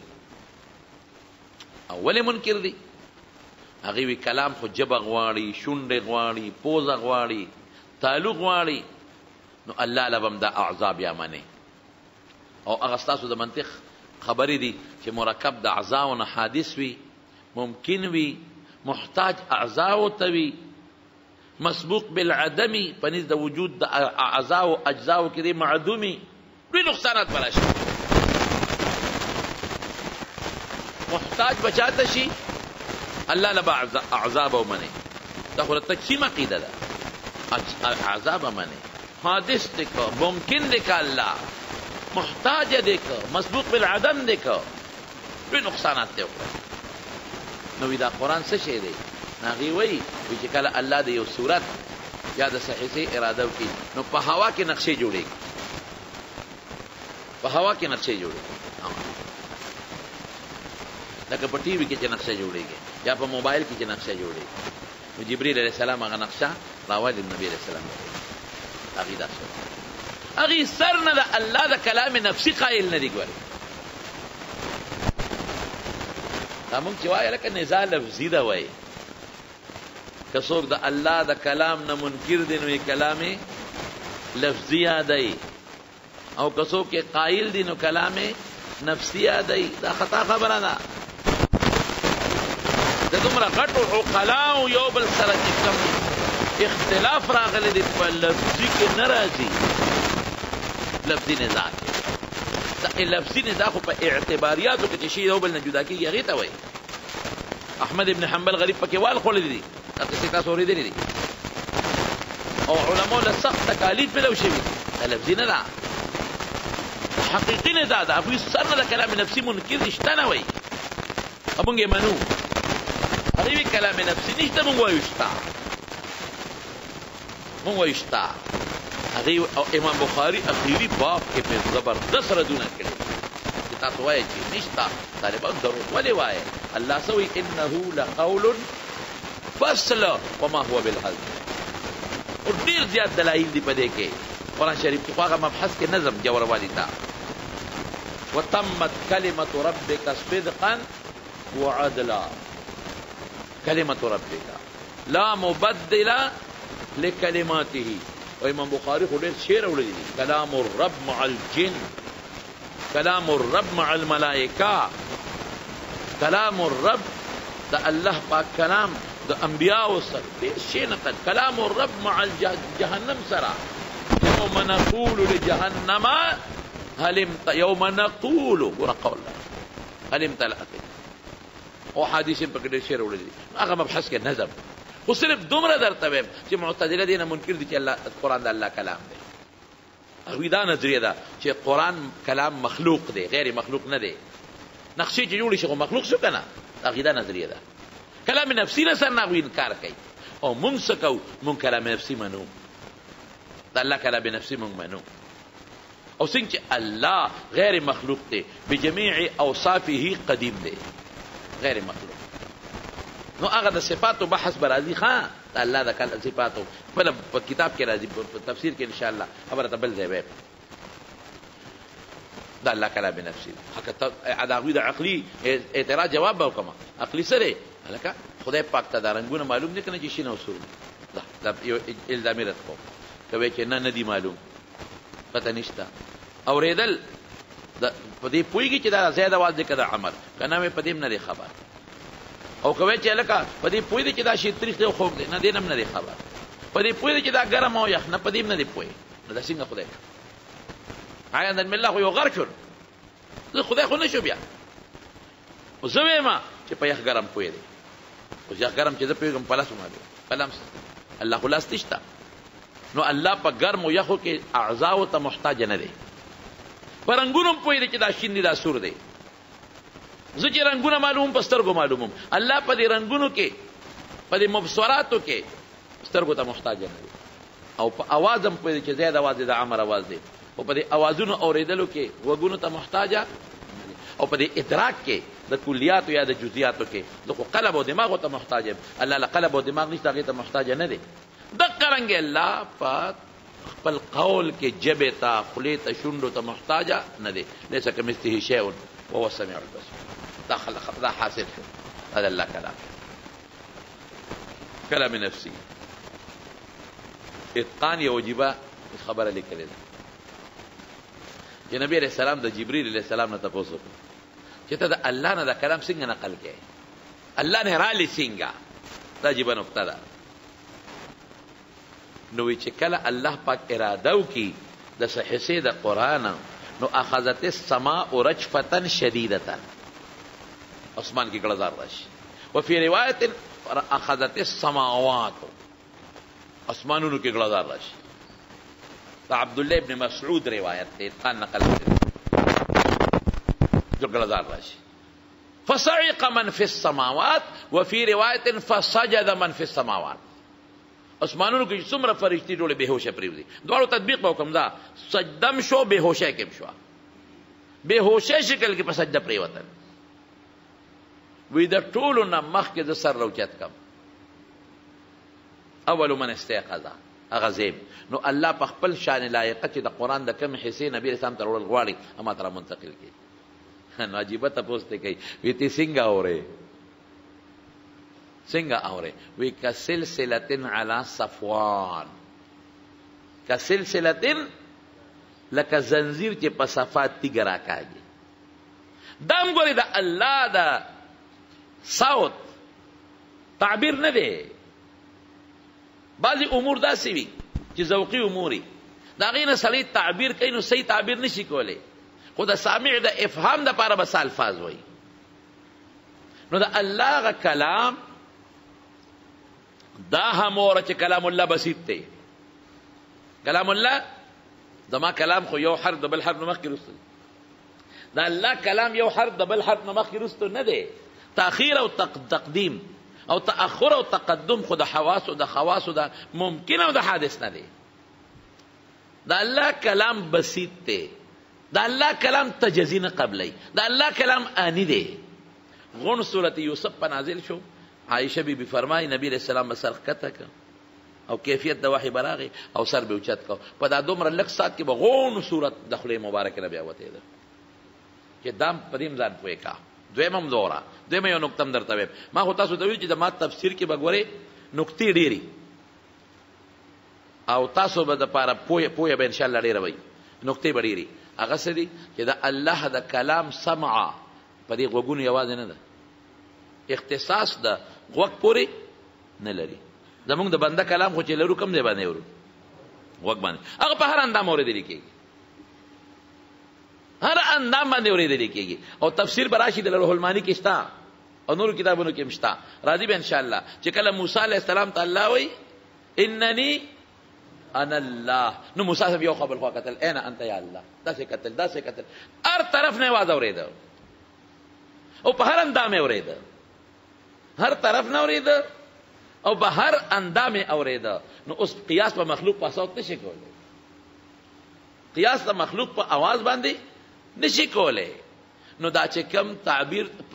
اول منکر دي هغه وی کلام خو جبه غواړي شونډه غواړي پوزه غواړي تعلق غواړي. نو الله لبم دا اعصاب یا منی او هغه تاسو د منطق خبرې دي چې مرکب د اعضاء او حادث وي ممکن وي محتاج اعضاء توی مسبوق بالعدمی پنیز دا وجود دا اعضاء و اجزاء کری معدومی دوی نقصانات برا شی محتاج بچاتا شی اللہ لبا اعضاء و منی داخل تکشیم عقیدہ دا اعضاء و منی حادث دیکھو ممکن دیکھا اللہ محتاج دیکھو مسبوق بالعدم دیکھو دوی نقصانات دیکھو. نوی دا قرآن سشے دے ناغی وی ویچی کالا اللہ دے یو صورت یا دا صحیصے ارادو کی نو پا ہوا کے نقشے جوڑے پا ہوا کے نقشے جوڑے لیکن پا ٹی وی کے چے نقشے جوڑے گے یا پا موبائل کے چے نقشے جوڑے گے. جبریل علیہ السلام آگا نقشہ راوال نبی علیہ السلام آگی دا صورت آگی سر نا دا اللہ دا کلام نفسی قائل نا دیگوارے مونږ چې وایو لکه نزا لفظي ده وایي. که څوک د الله د کلام نه منکر دی نو یې کلام یې لفظي یادوي او که څوک یې قایل دی نو کلام یې نفسي یادوي. دا خطا خبره ده. د دومره غټو عقلاو یو بل سره چې کوم اختلاف راغلی دی په لفظي کې نه راځي. لفظي نزا کې لفظی نزا خو پا اعتباریاتو که چشی دو بلن جدا کی یقیتا وی احمد ابن حنبل غریب پا کیوال خول دی دی اقصی تاس ہو ری دی دی او علماء لسخت تکالیف ملو شوی لفظی نزا حقیقی نزا دا ابوی سرن دا کلام نفسی منکر نشتا نوی ابونگی منو اریوی کلام نفسی نشتا منگوی اشتا موشتا اگئی امام بخاری اخیری باب کے پہ زبردست ردونہ کرے جتا تو وائے چی نشتا طالبان درود والے وائے اللہ سوئی انہو لقول فصل وما ہوا بالحضر اور دیر زیاد دلائل دی پدے کے قرآن شریف تقاقہ مبحث کے نظم جور والی تا وَتَمَّتْ كَلِمَةُ رَبِّكَ صِدْقًا وَعَدْلًا کلمت ربِّكَ لا مبدل لِكَلِمَاتِهِ و امام بخاری خود شعر اولی دی کلام الرب مع الجن کلام الرب مع الملائکہ کلام الرب دا اللہ پاک کلام دا انبیاء سر بیس شینقل کلام الرب مع جہنم سرا یوم نقول لجہنم هل امتلأت یوم نقول گورا قول هل امتلأت او حدیث پر کدے شعر اولی دی اگر مبحث کے نظم وہ صرف دومره درته ویم چې معتزله دینه منکر دي چې الله قرآن د الله کلام دی. هغوی دا نظریه ده چې قرآن کلام مخلوق دی، غیر مخلوق نه دی. نقشې چې جوړې شي خو مخلوق شو که نه، هغوی دا نظریه ده. کلام نفسي نه سر نه هغوی انکار کوي او مونږ څه کوو؟ مونږ کلام نفسي منو، د الله کلام نفسي مونږ منو، او څنګه چې الله غیر مخلوق دی بجمیع اوصافه قدیم دی، غیر مخلوق. نو هغه د صفاتو بحث به راځي ښه، د الله د کل صفاتو بله په کتاب کې راځي، په تفسیر کې انشاءالله خبره ته بل ځای به د الله کلام نفسي ده. د هغوی د عقلي اعتراض جواب به وکړم. عقلي څه دی؟ هلکه خدای پاک ته دا رنګونه معلوم دي که نه چې شین او سور دي؟ دا یو الزامي رد کوم که وایي چې نه نه دي معلوم، پته نشته. اورېدل په دې پوهېږي چې دا زیاد اواز دی که د عمل، که نه مې په دې هم نه دی خبر. او کوي چې لکه په دې پوه دي چې دا شی تریخ دی او خوږ دی، نه دې هم نه دی خبر. په دې پوه دي چې دا ګرم او یخ، نه په دې هم نه دی پوه. نو دا څنګه خدای کړ؟ عیاذا بالله، خو یو غر شول، زه خدای خو نه شو بیا. خو زه وایم چې په یخ ګرم پوه دی، خو یخ ګرم چې زه پوهېږم په لاس ومالوم، په لمس الله خو لاس نشته. نو الله په ګرم او یخو کې اعضاو ته محتاج نه دی. په رنګونو هم پوه دی چې دا شین دی، دا سور دی. زه چې رنګونه معلوم په سترګو معلوموم، الله په دې رنګونو کې، په دې مبصراتو کې سترګو ته محتاج نه دی. او په اواز هم پوهېږي چې زیاد اواز دی، د عمر اواز دی، او په دې اوازونو اورېدلو کې غوږونو ته محتاجه نه دی. او په دې ادراک کې د کلیاتو یا د جزیاتو کې زه خو قلب او دماغو ته محتاج یم، الله له قلب او دماغ نشته، هغې ته محتاجه نه دی. دقه رنګ الله په خپل قول کې جبې ته، خولې ته، شونډو ته محتاجه نه دی. لیسه کمثله شیء وهو السمیع البصیر. دا حاصل شو، هذا الله کلام کلام نفسی اتقان یا وجیبه خبره لیکلی ده چې نبی علیه السلام د جبریل علیه السلام نه تپوس وکړو چې ته د الله نه دا کلام څنګه نقل کوې، الله نه رالی څنګه؟ دا عجیبه نقطه ده. نو وایي چې کله الله پاک اراده وکړي د څه حصې د قرآن، نو اخذت السماء رجفة شدیدة، عثمان کی گڑزار راشی. وفی روایت اخذت السماوات، عثمانونو کی گڑزار راشی. تا عبداللہ ابن مسعود روایت تے اتقان نقل جو گڑزار راشی. فصعق من فی السماوات وفی روایت فسجد من فی السماوات. عثمانونو کی سمر فرشتی جوڑے بے ہوشے پریوزی دوارو تطبیق باوکم دا سجدم شو بے ہوشے کم شو بے ہوشے شکل کی پسجد پریوتن وی در طولو نمخ که در سر روچت کم اولو من استيقظا اغزیم. نو الله پا خپل شان لایقه چه در قرآن در کم حصه نبی رسام تر اول غواری اما تر منتقل که. نو عجیبه تا پوسته که وی تی سنگا آوره سنگا آوره وی که سلسلتن علا صفوان، که سلسلتن لکه زنزیر چه پا صفات تی گرا کاجی. دم گوری در الله در صوت تعبیر نه دی. بعضې امور داسې وي چې ذوقي اموري د هغې نه سړی تعبیر کوي، نو صحیح تعبیر نشي کولی، خو د سامع د افهام دپاره به څه الفاظ وایي. نو د الله هغه کلام دا هم وره چې کلام الله بسیط دی. کلام الله زما کلام خو یو حرف د بل حرف نه مخکې وروسته دی. د الله کلام یو حرف د بل حرف نه مخکې وروسته نه دی، تاخیر او تقدیم. او تأخر او تقدم خود حواس و دا خواس و دا ممکن او دا حادث نده. دا اللہ کلام بسیط تے، دا اللہ کلام تجزین قبلی، دا اللہ کلام آنی دے. غن صورت یوسف پا نازل شو، عائشہ بی بی فرمائی نبی علیہ السلام بسر کتا کا او کیفیت دا وحی براغی او سر بی اوچت کا، پا دا دوم رلک سات کی با غن صورت دخل مبارک نبی آواتے دا که دام پدیم زن پوئے کا. دویم هم دورا دویم یو نکتم در طویم ما خو تاسو دویو چې د ما تفسیر کې بګورې نکتې ډېری او تاسو به دپاره پویه پویه به انشاءالله ډېره وی نکتې به ډېري. هغه څه دي چې د الله د کلام سمعه په دې غوږونو یوازې نه ده، اختصاص د غوږ پورې نه لري. زمونږ د بنده کلام خو چې لرو کم ځای باندې اورو، غوږ باندې، هغه په هر اندام اورېدلی کېږي، هر اندام باندې اورېدلی کېږي. او تفسیر به راشي د روح المانی کې شته او نورو کتابونو کې هم شته، راځي به انشاءالله چې کله موسی علیه السلام ته الله وایي انني انا الله، نو موسی صاحب یو خوا بل خوا کتل، اینا انت یا الله، داسې کتل داسې کتل، هر طرف نه یې اورېده او په هر اندام یې اورېده، هر طرف نه اورېده او په هر اندام یې اورېده. نو اوس قیاس په مخلوق په صوت نشي کولی، قیاس د مخلوق په آواز باندې نشی کولے. نو دا چه کم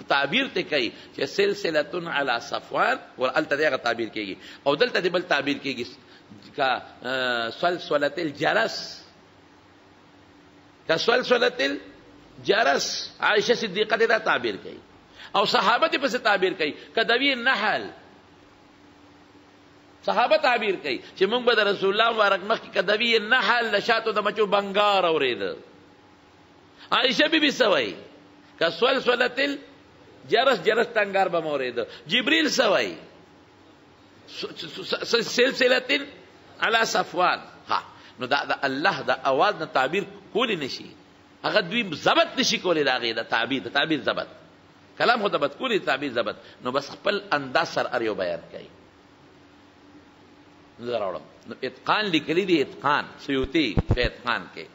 تعبیر تے کئی چه سلسلتن علا صفوان ورالتا دیغا تعبیر کئی گی او دلتا دی بل تعبیر کئی گی کا سلسلت الجرس، کا سلسلت الجرس. عائشہ صدیقہ دی دا تعبیر کئی او صحابہ دی پس تعبیر کئی کدوی نحل، صحابہ تعبیر کئی چه مونگ با دا رسول اللہ مبارک مخ کی کدوی نحل لشاتو دا مچو بنگار او ریدر. عائشہ بی بی سوائی که سلسلت الجرس، جرس تنگار بمورید. جبریل سوائی سلسلت علی صفوان. نو دا اللہ دا آواز نا تعبیر کولی نشی، اگر دوی ضبط نشی کولی دا غیر دا تعبیر، دا تعبیر ضبط کلام خود ضبط کولی، تعبیر ضبط. نو بس خپل انداز سر اریو بیان کئی. نو اتقان لکلی دی، اتقان سیوتی فی اتقان کئی.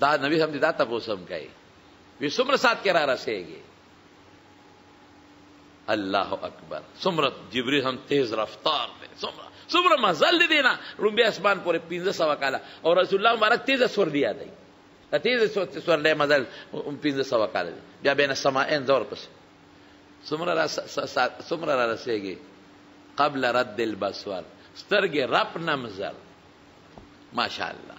دا نبی سمجھے دا تپوسم کئی وی سمر سات کرا رسے گی. اللہ اکبر، سمرت جبریل ہم تیز رفتار دے، سمر مزل دے دینا رنبی اسمان پورے پینزہ سوا کالا، اور رسول اللہ مبارک تیز سور دیا دی، تیز سور لے مزل پینزہ سوا کالا دی، بیا بین سمائن زور پس سمر را رسے گی قبل رد البسوار، سترگ رپ نمزل. ماشاءاللہ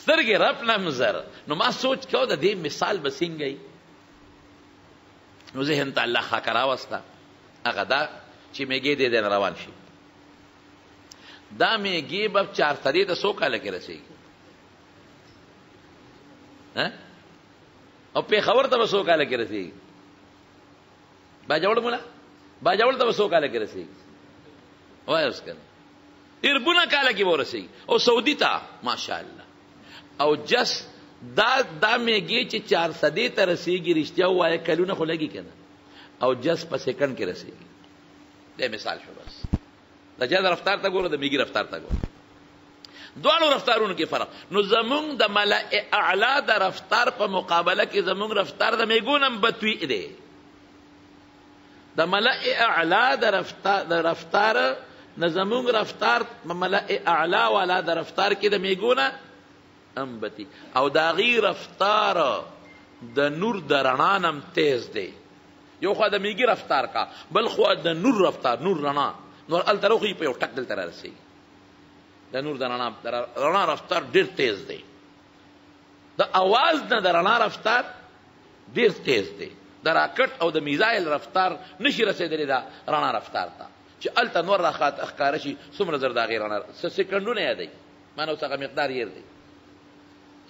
سترگی رب نمزر. نو ما سوچ کیاو دا دی مثال بسین گئی، نو ذہن تا اللہ خاک راوستا اگا دا چی میگی دے دین روان شی، دا میگی باب چار تری تا سو کالا کی رسی گی او پی خور تا با سو کالا کی رسی گی، باجاول مولا باجاول تا با سو کالا کی رسی گی، وائی اس کرنے اربونا کالا کی وہ رسی گی او سعودی تا. ماشاءاللہ. او جس دا میگی چی چار صدی تا رسیگی رشتیا ہوا ہے کلونا خو لگی کنا، او جس پا سیکنڈ کی رسیگی. دے مثال شو بس دا جد رفتار تا گو را دا میگی رفتار تا گو، دوانو رفتارون کی فرق. نو زمونگ دا ملائ اعلا دا رفتار پا مقابلہ کی زمونگ رفتار دا میگونم بتوی دے، دا ملائ اعلا دا رفتار نزمونگ رفتار ملائ اعلا والا دا رفتار کی دا میگونا امبتی، او دا غی رفتار د نور درنانم تیز دی. یو خواه دا میگی رفتار کا، بل خواه دا نور رفتار، نور رنان، نور ال تروخی پیو ٹک دل تر رسی دا نور درنان رنان رفتار دیر تیز دی، دا آواز نا دا رنان رفتار دیر تیز دی، دا راکٹ او دا میزایل رفتار نشی رسی دلی دا رنان رفتار تا چه ال تا نور را خواهد اخکارشی سمر زر دا غی رنان سکندو نیا دی، مانو ساقا مقدار یر دی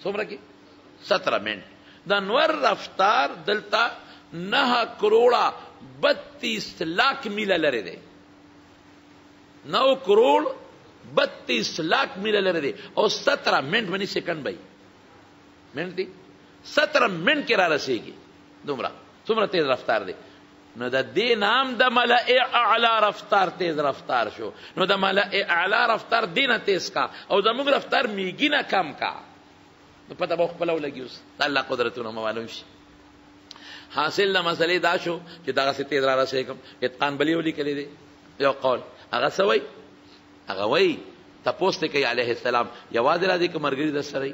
سمرہ کی سترہ منٹ. دا نور رفتار دلتا نہ کروڑا بتیس لاکھ میلہ لرے دے، نو کروڑ بتیس لاکھ میلہ لرے دے اور سترہ منٹ منی سیکنڈ بھائی منٹ دی، سترہ منٹ کے را رسے گی دمرہ سمرہ تیز رفتار دے. نو دا دی نام دا ملئ اعلا رفتار تیز رفتار شو، نو دا ملئ اعلا رفتار دینا تیز کا او دا مگ رفتار میگی نا کم کا، نو پتا با اخپلاو لگی اس تا اللہ قدرتون ہم معلوم شی. حاصل له مسئله دا شو چې دغه ستې دراره شي کوم اتقان بلی ولي کړي دي یو قول هغه سوي هغه وي تاسو ته کوي عليه السلام یوازې راځي کې مرګري در سره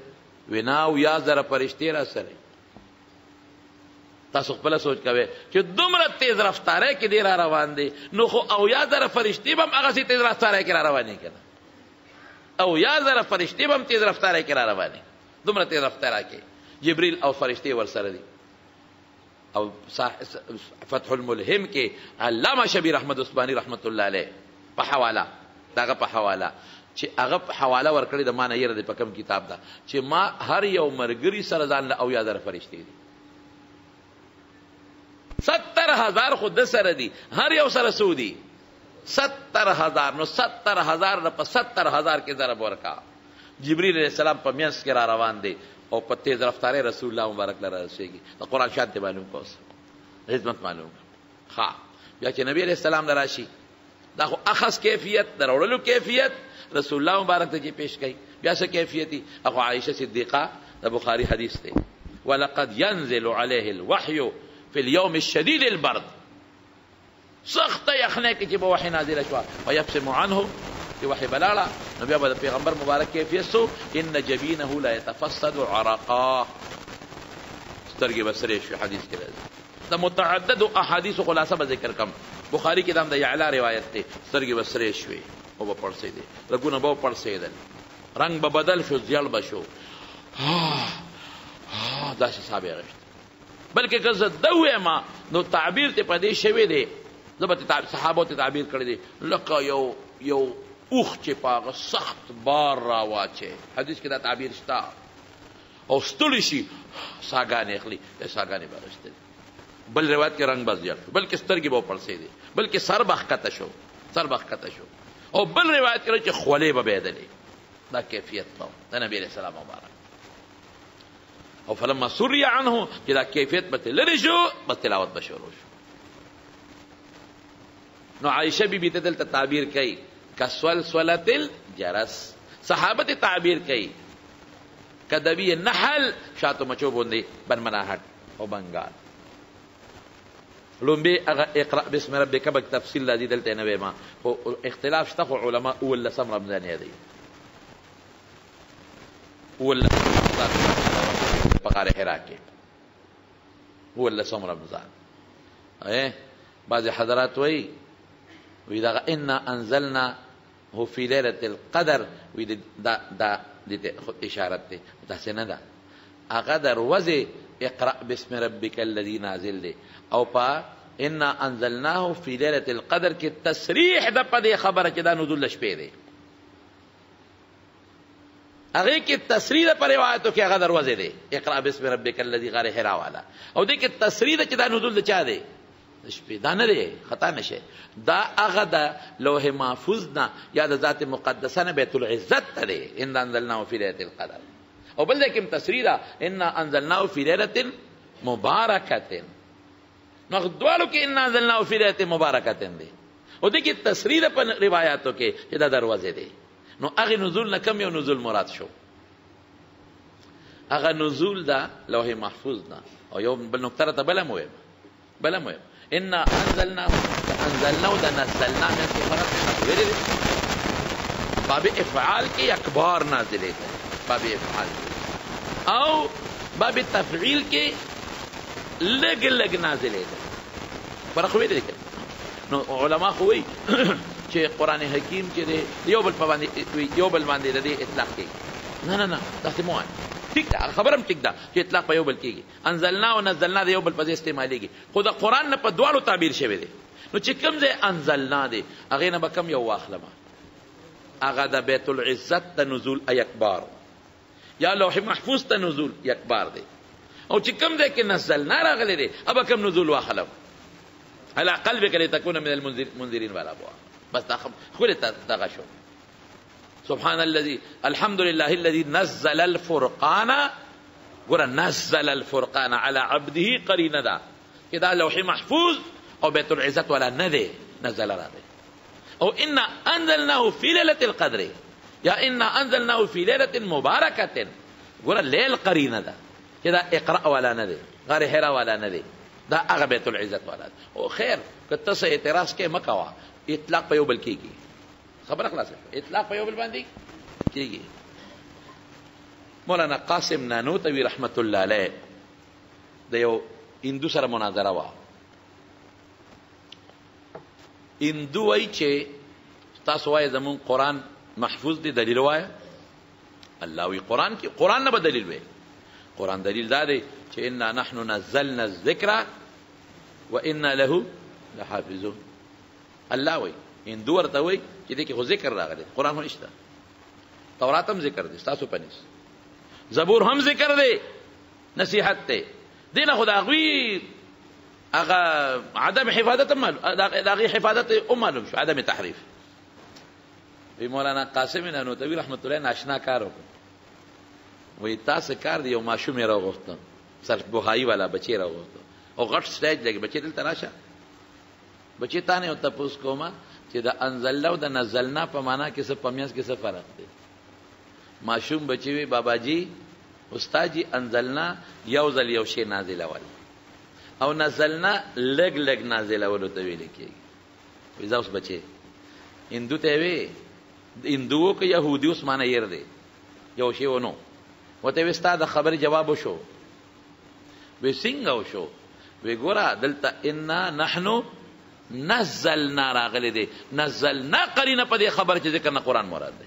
ویناو یا زره فرشتي را سره تاسو خپل سوچ کوي چې دومره تیز رفتاره کې دی را روان دي نو خو او یا زره فرشتي هم هغه ستې تیز رفتاره کې را روانې کړه او یا زره فرشتي هم تیز رفتاره کې را روانې دومره تیز رفتاره کې جبريل او فرشتي ور سره دي او فتح الملهم کے علامہ شبیر احمد عثماني رحمت اللہ علیہ پا حوالا دا اغا پا حوالا چه اغا پا حوالا ورکڑی دا ما نیر دا پا کم کتاب دا چه ما هر یو مرگری سرزان او یاد را فرشتی دی ستر ہزار خود سر دی هر یو سر سو دی ستر ہزار نو ستر ہزار دا پا ستر ہزار کے ضرب ورکا جبریل علیہ السلام پا میانس کے را روان دی اور پتے رفتارے رسول اللہ مبارک لرہ رسے گی تو قرآن شاد دے معلوم کو اس حضمت معلوم خواہ یا کہ نبی علیہ السلام دراشی دا خو اخص کیفیت در اولو کیفیت رسول اللہ مبارک دے جی پیش گئی یا سے کیفیتی اخو عائشہ صدیقہ دا بخاری حدیث دے وَلَقَدْ يَنزِلُ عَلَيْهِ الْوَحْيُ فِي الْيَوْمِ الشَّدِيدِ الْبَرْدِ سخت یخنے کی جب وحی نازل شوا وَيَفْسِمُ عَنْهُ کہ وحی بلالا نبی عبد پیغمبر مبارک کیفیت سو ان جبینه لا يتفسد عرقا سترگی بسریش فی حدیث کے لئے دا متعدد احادیث و خلاصہ بذکر کم بخاری کی دام دا یعلا روایت تے سترگی بسریش فی او با پڑھ سیدے رگون با پڑھ سیدن رنگ با بدل شو زیل بشو دا شی صحابی غشت بلکہ قصد دوئے ما نو تعبیر تے پردیش شوی دے صحابہ تے تعبیر کردے لکا یو یو اوخ چه پاغ سخت بار راوا چه حدیث که دا تعبیر شتا او ستولیشی ساگان اخلی ساگانی بارشتی بل روایت که رنگ بازیار شو بلکه سترگی باو پرسی دی بلکه سر بخکتا شو سر بخکتا شو او بل روایت که را چه خولی با بیدلی دا کیفیت باو دا نبی علیہ السلام مبارک او فلما سوری عنه که دا کیفیت بطلری شو بطلاوت بشورو شو نو عائشہ بی بی تدلتا تعبیر کئی کسولسولت الجرس صحابت تعبیر کئی کدوی نحل شاتو مچو بوندی بن مناحت او بنگال لنبی اقرأ بسم ربک بک تفصیل لازی دلتے نوے ما اختلاف شتخو علماء اول لسم رمضانی دی اول لسم رمضان بقار حراکی اول لسم رمضان بعض حضرات وی وی دا انا انزلنا هو فی لیلت القدر وی دا دا اشارت دے دا سنہ دا اقدر وزی اقرأ بسم ربک اللذی نازل دے او پا انا انزلنا هو فی لیلت القدر کی تصریح دا پا دے خبر چی دا نزول لشپے دے اگر کی تصریح دا پا روایتو کی اقدر وزی دے اقرأ بسم ربک اللذی غار حراوالا او دے کی تصریح دا چی دا نزول لچا دے دا نه دی خطا نشه دا هغه د لوح محفوظ نه یا د ذات مقدسه نه بیت العزت ته دی انا انزلناه فی لیلة القدر او بل ځای کې هم تصریح ده انا انزلناه فی لیلة مبارکة نو هغه دواړو کې انا انزلناه فی لیلة مبارکة دی او دې کې تصریح ده په روایاتو کې چې دا دروازه دی نو هغه نزول نه کم یو نزول مراد شو هغه نزول ده لوح محفوظ نه او یو بل نکته ته بله مهم بله مهم اِنَّا أَنزَلْنَاهُ أَنزَلْنَاهُ دَ نَزَّلْنَاهُ میں سے فرق نہ ویرے باب افعال کے اکبار نازلے تھے باب افعال کے او باب تفعیل کے لگ لگ نازلے تھے فرق ویرے دیکھے علماء خوئی چھے قرآن حکیم چھے دے یو بل باندے دے اطلاق کے گی نا نا نا تحت موان ٹھیک دا خبرم ٹھیک دا چې اطلاق په یو بل کېږي انزلنا او نزلنا د یو بل په ځای استعمالېږي خو د قرآن نه په دواړو تعبیر شوی دی نو چې کوم ځای انزلنا دی هغې نه به کم یو واخلمه هغه د بیت العزت ته نزول یکبار یا لوح محفوظ ته نزول یکبار دی او چې کوم ځای کې نزلنا راغلی دی هغه به کم نزول واخلم علی قلبک لتکون من المنذرین والابواب بس دا خپله دغه شو سبحان الذي الحمد لله الذي نزل الفرقان گورا نزل الفرقان على عبده قرین دا کہ دا لوح محفوظ او بیت العزت والا ندے نزل را دے او انا انزلناه فی لیلت القدر یا انا انزلناه فی لیلت مبارکت گورا لیل قرین دا کہ دا اقرأ والا ندے غار حرا والا ندے دا هغه بیت العزت ولاد او خیر کته سه اعتراض کې مکوا اطلاق په یو بل کېږي خبره خلاصه اطلاق په یو بل باندې کېږي. مولانا قاسم نانوتوي رحمت الله علیه د یو هندو سره مناظره وا هندو وایي چې تاسو وایي زمون قرآن محفوظ دی دلیل وایه الله وی قرآن کې قرآن نه به دلیل وایي قرآن دلیل دا دی چې انا نحن نزلنا الذکر و انا له لحافظون الله وی هندو ورته وایي چې دې کې خو ذکر راغلی قرآن خو نشته تورات هم ذکر دی ستاسو په نس زبور هم ذکر دی نصیحت دی دی نه خو د هغوی هغه عدم حفاظت هم معلوم د هغې حفاظت هم معلوم شو عدم تحریف. وی مولانا قاسم نانوتوي رحمت الله ناشنا کار وکړ وی تاسو کار دی یو ماشوم یې راغوښتم صرف بوهایي والا بچی یې راغوښتم او غټ سټیج لګي بچی دلته راشه بچی تا نه یو تپوس کومه چې د انزلله او د نزلنا په معنا کې څه په منځ کې څه فرق دی. ماشوم بچی وی بابا جی استاد جی انزلنا یو ځل یو شی نازلول او نزلنا لږ لږ نازلولو ته ویل کېږي. وی زه اوس بچی هندو ته وی هندوو که یهودي اوس مانه یېر دی یو شی ونو ورته وی ستا د خبرې جواب وشو وی څنګه وشو وی ګوره دلته انا نحنو نزلنا راغلی دی نزلنا قرینه په دې خبر چې ذکر نه قرآن مراد دی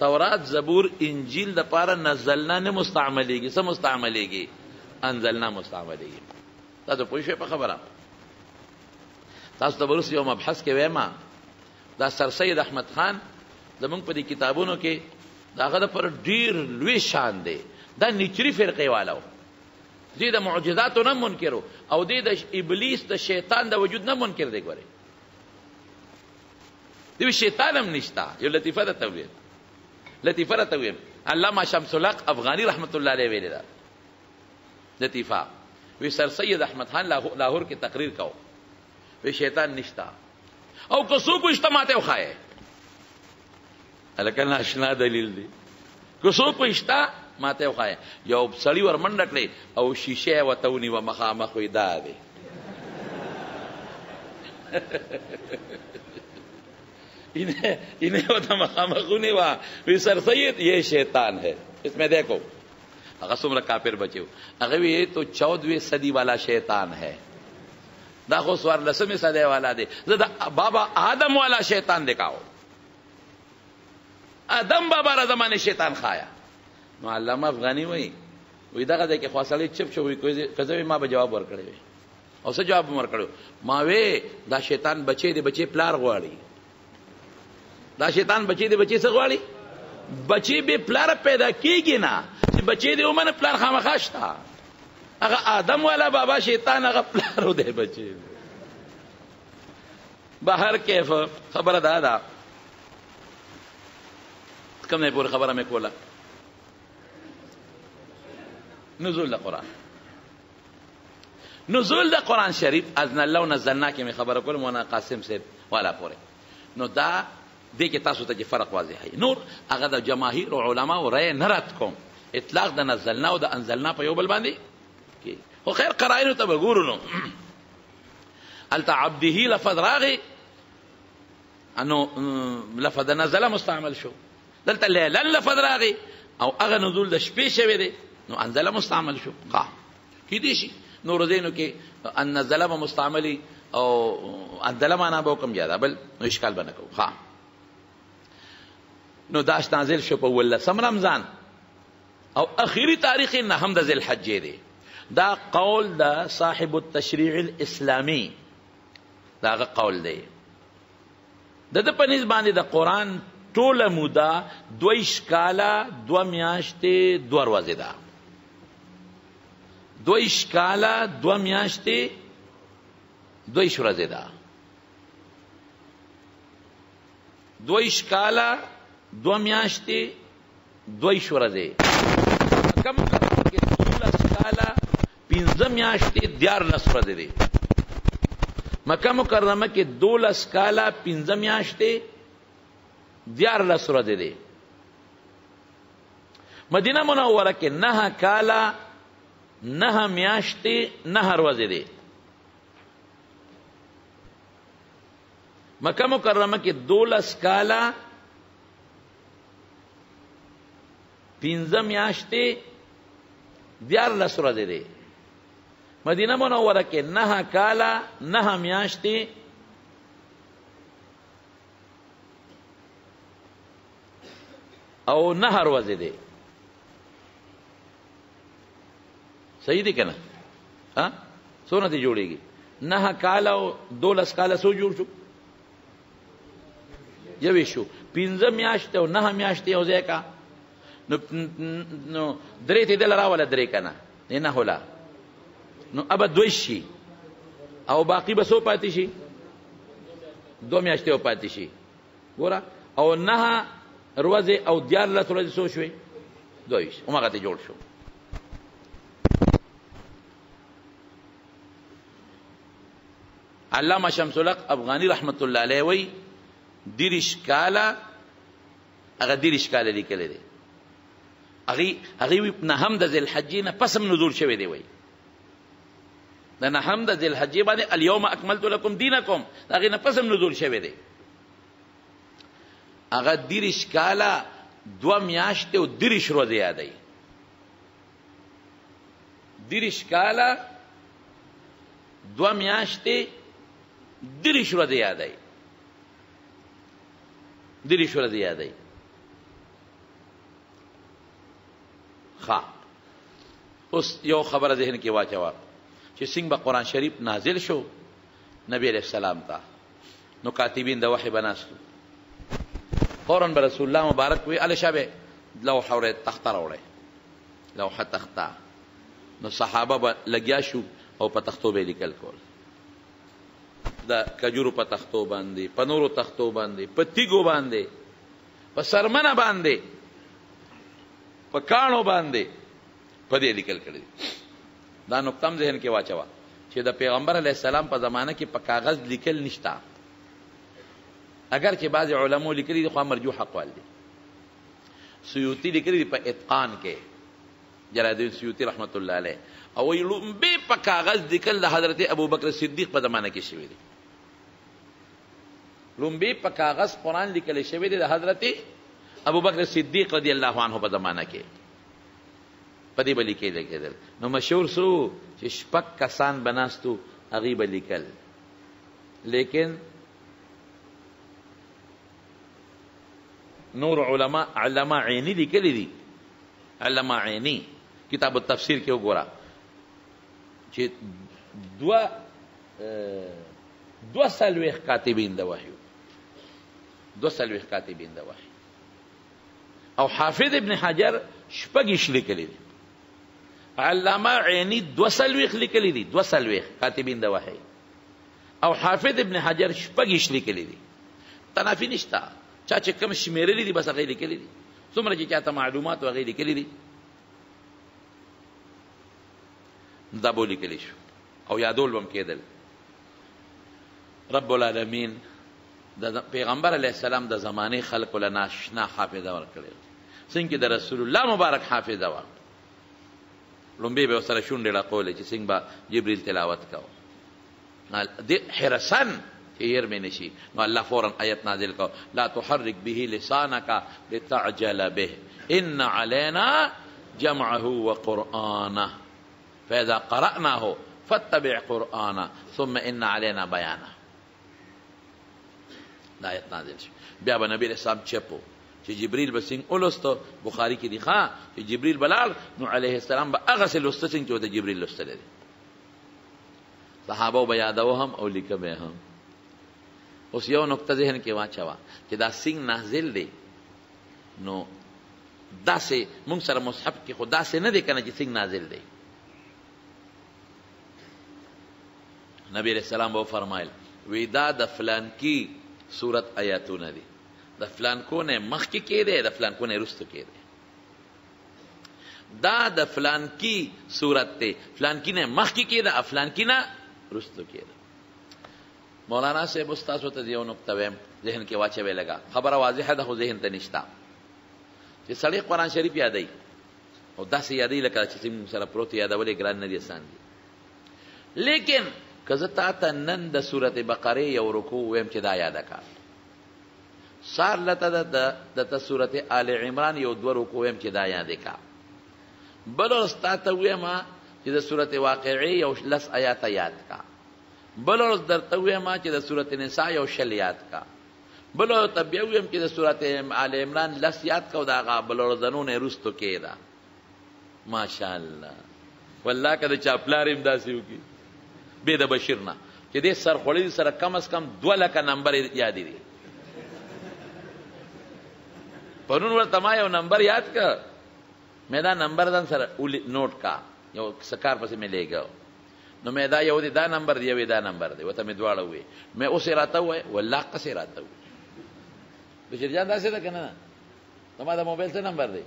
تورات زبور انجیل د پاره نزلنا نه مستعملیږي څه مستعملیږي انزلنا مستعملیږي. تاسو پوه شئ په خبره تاسو ته به وروسته یو مبحث کې وایم دا سر سید احمد خان زمونږ په دې کتابونو کې د هغه دپاره ډېر لوی شان دی دا نیچري فرقې والا و دې د معجزاتو نه منکر او دې د ابلیس د شیطان د وجود نه منکر دی. ګورې دې شیطان هم نشته یو لطیفه درته وویم لطیفه درته وویم علامه شمس الحق افغاني رحمت الله علیه ویلې ده لطیفه وی سر سید احمد خان لاهور کې تقریر کوو وی شیطان نشته او که څوک ورشته ماته وخایه الکه ناشنا دلیل دی کسو پښتا ماته وخایه یو سړی ورمنډه کړې او شیشه وتونی و مخامخ وې دا دی انہیں انہیں وته مخامخونه وا وی سر سید یہ شیطان ہے اس میں دیکھو هغه څومره کافر بچو هغه وی ته چودویں صدی والا شیطان ہے دا خو څوارلسمه صدی والا دی زدا بابا آدم والا شیطان دکاو آدم بابا را زمانه شیطان خایا. نو علامه افغاني وایي وایي دغه دی کې خو اصلي چپ شو وایي که ما به جواب ورکړی وایي او څه جواب مې ورکړی ما وایي دا شیطان بچی د بچی پلار غواړي دا شیطان بچی د بچی څه غواړي بچی بې پلاره پیدا کېږي نه چې بچی دې ومنه پلار خامخا شته هغه آدم والا بابا شیطان هغه پلار و دی بچی بهر کیف. خبره دا ده کم نه پور خبره مې کوله نزول د قرآن نزول د قرآن شریف اذن الله و نزلنا کې مې خبره کوله مولانا قاسم صاحب والا پورې نو دا دې کې تاسو ته چې فرق واضح دی نور هغه د جماهیر او علماو رایې نه رد کوم اطلاق د نزلنا او د انزلنا په یو بل باندې کې خو خیر قرائنو ته به ګورو نو هلته عبده لفظ راغی نو لفظ د نزله مستعمل شو دلته لیلن لفظ راغی او هغه نزول د شپې شوی دی نو انزله مستعمل شو قا کیدای شي نو ورځینو کې ان نزله به مستعملي او انزله معنا به وکم زیاده بل نو اشکال به نه کوو ښه. نو داش نازل شو په اولسم رمضان او اخري تاریخ یې نهم د ذلحجې دی دا قول د صاحب التشریع الاسلامي دا هغه قول دی د ده په نس باندې د قرآن ټوله موده دویش کاله دوه میاشتې دوه ورځې ده دویش کاله دوه میاشتې دویش ورځې ده دویش کاله دوه میاشتې دویش ورځې کم کلو کې دولس کاله پنځه میاشتې دیارلس ورځې دي مکه مکرمه کې دولس کاله پنځه میاشتې دیار لس ورځې دی مدینه منوره کې نه کاله نه میاشتې نه ورځې دی مکہ مکرمہ کے دولس کالا پینزه میاشتې دیارلس ورځې دي. مدینه منوره کې نه کالا نه میاشتې او نه ورځې دي. صحیح دي کنه؟ ها څونه دي جوړيږي؟ نه کالا او دولس کالا سو جوړ شو یوه شو، پینزه میاشتې او نه میاشتې او ځای کا نو درې ته دل راواله درې کنه نه هولا نو اب دوشي او باقی بسو پاتې شي دو میاشتې او پاتې شي ګوره او نه ورځې او دیار له ورځې سو شوي دویش عمره ته جوړ شو. علامه شمس الحق افغانی رحمت الله علیه وی دیرش کاله هغه دیرش کاله لیکل دي هغه نه هم د ذل حجې نه پس هم نزول شوی دی وی دا نه هم د ذل حجې باندې الیوم اکملت لکم دینکم هغه نه پس هم نزول شوی دی. هغه دیرش کاله دوه میاشتې او دیرش ورځې یادی. دیرش کاله دوه میاشتې دیرش ورځې یادی دیرش ورځې یادی. خواہ اس یو خبر ذہن کی واچوا چی سنگ با قرآن شریف نازل شو نبی علیہ السلام تا نو کاتبین دا وحی بناستو فوراً برسول اللہ مبارک وی علی شب لوحہ روڑے تختہ روڑے لوحہ تختہ نو صحابہ با لگیا شو او پا تختو بے لکل کول دا کجورو پا تختو باندے پا نورو تختو باندے پا تیگو باندے پا سرمنہ باندے پا کانو بانده پا دی لکل کرده. دا نکتم ذهن که واچوا چه دا پیغمبر علیه السلام پا زمانه که پا کاغذ لکل نشتا، اگر چه بعض علمو لکلی دی خواه مرجوح اقوال دی. سیوطی لکلی دی پا اتقان که جلالدین سیوطی رحمت اللہ علیه او ایلوم بی پا کاغذ لکل دا حضرت ابو بکر صدیق پا زمانه که شوی دی. لومبی پا کاغذ قرآن لکل شوی دی دا حضرت ابو بکر صدیق رضی اللہ عنہ پا زمانہ کے پدی بلی کے لئے دل نو مشہور سو چی شپک کسان بناستو اغی بلی کل لیکن نور علماء علماء عینی لی کلی دی. علماء عینی کتاب التفسیر کیوں گورا چی دو دو سلویخ کاتبین دواحیو دو سلویخ کاتبین دواحیو او حافظ ابن حجر شپگش لکلی دی. علامہ عینی دو سلویخ لکلی دی دو سلویخ کاتبین دواحی او حافظ ابن حجر شپگش لکلی دی. تنافی نشتا چا چه کم شمیره لی دی بس غیر لکلی دی سمرا چه چاہتا معلومات و غیر لکلی دی دبو لکلی شو او یادول بم کیدل. رب العالمین د پیغمبر علیه السلام د زمانه خلق له ناشنا حافظه ورکړل څنګه د رسول الله مبارک حافظه ورکړل. لومبي به سره شونډه لا قوله چې څنګه با جبريل تلاوت کاو د حرسن هیر مې نشي نو الله فورا آیت نازل کاو لا تحرك به لسانك لتعجل به ان علينا جمعه وقرانه فاذا قرأناه فاتبع قرانه ثم ان علينا بيانه. آیت نازل شو بیا به نبی رسام چپو چې جبريل بسنګ اولستو بخاری کې دی ښا چې جبريل بلال نو عليه السلام به هغه سه لسته څنګه چې د جبريل لسته لري صحابه به یادو هم او لیکه به هم. اوس یو نقطه ذهن کې واچوا چې دا سنګ نازل دی نو داسې موږ سره مصحف کې خو داسې نه دی کنه چې سنګ نازل دی. نبی رسول الله به فرمایل ودا د فلان کې صورت آیاتونه دي د فلانکونه مخکې کېده د فلانکونه رستو کېده دا د فلانکی صورت ته فلانکینه مخکې کېده افلانکینه رستو کېده. مولانا صاحب استاد وته یو نقطه ویم ذهن کې واچې وی لگا خبره واضحه ده خو ذهن ته نشتا چې سړی قرآن شریف یادای او داسې یادای لکه چې موږ سره پروت یادولې ګران نه دي آسان دي. لیکن که زه تا تا نن د سورت بقره یو رکو ویم چې دا یاده کا، سار لته د ته سورت آل عمران یو دو رکو ویم چې دا یاده کا، بل ورځ تا ته ویم چې د سورت واقعې یو لس آیات یاد کا، بل ورځ درته ویم چې د سورت نساء یو شل یاد کا، بل ورځ ته بیا ویم چې د سورت آل عمران لس یاد کا او د هغه بل ورځ نن رستو کې ده. ماشاءالله والله که د چا پلار یې همداسې وکړي بے دا بشیر نا چی دے سر خوڑی دی سر کم از کم دو لکا نمبر یادی دی پرون ور تما یو نمبر یاد کا میں دا نمبر دن سر نوٹ کا یو سکار پسی میں لے گا نو میں دا یو دی دا نمبر دی یو دا نمبر دی وطا میں دوارا ہوئے میں اسے راتا ہوئے واللاق سے راتا ہوئے بشیر جان دا سے دا کنا تما دا موبیل سے نمبر دی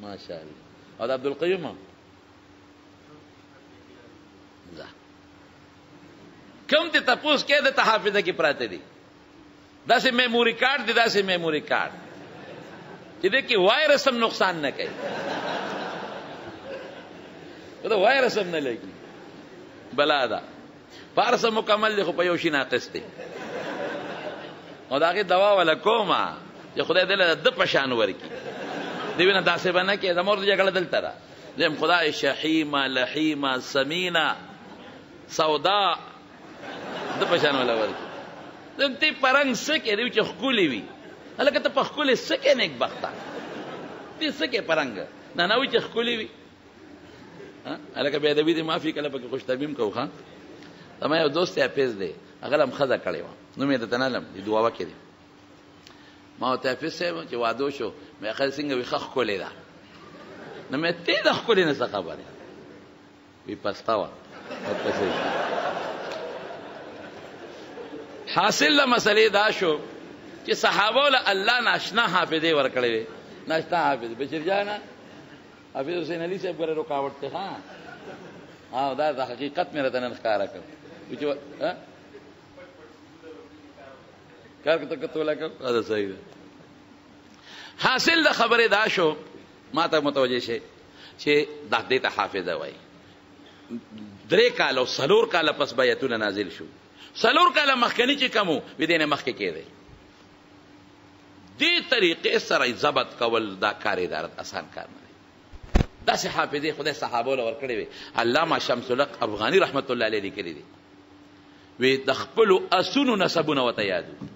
ماشاءاللہ اور دا عبدالقیوم ہم کم تی تپوس که ده تا حافظه کی پراته دی دا سی میموری کارد دی دا سی میموری کارد چی دیکی وائرسم نقصان نکی دا وائرسم نلگی بلا دا پارسم مکمل دی خو پیوشی ناقص دی او دا اگه دوا والا کوما چی خدای دل دا پشان ورکی دیوینا دا سی بنا که دا مورد جگل دل ترا دیم خدای شحیما لحیما سمینا سودا د پشان ولا ورکی د تی پرنګ سکه دی چې خکولی وی الکه ته په خکولی سکه نیک بخته تی سکه پرنګ نه نه وی چې خکولی وی ها الکه به ادبی دی معافی کله پکې خوش تبیم کو خان تما یو دوست یې پیز دی هغه هم خزه کړی و نو مې ته تنالم دی دعا وکړي ما ته پیز سم چې وادو شو مې خل سنگ وی خخ کولی دا نو مې تی د خکولی نه څه خبره وی پستاوا پستاوا حاصل دا مسئلے دا شو چی صحابو لاللہ ناشنا حافظے ورکڑے وے ناشنا حافظے بچر جانا حافظ حسین علی صاحب گرے رکاوٹ تے خان آو دا دا حقیقت میرا تنن خکارا کرو کارکتا کتولا کرو آدھا صحیح دا حاصل دا خبر دا شو ما تا متوجہ شے چی دا دیتا حافظہ وائی درے کالو سلور کالا پس بایتون نازل شو سلور کالا مخکنی چی کمو ویدین مخکی که ده دی طریقه سر زبط کول دا کاری دارد آسان کار نده دا سی حافظه خدای صحابو لور کرده وی علامه شمس الحق افغانی رحمت اللہ علیه کرده وی دخپلو اسونو نسبو نو تیادو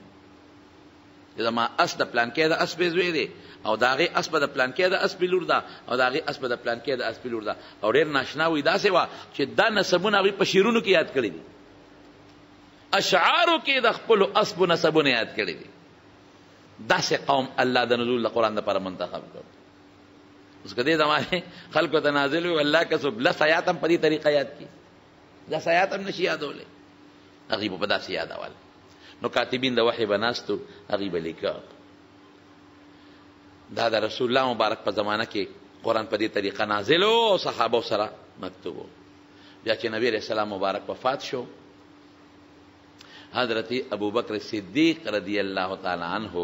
دا ما اس دا پلان که دا اس بیزوی ده او دا غی اس با دا پلان که دا اس بیلور دا او دا غی اس با دا پلان که دا اس بیلور دا او دیر ناشناوی دا سی وا چه دا نسبو ناوی پشیرونو که یاد کرده اشعارو کې د خپلو اسبو نسبونه یاد کړي دي داسې قوم الله د نزول د قرآن دپاره منتخب کړو اوس که دې زمانې خلکو ته نازل وي الله که څوک لس آیات هم په دې طریقه یاد کړي لس آیات هم نشي یادولی هغوی به په داسې یادول نو کاتبین د وحي به ناست وو هغوی به لیکه دا د رسول الله مبارک په زمانه کې قرآن په دې طریقه نازل و او صحابو سره مکتوب و بیا چې نبي علیه السلام مبارک وفات شو حضرت ابو بکر صدیق رضی اللہ تعالی عنہ،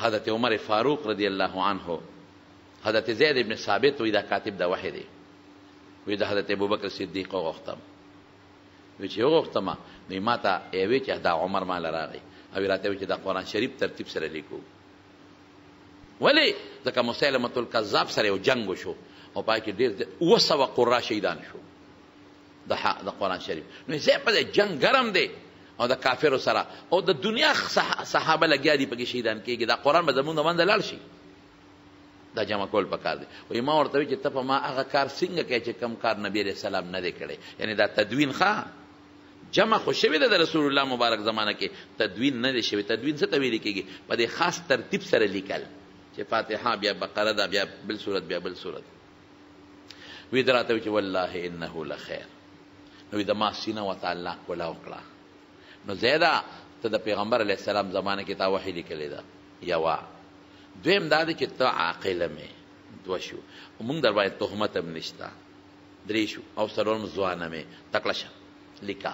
حضرت عمر فاروق رضی اللہ عنہ، حضرت زید ابن ثابت وی دا کاتب دا وحی دی وی دا حضرت ابو بکر صدیق وغختم وی چی وغختم نوی ما تا ایوی چی دا عمر مال را گی اوی راتی وی چی دا قرآن شریف ترتیب سر لیکو ولی دکا مسیلمۃ الکذاب سر یو جنگو شو او پای که دیر وسو قرآن شیدان شو د قرآن شریف نوی زی پا دی جنگ گرم دی او دا کافر سره او دا دنیا صحابه لگیا دی پاکی شیدان کیگی دا قرآن با زمون دا من دلال شی دا جمع کول پکار دی و ایما ورطوی چه تا پا ما اغا کار سنگا که چه کم کار نبی علیه السلام نده کرده یعنی دا تدوین خواه جمع خوش شوی دا رسول الله مبارک زمانه که تدوین نده شوی تدوین ستا بیلی کیگی پا دی خاص ترتیب سره لیکل چه فاتحه بیا بقره دا بیا بل صورت بیا بل صورت وی دراتوی چه والله انه لخیر نوی دا ما سینه و تا اللہ کولا اکلا نو زیدہ تا دا پیغمبر علیہ السلام زمانه که تا وحی لکلی دا یوا دویم دادی که تا عاقل می دوشو مونگ در باید تهمتم نشتا دریشو او سرورم زوانه می تکلشا لکا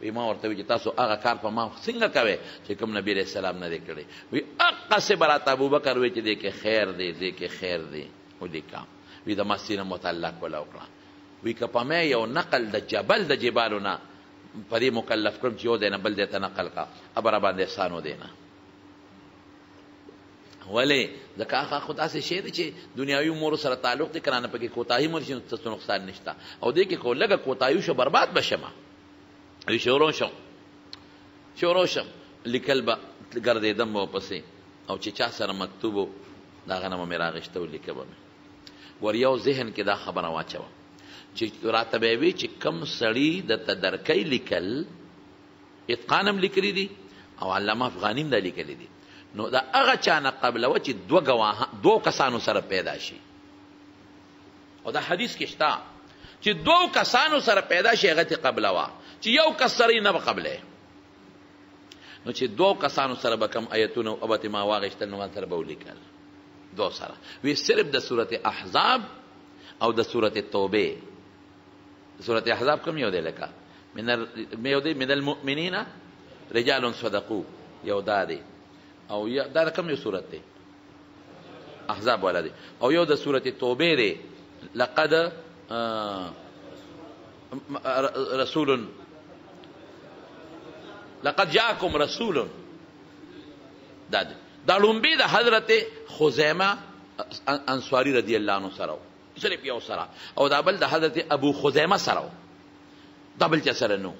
وی ما ورطوی که تاسو آغا کار پا ما سنگا کوی چه کم نبی علیہ السلام نده کلی وی اقا سی برا تابو بکر وی چه دی که خیر دی دی که خیر دی و دی کام وی دا ما سینه و تا اللہ کولا اکلا وی که په مې یو نقل د جبل د جبالو نه په دې مکلف کړم چې یو دی نه بل دی ته نقل کا اب را باندې احسان ودی نه. ولې ځکه هغه خو داسې شی دی چې دنیاوي امورو سره تعلق دی که نه پکې کوتاهي مړ شي څه نقصان نشته، او دې کې خو لږه کوتاهي شو برباد به شمه شورو شم شورو شم لیکل به ګرځېدم به ورپسې، او چې چا سره مکتوب و د هغه نه به مې راغېشته و لیکه به مې ور یو ذهن کې دا خبره واچوه چې راته به یې وي چې کوم سړي درته درکۍ لیکل اتقان هم لیکلي دي او علامه افغاني هم دا لیکلي دي، نو دا هغه چا نه قبله وه چې دوه ګواهان دوو کسانو سره پیدا شي، او دا حدیث کې شته چې دوو کسانو سره پیدا شي هغه ته قبله وه چې یو کس سره یې نه به قبله. نو چې دوو کسانو سره به کوم آیتونه ابتې ما واغېشتل نو هغه سره به ولیکل دوو سره وی صرف د سورت احزاب او د سورت توبه. سورت احزاب کوم یو دی لکه یو دی من المؤمنین رجال صدقو یو دا دی، او دا کوم یو سورت دی احزاب والا دی، او یو د سورت توبه دی لقد رسول لقد جاءكم رسول دا دی دا لنبی دا حضرت خزیمه انصاری رضی اللہ عنہ سرو صرف یو سره، او دا بل دا حضرت ابو خزیمه سرو دا بل چا سره نو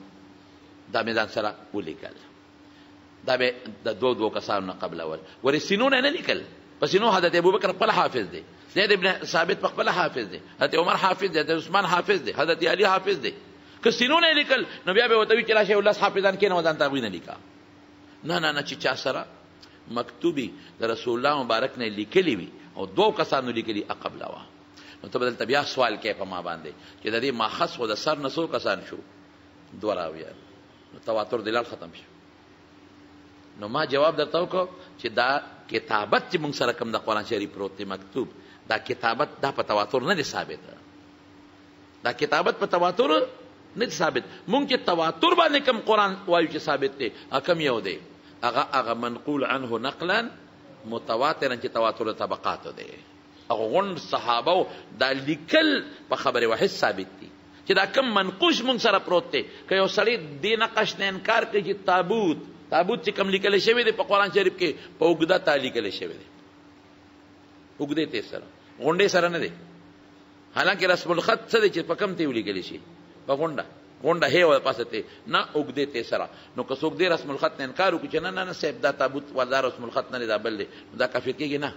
دا میدان سره ولیکل دا به د دو دو کسانو نه قبل اول ورې سینونه نه لیکل، په سینو حضرت ابوبکر خپل حافظ دی، زید ابن ثابت په خپله حافظ دی، حضرت عمر حافظ دی، حضرت عثمان حافظ دی، حضرت علی حافظ دی. که سینونه یې لیکل نو بیا به ورته وي چې راشه یو لس حافظان کښېنه ځان ته هغوی نه لیکه، نه نه نه چې چا سره مکتوبي د رسول الله مبارک نه لیکلي وي او دوو کسانو لیکلي هغه قبله وه. نو ته به دلته بیا سوال کوې په ما باندې چې د دې ماخذ خو د سر نه څو کسان شو دوه راویان، نو تواتر دلال ختم شو. نو ما جواب درته وکړو چې دا کتابت چې موږ سره کوم د قرآن شریف پروت دی مکتوب دا کتابت دا په تواتر نه دی ثابت، دا کتابت په تواتر نه دی ثابت. موږ چې تواتر باندې کوم قرآن وایو چې ثابت دی کوم یو دی اغه اغه منقول عنه نقلا متواترا چې تواتر طبقاتو دی، اغه غون صحابه دا لیکل په خبره واحد ثابت دي چې دا کم منقوش مونږ سره پروت دی. که یو سړی دې نقش نه انکار کوي چې تابوت تابوت چې کوم لیکلی شوی دی په قرآن شریف کې په اوږده تا لیکلی شوی دی، اوږدې تې سره غونډې سره نه دی، حالانکې رسم الخط څه دی چې په کم تې ولیکلی شي په غونډه غونډه هې وه پاسه تې نه اوږدې تې سره. نو که څوک دې رسم الخط نه انکار وکړي چې نه نه نه صاحب دا تابوت دا رسم الخط نه دی دا بل دی، دا کافر کېږي نه.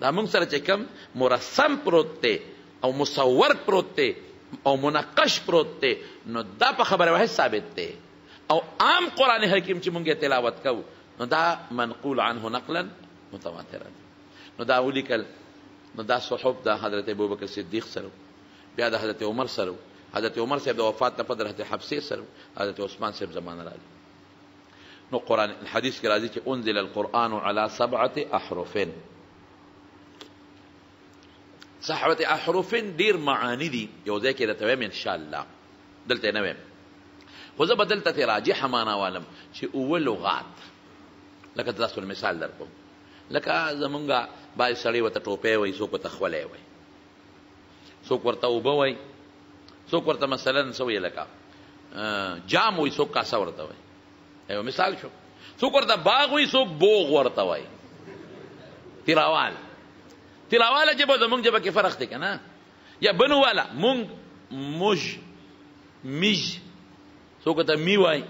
دا موږ سره چې کوم مرسم پروت دی او مصور پروت دی او منقش پروت دی نو دا په خبره واحد ثابت دی، او عام قرآن حکیم چې موږ یې تلاوت کوو نو دا منقول عنه نقلا متواترا دی. نو دا ولیکل، نو دا صحب د حضرت ابوبکر صدیق سره، بیا د حضرت عمر سره، حضرت عمر صاحب د وفات نه پدر حضرت حفصه سره، حضرت عثمان صاحب زمانه راغلی. نو قرآن الحدیث کې راځي چې انزل القرآن على سبعه احرف. سبعه احرف ډیر معانی دي، یو ځای کې درته وایم انشاءالله، دلته نه وایم خو زه به دلته ترې راجحه معنا والم چې اوه لغات لکه تاسو مثال در کوم، لکه زمونږ بعضې سړی ورته ټوپۍ وایي، څوک ورته خولۍ وایي، څوک ورته اوبه وایي، څوک ورته مثلا څه وایي لکه جام وایي، څوک کاسه ورته وایي، یو مثال شو. څوک ورته باغ وایي، څوک بوغ ورته وایي، تیراوال تیراواله ژبه زمونږ ژبه کې فرق دی که نه، یا بنو واله مونږ موژ میژ څوک ته می وایي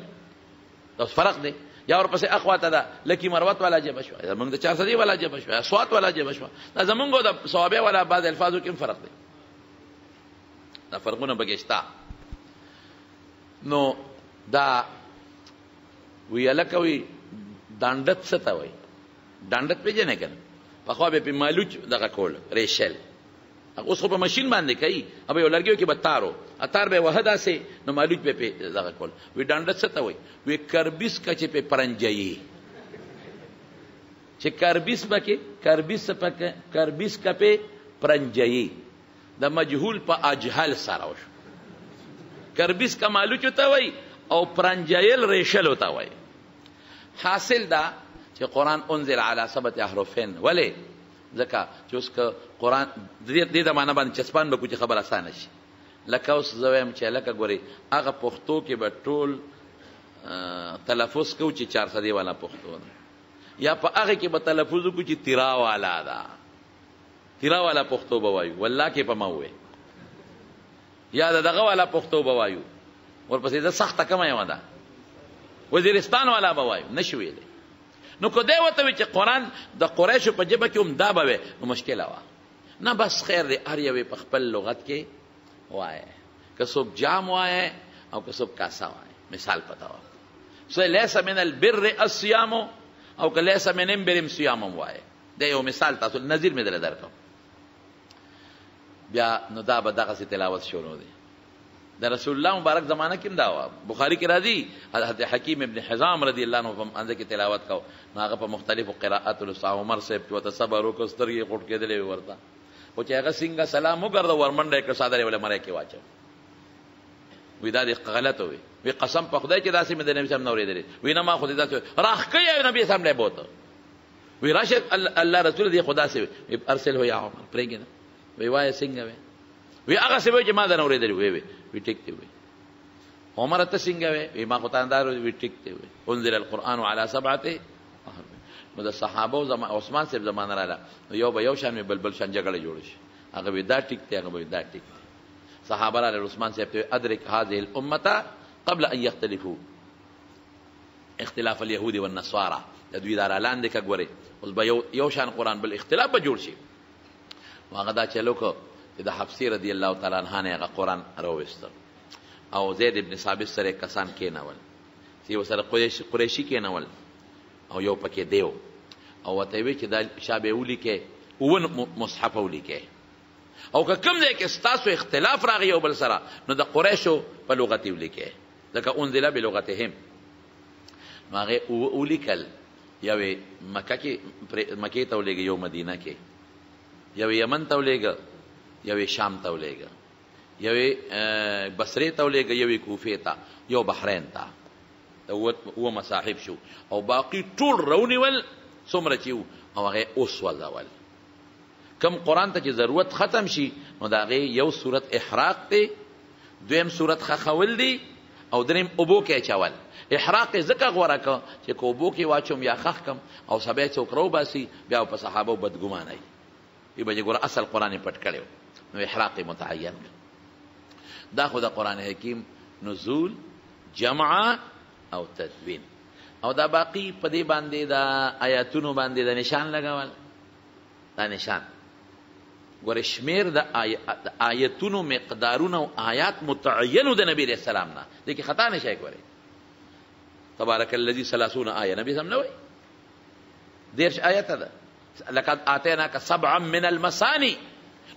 دا فرق دی، یا ورپسې اخواته ده لکې مروت والا ژبه شوه، زمونږ د چارسدي والا ژبه شوه، سوات والا ژبه شوه، دا زمونږ د صوابع والا بعض الفاظو کې هم فرق دی، دا فرقونه پکې شته. نو دا وی هلکه وي ډنډت څه ته وایي، ډنډت پېژنې که نه؟ پخوا به یې پې مالوچ دغه کول ریشل، اوس خو په ماشین باندې کوي، او یو لرګیو کې به تار و تار به یې وهه داسې، نو مالوچ به یې پې دغه کول. وی ډنډت څه ته وایي؟ وی کربیس که چې پې پرنجیي چې کربیس پکې کربیس کربیس که پې پرنجیي د مجهول په اجهل سره وشو، کربیس که مالوچو ته وایي او پرنجیل ریشلو ته وایي. حاصل دا چې قرآن انزل علی سبعة احرفین، ولې؟ ځکه چې اوس که قرآن دې د معنه باندې چسپان به کو چې خبر اسانه شي، لکه اوس زه وایم چې لکه ګورئ هغه پښتو کې به ټول تلفظ کو چې چار صدې والا پښتو ده، یا په هغه کې به تلفظ وکړو چې تیرا والا ده، تیرا والا پښتو به وایو، والله کې په ما ووایي، یا د دغه والا پښتو به وایو، ورپسې زه سخته کمه یمه ده وزیرستان والا به وایو، نه شو ویلی. نو که دی ورته وي چې قرآن د قریشو په ژبه کې هم دا به وی نو مشکله وه. نه بس خیر دی هر یوې په خپل لغت کې وایه، که څوک جام وایه او که څوک کاسه وایه، مثال پتا وایه. څه لیسه من البر الصیامو او که لیسه من البرم صیامم وایه، دا یو مثال تاسو نظیر مې درله درکوم. بیا نو دا به دغسې تلاوت شروع دی. در رسول اللہ مبارک زمانہ کم داوا بخاری کی راضی حضرت حکیم ابن حزام رضی اللہ عنہ انزے کی تلاوت کاؤ ناغا پا مختلف قراءات لسا عمر صاحب چوتا صبرو کستر یہ غٹ کے دلے ورتا وچے اگا سنگا سلامو کردو ورمن رہ کر سادرے والے مرے کے واچے وی دا دیکھ غلط ہوئے وی قسم پا خدای چی داسی میں دے نبی صاحب نوری دلے وی نما خدای داسی ہوئے راکھ کئی ہے نبی صاحب لے بوتا وی راشد اللہ رسول دی خدا سے وی ارسل ہو یا عمر پریگی نا وی وای سنگا وی وی آقا سے وی چی ما دا نوری دلی وی وی وی ٹکتے ہوئے عمر تسنگا وی وی ما خطان دارو وی ٹکتے ہوئے انزل القرآن علی سبعتے مدہ صحابہ عثمان سے زمان رالا یو با یو شان میں بلبل شان جگل جوڑش آقا بی دا ٹکتے آقا بی دا ٹکتے صحابہ رالا عثمان سے ادرک هذه الامتا قبل ان یختلفو اختلاف الیہود والنصوارا دوی دارا لاندے کا گورے یو شان قرآن بالاختلاف بجوڑشی آقا دا چلو کو دا حفظی رضی اللہ تعالی عنہانے اگا قرآن رویستر او زید ابن ثابت سر کسان کیناول سیو سر قریشی کیناول او یو پکی دیو او وطیوی چی دا شابه اولی که اون مصحف اولی که او که کم دے که ستاسو اختلاف راغی او بلسرا نو دا قریشو پا لغتی اولی که دکا انزلا بی لغتهم ماغی اولی کل یو مکی تولیگا یو مدینہ که یو یمن تولیگا یوی شام تولے گا یوی بصری تولے گا یوی کوفی تا یو بحرین تا او مساحب شو او باقی طول رونی ول سمرچی او اغی اوس والدول کم قرآن تا چی ضرورت ختم شی نو دا اغی یو صورت احراق تی دویم صورت خخول دی او درم ابو که چول احراق زکا غورا که چی که ابو که واچم یا خخ کم او سبیت سوک رو باسی بیاو پا صحابو بدگمان ای ای بجی گورا اصل قرآن پت کلیو نو احراق متعین دا خدا قرآن حکیم نزول جمع او تدوین او دا باقی پدی باندی دا آیاتونو باندی دا نشان لگاوال دا نشان گوری شمیر دا آیاتونو مقدارونو آیات متعینو دا نبی علیہ السلام نا دیکی خطا نشای گوری تبارک اللذی سلاسون آیا نبی سمنوی دیرش آیات دا لقد آتینا کا سبعا من المسانی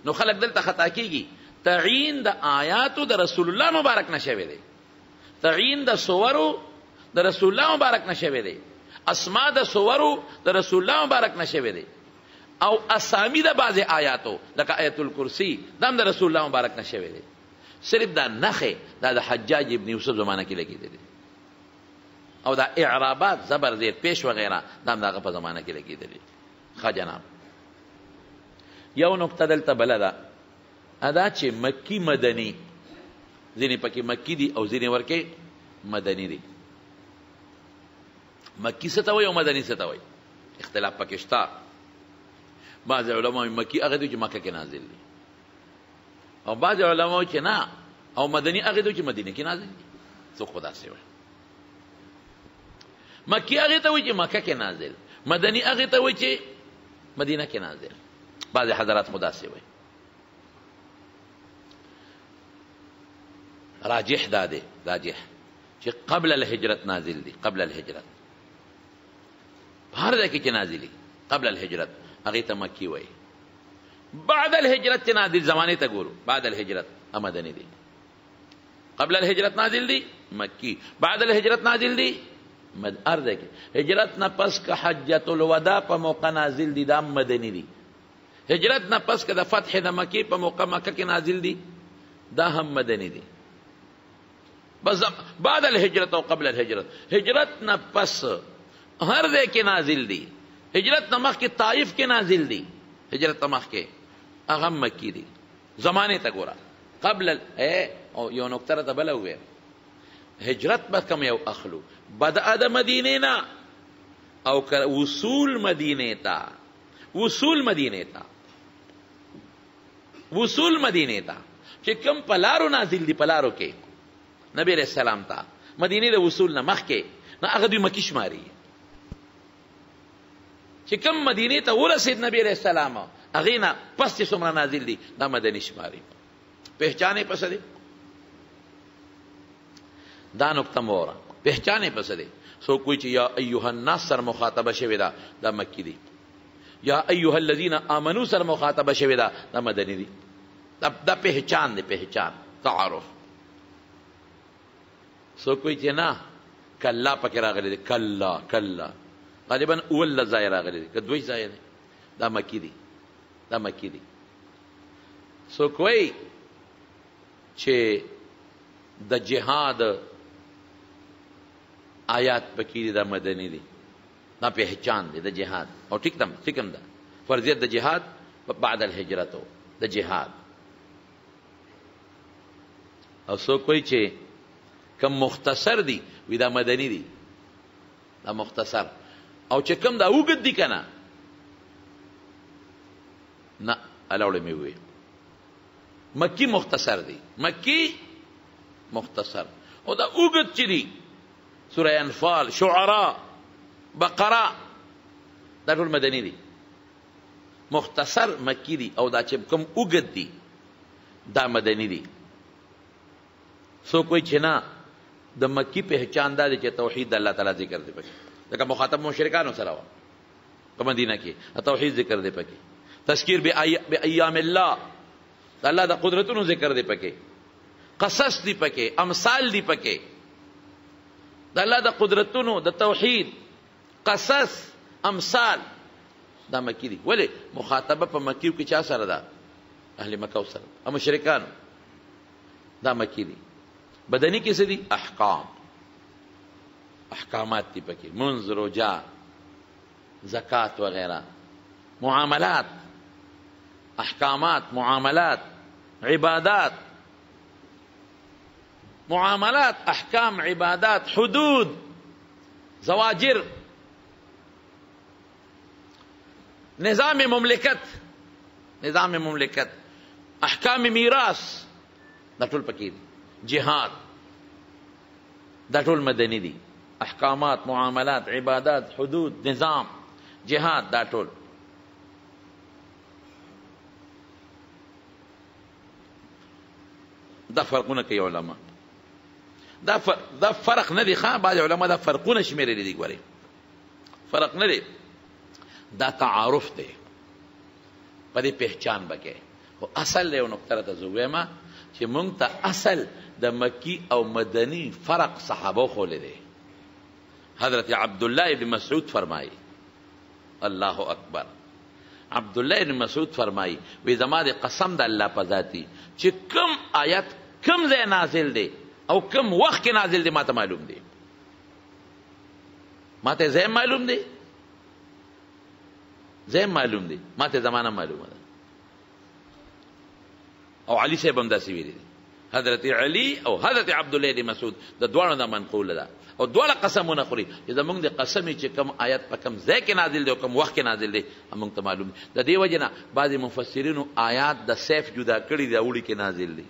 نو خلق دلتا خطا کی گی تعین دا آیاتو دا رسول اللہ مبارک نشوی دے تعین دا صورو دا رسول اللہ مبارک نشوی دے اسما دا صورو دا رسول اللہ مبارک نشوی دے او اسامی دا بعض آیاتو لکا آیت الکرسی دام دا رسول اللہ مبارک نشوی دے صرف دا نخے دا دا حجاج ابن یوسف زمانہ کی لگی دے او دا اعرابات زبر زیر پیش وغیرہ دام دا غفہ زمانہ کی لگی دے خواہ جناب یو نکتہ دلتا بلدہ ادا چه مکی مدنی زینی پاکی مکی دی او زینی ورکی مدنی دی مکی ستاوی او مدنی ستاوی اختلاف پاکشتا بعض علماء مکی اغیدو چه مکہ کی نازل دی او بعض علماء چه نا او مدنی اغیدو چه مدینی کی نازل دی سو خدا سیوی مکی اغیدو چه مکہ کی نازل مدنی اغیدو چه مدینہ کے نازل بعض حضرات خدا سے ہوئے راجح دا دے راجح چی قبل الحجرت نازل دی قبل الحجرت بھار دا کی چی نازلی قبل الحجرت اغیطا مکی ہوئے بعد الحجرت چی نازل زمانے تا گورو بعد الحجرت امدنی دی قبل الحجرت نازل دی مکی بعد الحجرت نازل دی مدار دے کے حجرت نا پس کا حجت الودا پا موقع نازل دی دا مدنی دی حجرت نا پس کا دا فتح دا مکی پا موقع مکہ کی نازل دی دا ہم مدنی دی بعد الحجرت و قبل الحجرت حجرت نا پس ہر دے کے نازل دی حجرت نا مخ کے طائف کے نازل دی حجرت نا مخ کے اغم مکی دی زمانے تا گورا قبل یو نکتره تا بلا ہوئے هجرت بکم یو اخلو بدأ دا مدینه نا او وصول مدینه تا وصول مدینه تا وصول مدینه تا چه کم پلارو نازل دی پلارو که نبی علیہ السلام تا مدینه دا وصول نا مخ که نا اغدوی مکیش ماری چه کم مدینه تا ورسید نبی علیہ السلام اغینا پس چه سمرا نازل دی نا مدینش ماری پہچانے پسدے دا نکتہ مورا پہچانے پسدے سو کوئی چی یا ایوہ الناس سر مخاطبہ شوی دا دا مکی دی یا ایوہ الذین آمنو سر مخاطبہ شوی دا دا مدنی دی دا پہچان دے پہچان تعارف سو کوئی چی نا کلا پکی راغلی دے کلا کلا غالباً اول زائر راغلی دے کدوش زائر دے دا مکی دی دا مکی دی سو کوئی چې د جهاد آیات پکې دي دا مدني دي دا پہچان دي د جهاد او ټیک دم ټیکم ده فرضیت د جهاد بعد الهجرت د جهاد او څوک وایي چې کم مختصر دي وي دا مدني دي دا مختصر او چې کم دا اوږد دي کنه نه الاوړې مې وایي مکی مختصر دی مکی مختصر او دا اوگد چی دی سورہ انفال شعراء بقرہ دا ټول مدنی دی مختصر مکی دی او دا چې کم اوگد دی دا مدنی دی سو کوئی چنا دا مکی پہچان دا دی چې توحید الله تعالی ذکر دی پکې لکه مخاطب مشرکانو سره و په مدینه کې توحید ذکر دی پکې تذکیر بایام الله اللہ دا قدرتوں ذکر دے پکے قصص دی پکے امثال دی پکے دا اللہ دا قدرتوں دا توحید قصص امثال دا مکی دی ولی مخاطبہ پا مکیو کی چا سر دا اہل مکہ سر دا مشرکان دا مکی دی بدنی کسی دی احکام احکامات دی پکے منز روجا زکاة وغیرہ معاملات احکامات معاملات عبادات معاملات احکام عبادات حدود زواجر نظام مملکت نظام مملکت احکام میراث دا ټول پکې دي جهاد دا ټول مدني دي احکامات معاملات عبادات حدود نظام جهاد دا ټول دا فرقونه کوي علما دا فرق نه دی ښه بعضې علما دا فرقونه شمیرلي دي ګورئ فرق نه دی دا تعارف دی په دې پهچان به کې خو اصل دی یو نقطه راته زه ویمه چې موږ ته اصل د مکي او مدني فرق صحابو خولی دی حضرت عبدالله ابن مسعود فرمایي الله اکبر عبداللہ ابن مسعود فرمائی وی زما دے قسم دا اللہ پا ذاتی چی کم آیت کم زی نازل دے او کم وقت کی نازل دے ما تا معلوم دے ما تا زی معلوم دے زی معلوم دے ما تا زمانہ معلوم دے او علی صاحب امدہ سوی دے حضرت علی او حضرت عبداللہ ابن مسعود دا دوارا دا منقول دا او دوارا قسمونه خوري دا مونږ د قسمې چې کم آیت په کم ځای کې نازل دی او کم وخت کې نازل دی مونږ ته معلوم دی د دې وجې نه بعضې مفسرینو آیات د سیف جدا کړي د اوړي کې نازل دی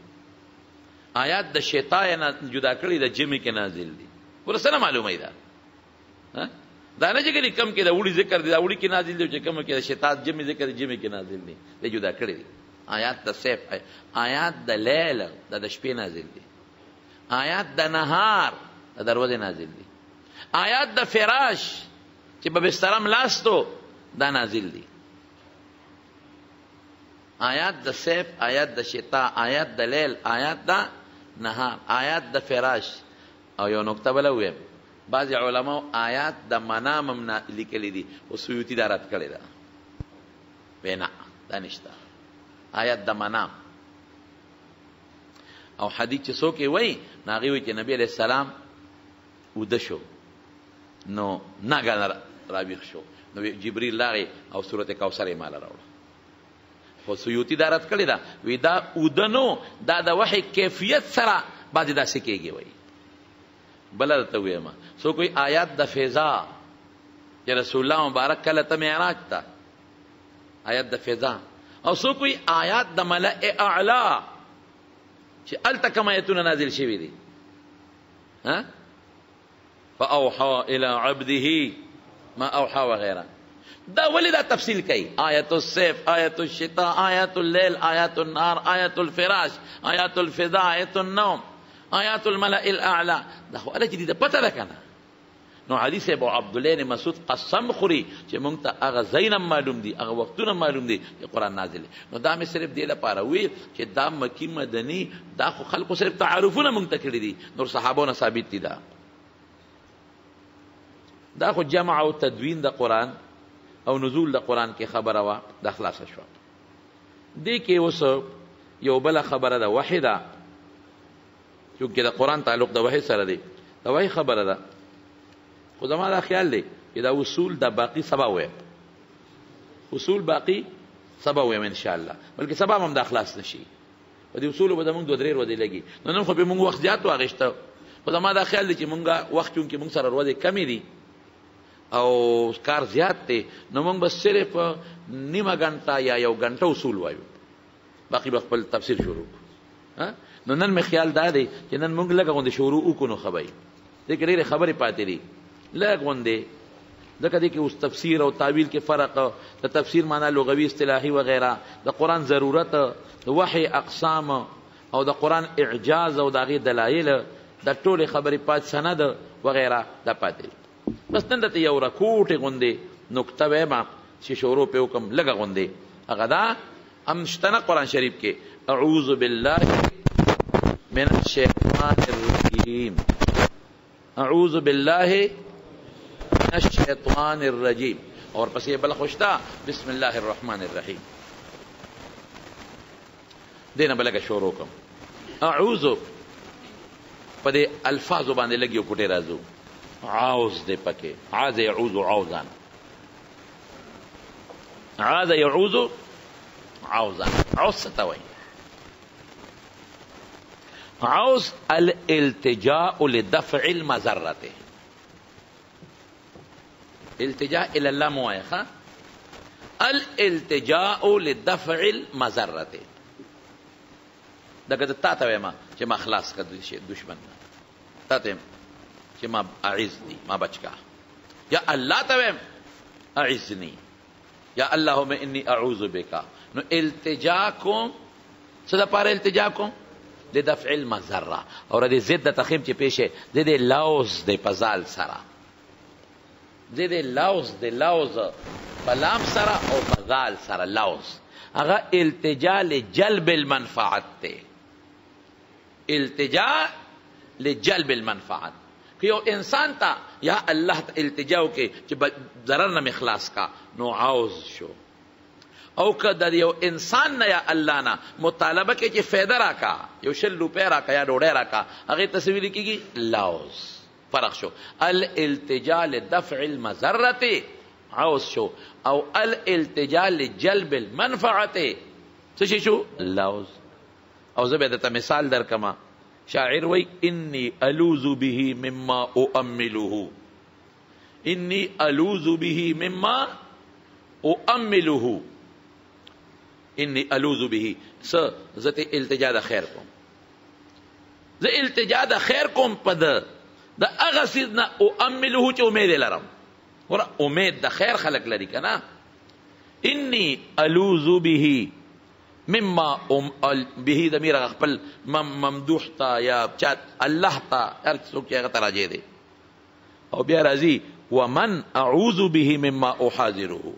آیات د شیطای نه جدا کړي د جمعې کې نازل دی ورته څه نه معلومه ده دا نه چې کلي کم کې د اوړي ذکر دی د اوړي کې نازل دی چې کم کې د شیطای جمعې ذکر د جمعې کې نازل دی دی جدا کړي دی آیات د سیف آیات د لیل د شپې نازل دی آیات د نهار د دروازې نازل دی آیات د فراش چې په بسترام لاستو دا نازل دی آیات د سیف آیات د شتا آیات د لیل آیات د نهار آیات د فراش او یو نکته بله ویم بعضې علماو آیات د منام هم لیکلي دي او سیوطي دا رد کړې ده وی نه دا نشته آیات د منام او حدیث چې څوک یې وایي نو هغې وایي چې نبي علیه السلام اوده شو نو ناګانه راویښ شو نو جبریل راغی او سورت کوثر یې ماله راوړه خو سیوتی دارت کلی دا وی دا اودنو دا دا وحی کیفیت سرا بعد دا سکیگی وی بلا دا توی اما سو کوئی آیات دا فیضا یا رسول اللہ مبارک کلتا معراج تا آیات دا فیضا او سو کوئی آیات دا ملئ اعلا چی التا کم آیتون نازل شوی دی فَأَوْحَا إِلَىٰ عَبْدِهِ مَا أَوْحَا وَغَيْرَا دا ولی دا تفصیل کئی آیت السیف، آیت الشتاء، آیت اللیل، آیت النار، آیت الفراش، آیت الفضا، آیت النوم، آیت الملأ الاعلا دا خوالا چی دیده پتا لکنا نو حدیث ابو عبداللین مسعود قسم خوری چی مونگتا اغا زینم معلوم دی اغا وقتونم معلوم دی که قرآن نازل دی نو دا می صرف دیل پاروی چی دا مکی مدنی دا خو خلقو صرف تعارفون مونگتا کردی دی نور صحابون ثابت دی دا دا خو جمع و تدوین دا قرآن او نزول دا قرآن کی خبر و دا خلاص شوا دیکی وصف یو بلا خبر دا وحی دا چونکہ دا قرآن تعلق دا وحی سر دی دا وحی خبر دا خود ما دا خیال دی که دا اصول دا باقی سبا ویم اصول باقی سبا ویم انشاءاللہ بلکه سبا مم دا خلاص نشی و دی اصولو بدا مونگ دو دریر و دی لگی ننم خو پی مونگ وقت زیاد واقشتا خود ما دا خیال دی که مونگا وقت چونکه مونگ سر روز کمی دی او کار زیاد دی نو مونگ بس صرف نیمه گنتا یا یو گنتا اصول وایو باقی با خپل تفسیر شروع نو نن می خیال دا دی که نن مونگ لگا گونده شروع کنو خبری دیکھ ریر خبری پاتی دی لگ گونده دکا دیکھ اس تفسیر و تعویل کے فرق دا تفسیر معنی لغوی اصطلاحی وغیرہ دا قرآن ضرورت دا وحی اقسام او دا قرآن اعجاز او دا غیر دلائل دا طول خبری پات سند وغیرہ دا پاتی دی بس نن دته یو رکوټې غوندې نکته ویمه چې شروع پې وکم لږه غوندې هغه دا هم شته نه قرآن شریف کې اعوذ بالله من الشیطان الرجیم اعوذ بالله من الشیطان الرجیم اور پس یې بله خو شته بسم الله الرحمن الرحیم دې نه به لږه شروع وکم اعوذ په دې الفاظو باندې لږ یو کوټې راځو عاوز دے پکے عاز یعوز عاوزان عاز یعوز عاوزان عاوز ستوئی عاوز الالتجاء لدفع المزرت الالتجاء الاللہ موائخا الالتجاء لدفع المزرت دکتا تا تاوی ما چی ما خلاص کا دشمن تا تاوی ما چی ما اعزنی ما بچکا یا اللہ تویم اعزنی یا اللہم انی اعوذ بکا نو التجاکم صدا پارا التجاکم دے دفع المزرہ اور دے زد تخیم چی پیشے دے دے لوز دے پزال سرا دے دے لوز دے لوز پلام سرا اور پزال سرا لوز اگا التجا لجلب المنفعت تے التجا لجلب المنفعت کہ یو انسان تا یا اللہ تا التجاو کے چی ضرر نمی خلاص کا نو عاوز شو او کدر یو انسان نا یا اللہ نا مطالبہ کے چی فیدہ را کا یو شل روپے را کا یا روڑے را کا اگر تصویلی کی گی لاؤز فرق شو الالتجا لدفع المزرت عاوز شو او الالتجا لجلب المنفعت سشی شو لاؤز او زبیدتا مثال در کما شاعر وی انی الوذ به مما اؤمله انی الوذ به مما اؤمله انی الوذ به س زت التجا د خیر کوم ز التجا د خیر کوم پد د اغه سیدنا اؤمله چې امید لرم ور امید د خیر خلق لري کنا انی الوذ به مما ام به ضمیر خپل ممدوح تا یا چات الله تا هر څوک هغه ته راځي دی او بیا راځي ومن اعوذ به مما احاذره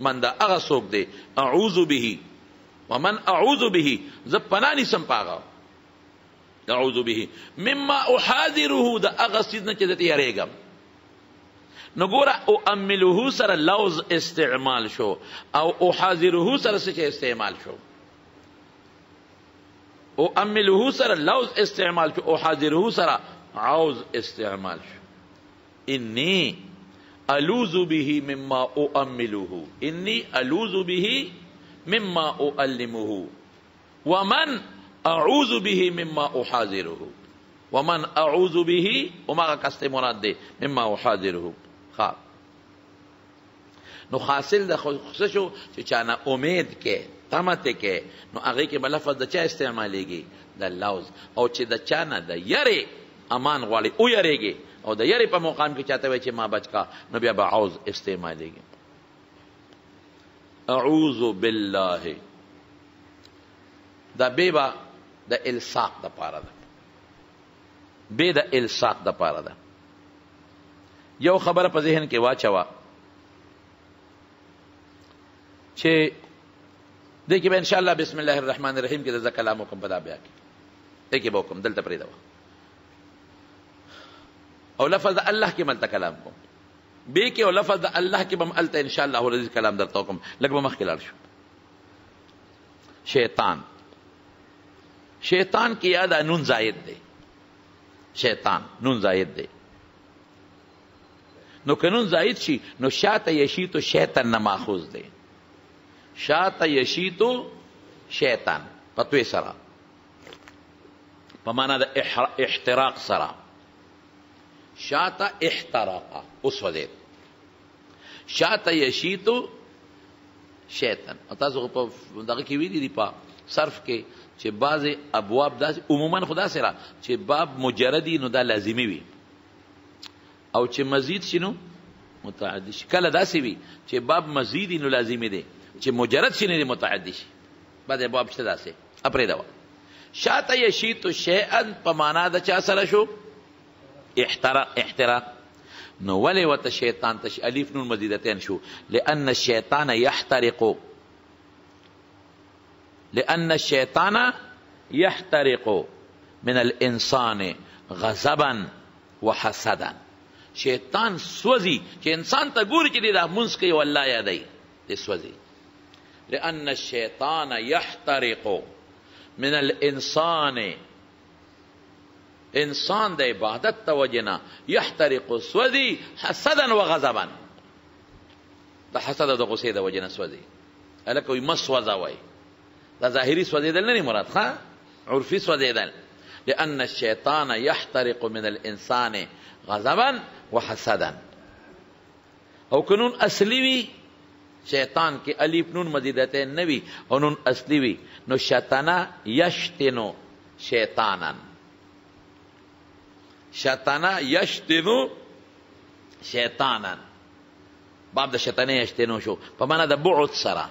من دا هغه څوک دی اعوذ به ومن اعوذ به زه پناه نیسم پاغه اعوذ به مما احاذره دا هغه څیز نه چې زه یریږم نو ګوره اؤمله سره لوز استعمال شو او احاذره سره څه استعمال شو او امله سر لوز استعمال شو او حاضره سر عوز استعمال شو انی الوذ به مما اؤمله انی الوذ به مما اعلمه ومن اعوذ به مما احاذره، ومن اعوذ به وما قصد مراد ده مما احاذره. خب نو حاصل د خوښه شو چې چانه امید کې تمت کې، نو هغه کې بلفظ د چا استعمالېږي؟ د لوز. او چې د چانه د یری امان غواړي او یریږي، او د یری په مقام کې چاته وایي چې ما بچ کا، نو بیا به عوذ استعمالېږي. اعوذ بالله دا بیبا د الساق د پاره ده، بی د الساق د پاره ده. یو خبره په ذهن کې واچوا چه دیکی با انشاءاللہ بسم اللہ الرحمن الرحیم کی در زکلام حکم پدا بیا کی دیکی با حکم دلتا پریدوا او لفظ دا اللہ کی ملتا کلام کم بی کی او لفظ دا اللہ کی بمالتا انشاءاللہ او رضی کلام در توقم لگ بمخکلار شو. شیطان شیطان کی یادا نون زائد دے، شیطان نون زائد دے، نو کنون زائد شی نو شاعت یشی تو شیطان نماخوز دے، شاعت یشیتو شیطان پتوی سرا پمانا دا احتراق سرا شاعت احتراقا اس وزید شاعت یشیتو شیطان. اتازو پا دقی کیوی دی دی پا صرف کے چه باز ابواب دا عموما خدا سرا چه باب مجردی نو دا لازمی وی او چه مزید شنو متعدی شی، کل دا سوی چه باب مزیدی نو لازمی دی چې مجرد شي نه متعدی شي. بعد باب شته داسې اپرې دوا شاته یشیتو شیئا په معنا د چا سره شو؟ احتراق. احتراق نو ولې ورته شیطان تش الف نون مزیدتین شو؟ لأن الشیطان یحترق، لأن الشیطان یحترق من الانسان غضبا وحسدا. شیطان سوزي چې انسان ته ګوري چې دا مونځ کوي والله یادی دې سوزي. لأن الشيطان يحترق من الإنسان، إنسان ده عبادت توجنا يحترق سوزي حسدا وغضبا، ده حسد ده غصه ده وجنا سوزي ألك ويمس وزوي ده ظاهري سوزي دل نني مراد خا عرفي سوزي دل. لأن الشيطان يحترق من الإنسان غضبا وحسدا. أو كنون أسلوي شیطان کے علیف نون مزیدتین نوی او نون اصلیوی نو شیطانا یشتنو شیطانا، شیطانا یشتنو شیطانا باب دا شیطانا یشتنو شو پا مانا دا بعد سرا،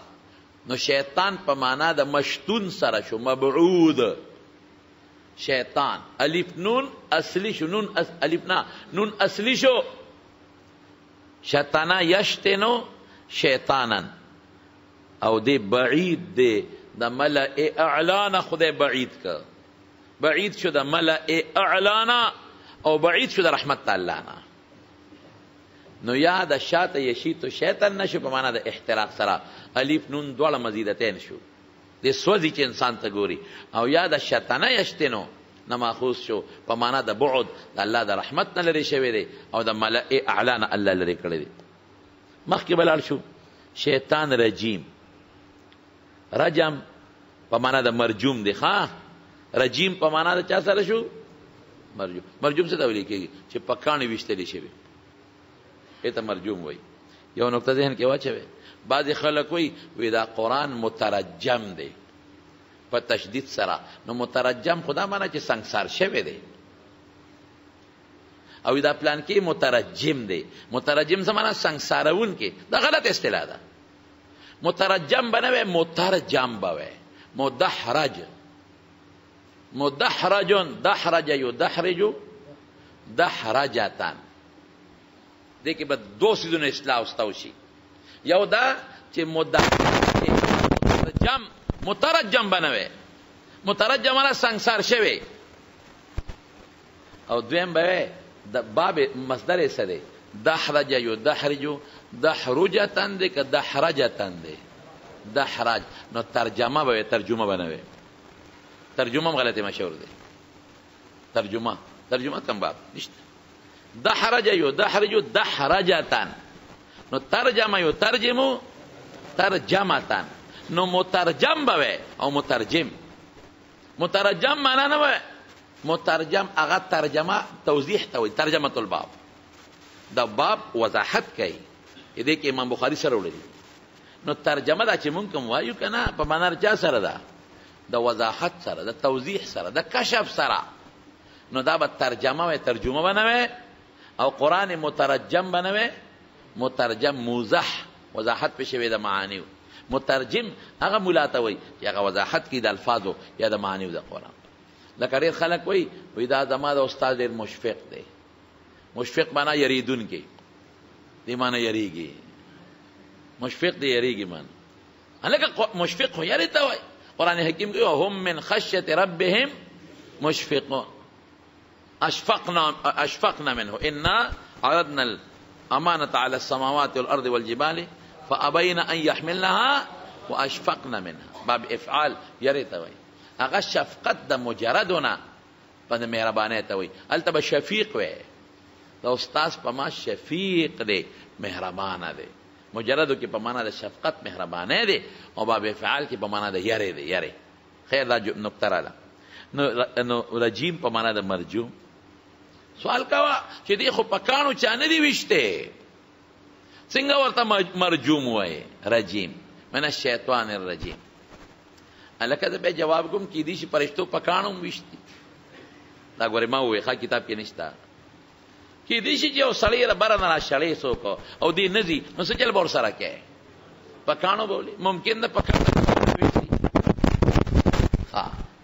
نو شیطان پا مانا دا مشتون سرا شو مبعود. شیطان علیف نون اصلی شو، نون علیف نا نون اصلی شو، شیطانا یشتنو شیطانن او دی بعید دی دا ملع اعلان خدای بعید که بعید شو دا ملع اعلان او بعید شو دا رحمت تعالینا. نو یا دا شاعت یشیتو شیطن نشو پا مانا دا احتراق سرا علیف نون دوال مزیدتین شو دی سوزی چه انسان تا گوری، او یا دا شیطانه یشتنو نماخوز شو پا مانا دا بعد دا اللہ دا رحمت نلری شوی دی او دا ملع اعلان اللہ لری کردی. مخ کې بلال شو شیطان رجیم، رجم په معنا د مرجوم دی ښا، رجیم په معنا د چا سره شو؟ مرجوم. مرجوم څه ته ویل کېږي؟ چې په کاڼي ویشتلی شوی یې ته مرجوم وایي. یو نقطه ذهن کې واچوئ، بعضې خلک وایي وایي دا قرآن مترجم دی په تشدید سره، نو مترجم خو دا معنا چې سنګسار شوی دی، او دا پلان کې مترجم دی. مترجم زمانه سنگسارون کې دا غلط اصطلاح ده، مترجم بنوي مترجم بوي. مدحرج مدحرجون دحرج یدحرج دحرجتن دې کې به دو سیزونه اصطلاح استوشي، یو دا چې مترجم مترجم بنوي مترجم نه سنگسار شوی، او دویم بوي باب مصدر سره دحرج یو دحرجو دحرجتن دی که دحرجتن دی دحرج، نو ترجمه بوی ترجمه بنوی. ترجمه هم غلطی مشهور دی، ترجمه ترجمه کم باب نشته. دحرج یو دحرجو دحرجتن، نو ترجمه یو ترجمو ترجمتن، نو مترجم بوه او مترجم مترجم معنا نه بوه مترجم هغه ترجمه توضیح ته وایي ترجمه الباب د باب وضاحت کوي دې کې امام بخاري سره وړي نو ترجمه دا چې مونږ کوم وایو که نه په معنا چا سره ده د وضاحت سره د توضیح سره د کشف سره نو دا به ترجمه وایي ترجمه به نه وایي او قرآن مترجم به نه وایي مترجم موضح وضاحت پې شوی د معانیو مترجم هغه مولا ته وایي چې هغه وضاحت کړي د الفاظو یا د معانیو د قرآن لکه ډېر خلک وایي وایي دا زما د استاد ډېر مشفق دی مشفق معنا یریدونکی دی معنا یریږي مشفق دی یریږي معنا هلکه مشفق خو یری ته وایي قرآن حکیم کوي هم من خشیة ربهم مشفقون اشفقنا اشفقنا منه انا عرضنا الامانة على السماوات والارض والجبال فابين ان يحملنها واشفقنا منها باب افعال یری ته وایي هغه شفقت د مجردونه په د مهربانۍ ته وایي هلته به شفیق وایي د استاذ په ما شفیق دی مهربانه دی مجردو کې په معنا د شفقت مهربانۍ دی او باب افعال کې په معنا د یری دی یری خیر دا نقطه راله نو رجیم په معنا د مرجوم سوال کوه چې دی خو په کاڼو چا نه دي ویشتې څنګه ورته مرجوم وایي رجیم من الشیطان الرجیم الکه زه بیا جواب کوم کیدای شي فرشتو په کاڼو هم ویشتي دا ګورې ما ووایي ښه کتاب کې نشته کیدای شي چې یو سړی له بره نه راشړی څوک او دی نه ځي نو څه چل به ورسره کوي په کاڼو به ولي ممکن ده په کاڼو ویشتي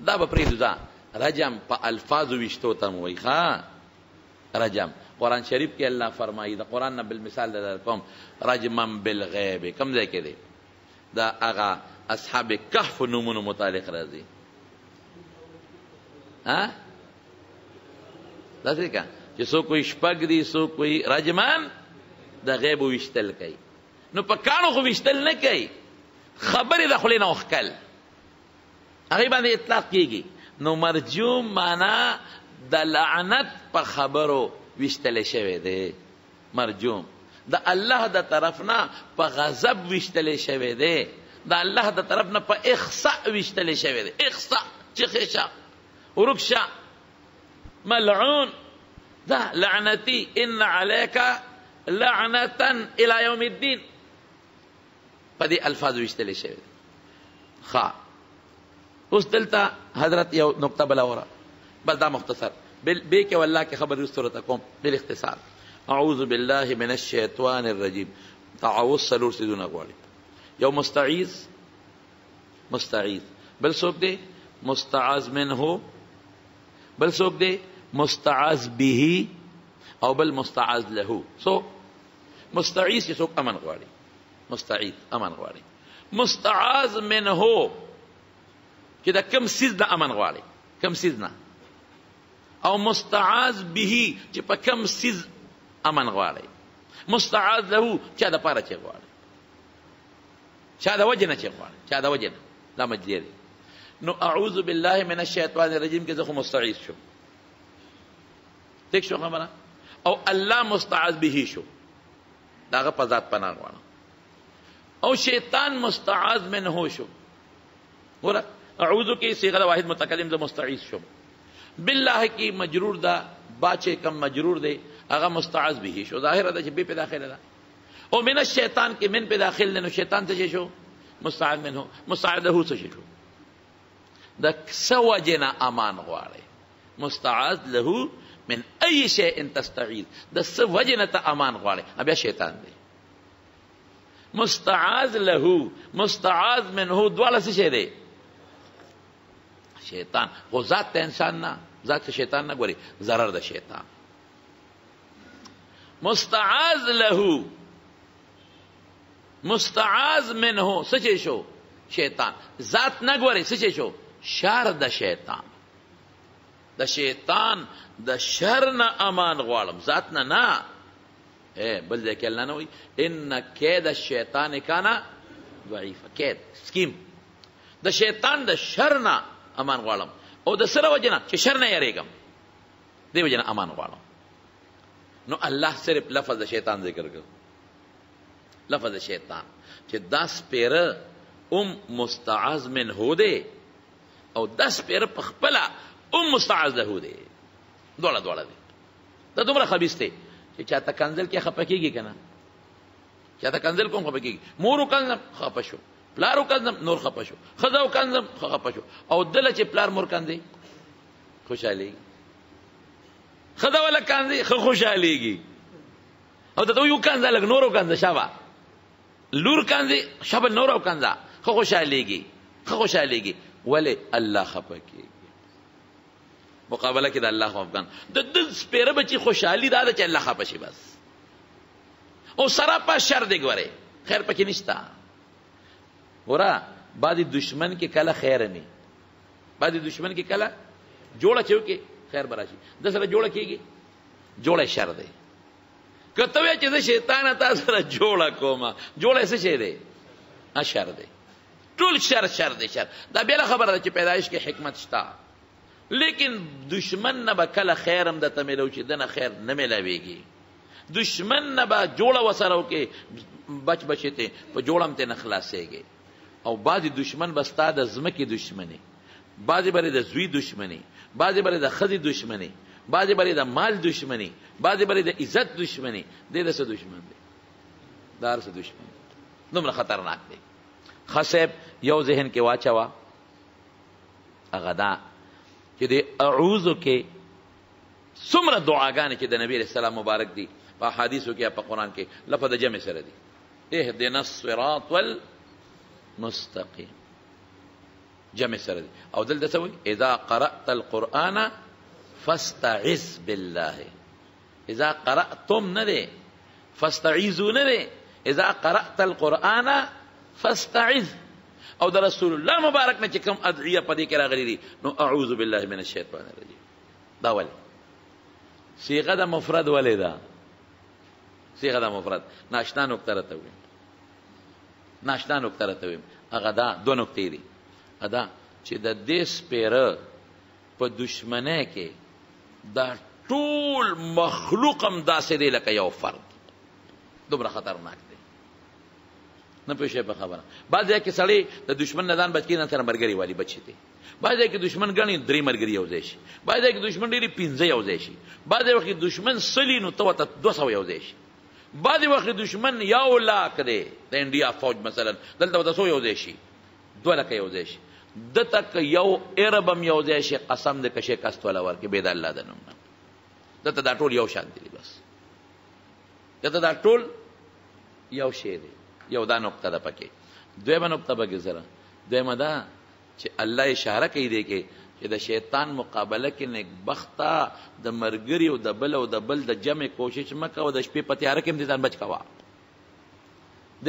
دا به پرېږدو ځان رجم په الفاظو ویشتو ته م وایي ښه رجم قرآن شریف کې الله فرمایي د قرآن نه بالمثال درته کوم رجما بالغیب کوم ځای کې دی دا هغه اصحاب کهف نومونو متعلق راځي ها داسې که چې څوک یې شپږ دي څوک یې رجمان د غیب ویشتل کوي نو په کاڼو خو ویشتل نه کوي خبرې د خولې نه وښکل هغې باندې اطلاق کېږي نو مرجوم معنا د لعنت په خبرو ویشتلی شوی دی مرجوم د الله د طرف نه په غضب ویشتلی شوی دی دا الله دا طرف نا پا اخصاء ویشتلی شوی دی اخصاء چخشا ورکشا ملعون دا لعنتی ان علیکا لعنتا الى یوم الدین پا دی الفاظ ویشتلی شوی دی خواه اس دلتا حضرت یو نقطه بلاورا بس دا مختصر بے کے واللہ کی خبر اس طورتا کوم بالاختصار اعوذ باللہ من الشیطان الرجیم تعوض سلور سیدون اقوالی یو مستعیذ مستعیذ بل څوک دی مستعاذ منه بل څوک دی مستعاذ به او بل مستعاذ له سو مستعیذ چې څوک امن غواړي مستعیذ امن غواړي مستعاذ منه چې دا کم سیز نه امن غواړي کم سیز نه او مستعاذ به چې په کم سیز امن غواړي مستعاذ له چا د پاره چې غواړي چا دا وجه نه چې غواړي چا دا وجه نه دا مجزیه دی نو اعوذ بالله من الشیطان الرجیم کې زه خو مستعیذ شو تیک شو خبره او الله مستعاذ به شو دا هغه په ذات پناه غواړم او شیطان مستعاذ منه شو ګوره اعوذ کې صیغه د واحد متکلم زه مستعیذ شو بالله کې مجرور دا با چې کم مجرور دی هغه مستعاذ به شو ظاهره ده چې به په داخله ده او من الشیطان کے من پہ داخل لینو شیطان تجھے شو مستعد من ہو مستعد لہو تجھے شو دا سو جنا امان غوارے مستعد لہو من ای شیئن تستعید دا سو جنا تا امان غوارے اب یا شیطان دے مستعد لہو مستعد من ہو دوالا سے شیئ دے شیطان وہ ذات تا انسان نا ذات تا شیطان نا گوارے ضرر دا شیطان مستعد لہو مستعاذ منه سچه شو شیطان ذات نگواری سچه شو شر دا شیطان دا شیطان دا شر نا امان غوالم ذات نا نا بل دیکھ اللہ نوی ان کید الشیطان کانا ضعیف کید سکیم دا شیطان دا شر نا امان غوالم او دا سر وجنا چه شر نا یاریگم دی وجنا امان غوالم نو اللہ صرف لفظ دا شیطان ذکر کرو لفظ شیطان چې دا سپیره ام مستعاذ من هوده او دس پیر پخپلا ام مستعاذ ده هوده دوڑا دوڑا ده دا دومره خبیث ته چې چاته کنزل کې خپکیږي کنه چاته کنزل کوم خپکیږي مور کنزم خپشو پلار کنزم نور خپشو خزاو کنزم خپشو او دل چې پلار مور کندي خوشالي خدا ولا کندي خوشاليږي او دا یو کنزل نورو کنزه شابه لور کنزه شابه نورو کنزه خوشاليږي خوشاليږي ولی الله خپکیږي مقابله کې د الله خوف کن د د سپیره بچی خوشحالي دا ده چې الله خفه شي بس او سره په شر دی ګورې خیر پکې نشته ګوره بعضې دشمن کې کله خیر نه بعضې دشمن کې کله جوړه چې وکړې خیر به راشي ده سره جوړه کېږي جوړه شر دی که ته وایې چې زه شیطانه تا سره جوړه کومه جوړه څه شی دی شر دی ټول شر شر دی شر دا بېله خبره ده چې پیدایش کې حکمت شته لیکن دشمن نه به کله خیرم درته میلو چې دنه خیر نه میلاویږي دشمن نه به جوړه وسره وکې بچ بچې ته په جوړه هم ته نه خلاصیږي او بعضې دشمن به ستا د ځمکې دشمني بعضې به د زوی دشمني بعضې به د ښځې دشمني بعضې به د مال دشمني بعضې به د عزت دشمني دی د څه دشمن دی دا هر څه دشمن دی دومره خطرناک دی ښه صاحب یو ذهن کې واچوه هغه دا کہ دے اعوذ کے سمر دعاگانے کہ دے نبی علیہ السلام مبارک دی پا حدیثوں کے پا قرآن کے لفظ جمع سر دی اہدنا الصراط والمستقیم جمع سر دی او دل دے سوئی اذا قرأت القرآن فاستعذ باللہ اذا قرأتم ندے فاستعیزو ندے اذا قرأت القرآن فاستعذ او در رسول الله مبارک نه چې کوم ادعیه په دې کې راغلي دي نو اعوذ بالله من الشیطان الرجیم دا ولې صیغه د مفرد ولې ده صیغه د مفرد ناشنا نکته راته ویم ناشنا نکته راته ویم هغه دا دوه نکتې دي ادا چې د دې سپیره په دشمنۍ کې دا ټول مخلوق هم داسې دی لکه یو فرد دومره خطرناک دی نه پوښې په خبره بعض ځای کې سړی د دشمن نه ځان بچ کړي ځان سره ملګري والي بچی دی بعض ځای کې دشمن ګڼي درې ملګري یو ځای شي بعض ځای کې دشمن ډېرې پنځه یو ځای شي بعض وخت کې دشمن سلي نو ته ورته دوه سوه یو ځای شي بعض وخت دشمن یو لاک دی د انډیا فوج مثلا دلته ورته سوه یو ځای شي دوه لکه یو ځای شي دته که یو ارب هم یو ځای شي قسم دی که شکست ولا ورکړي بې د الله د نوم نه دته دا ټول یو شان دی بس دته دا ټول یو شی دی یو دا نقطه ده پکې دویمه نقطه پکې سره دویمه دا چې الله اشاره کوي دی کې چې د شیطان مقابله کې نیکبخته د مرګري او د بل او د بل د جمع کوشش مه کوه د شپې په تیاره کې هم دې ځان بچ کوه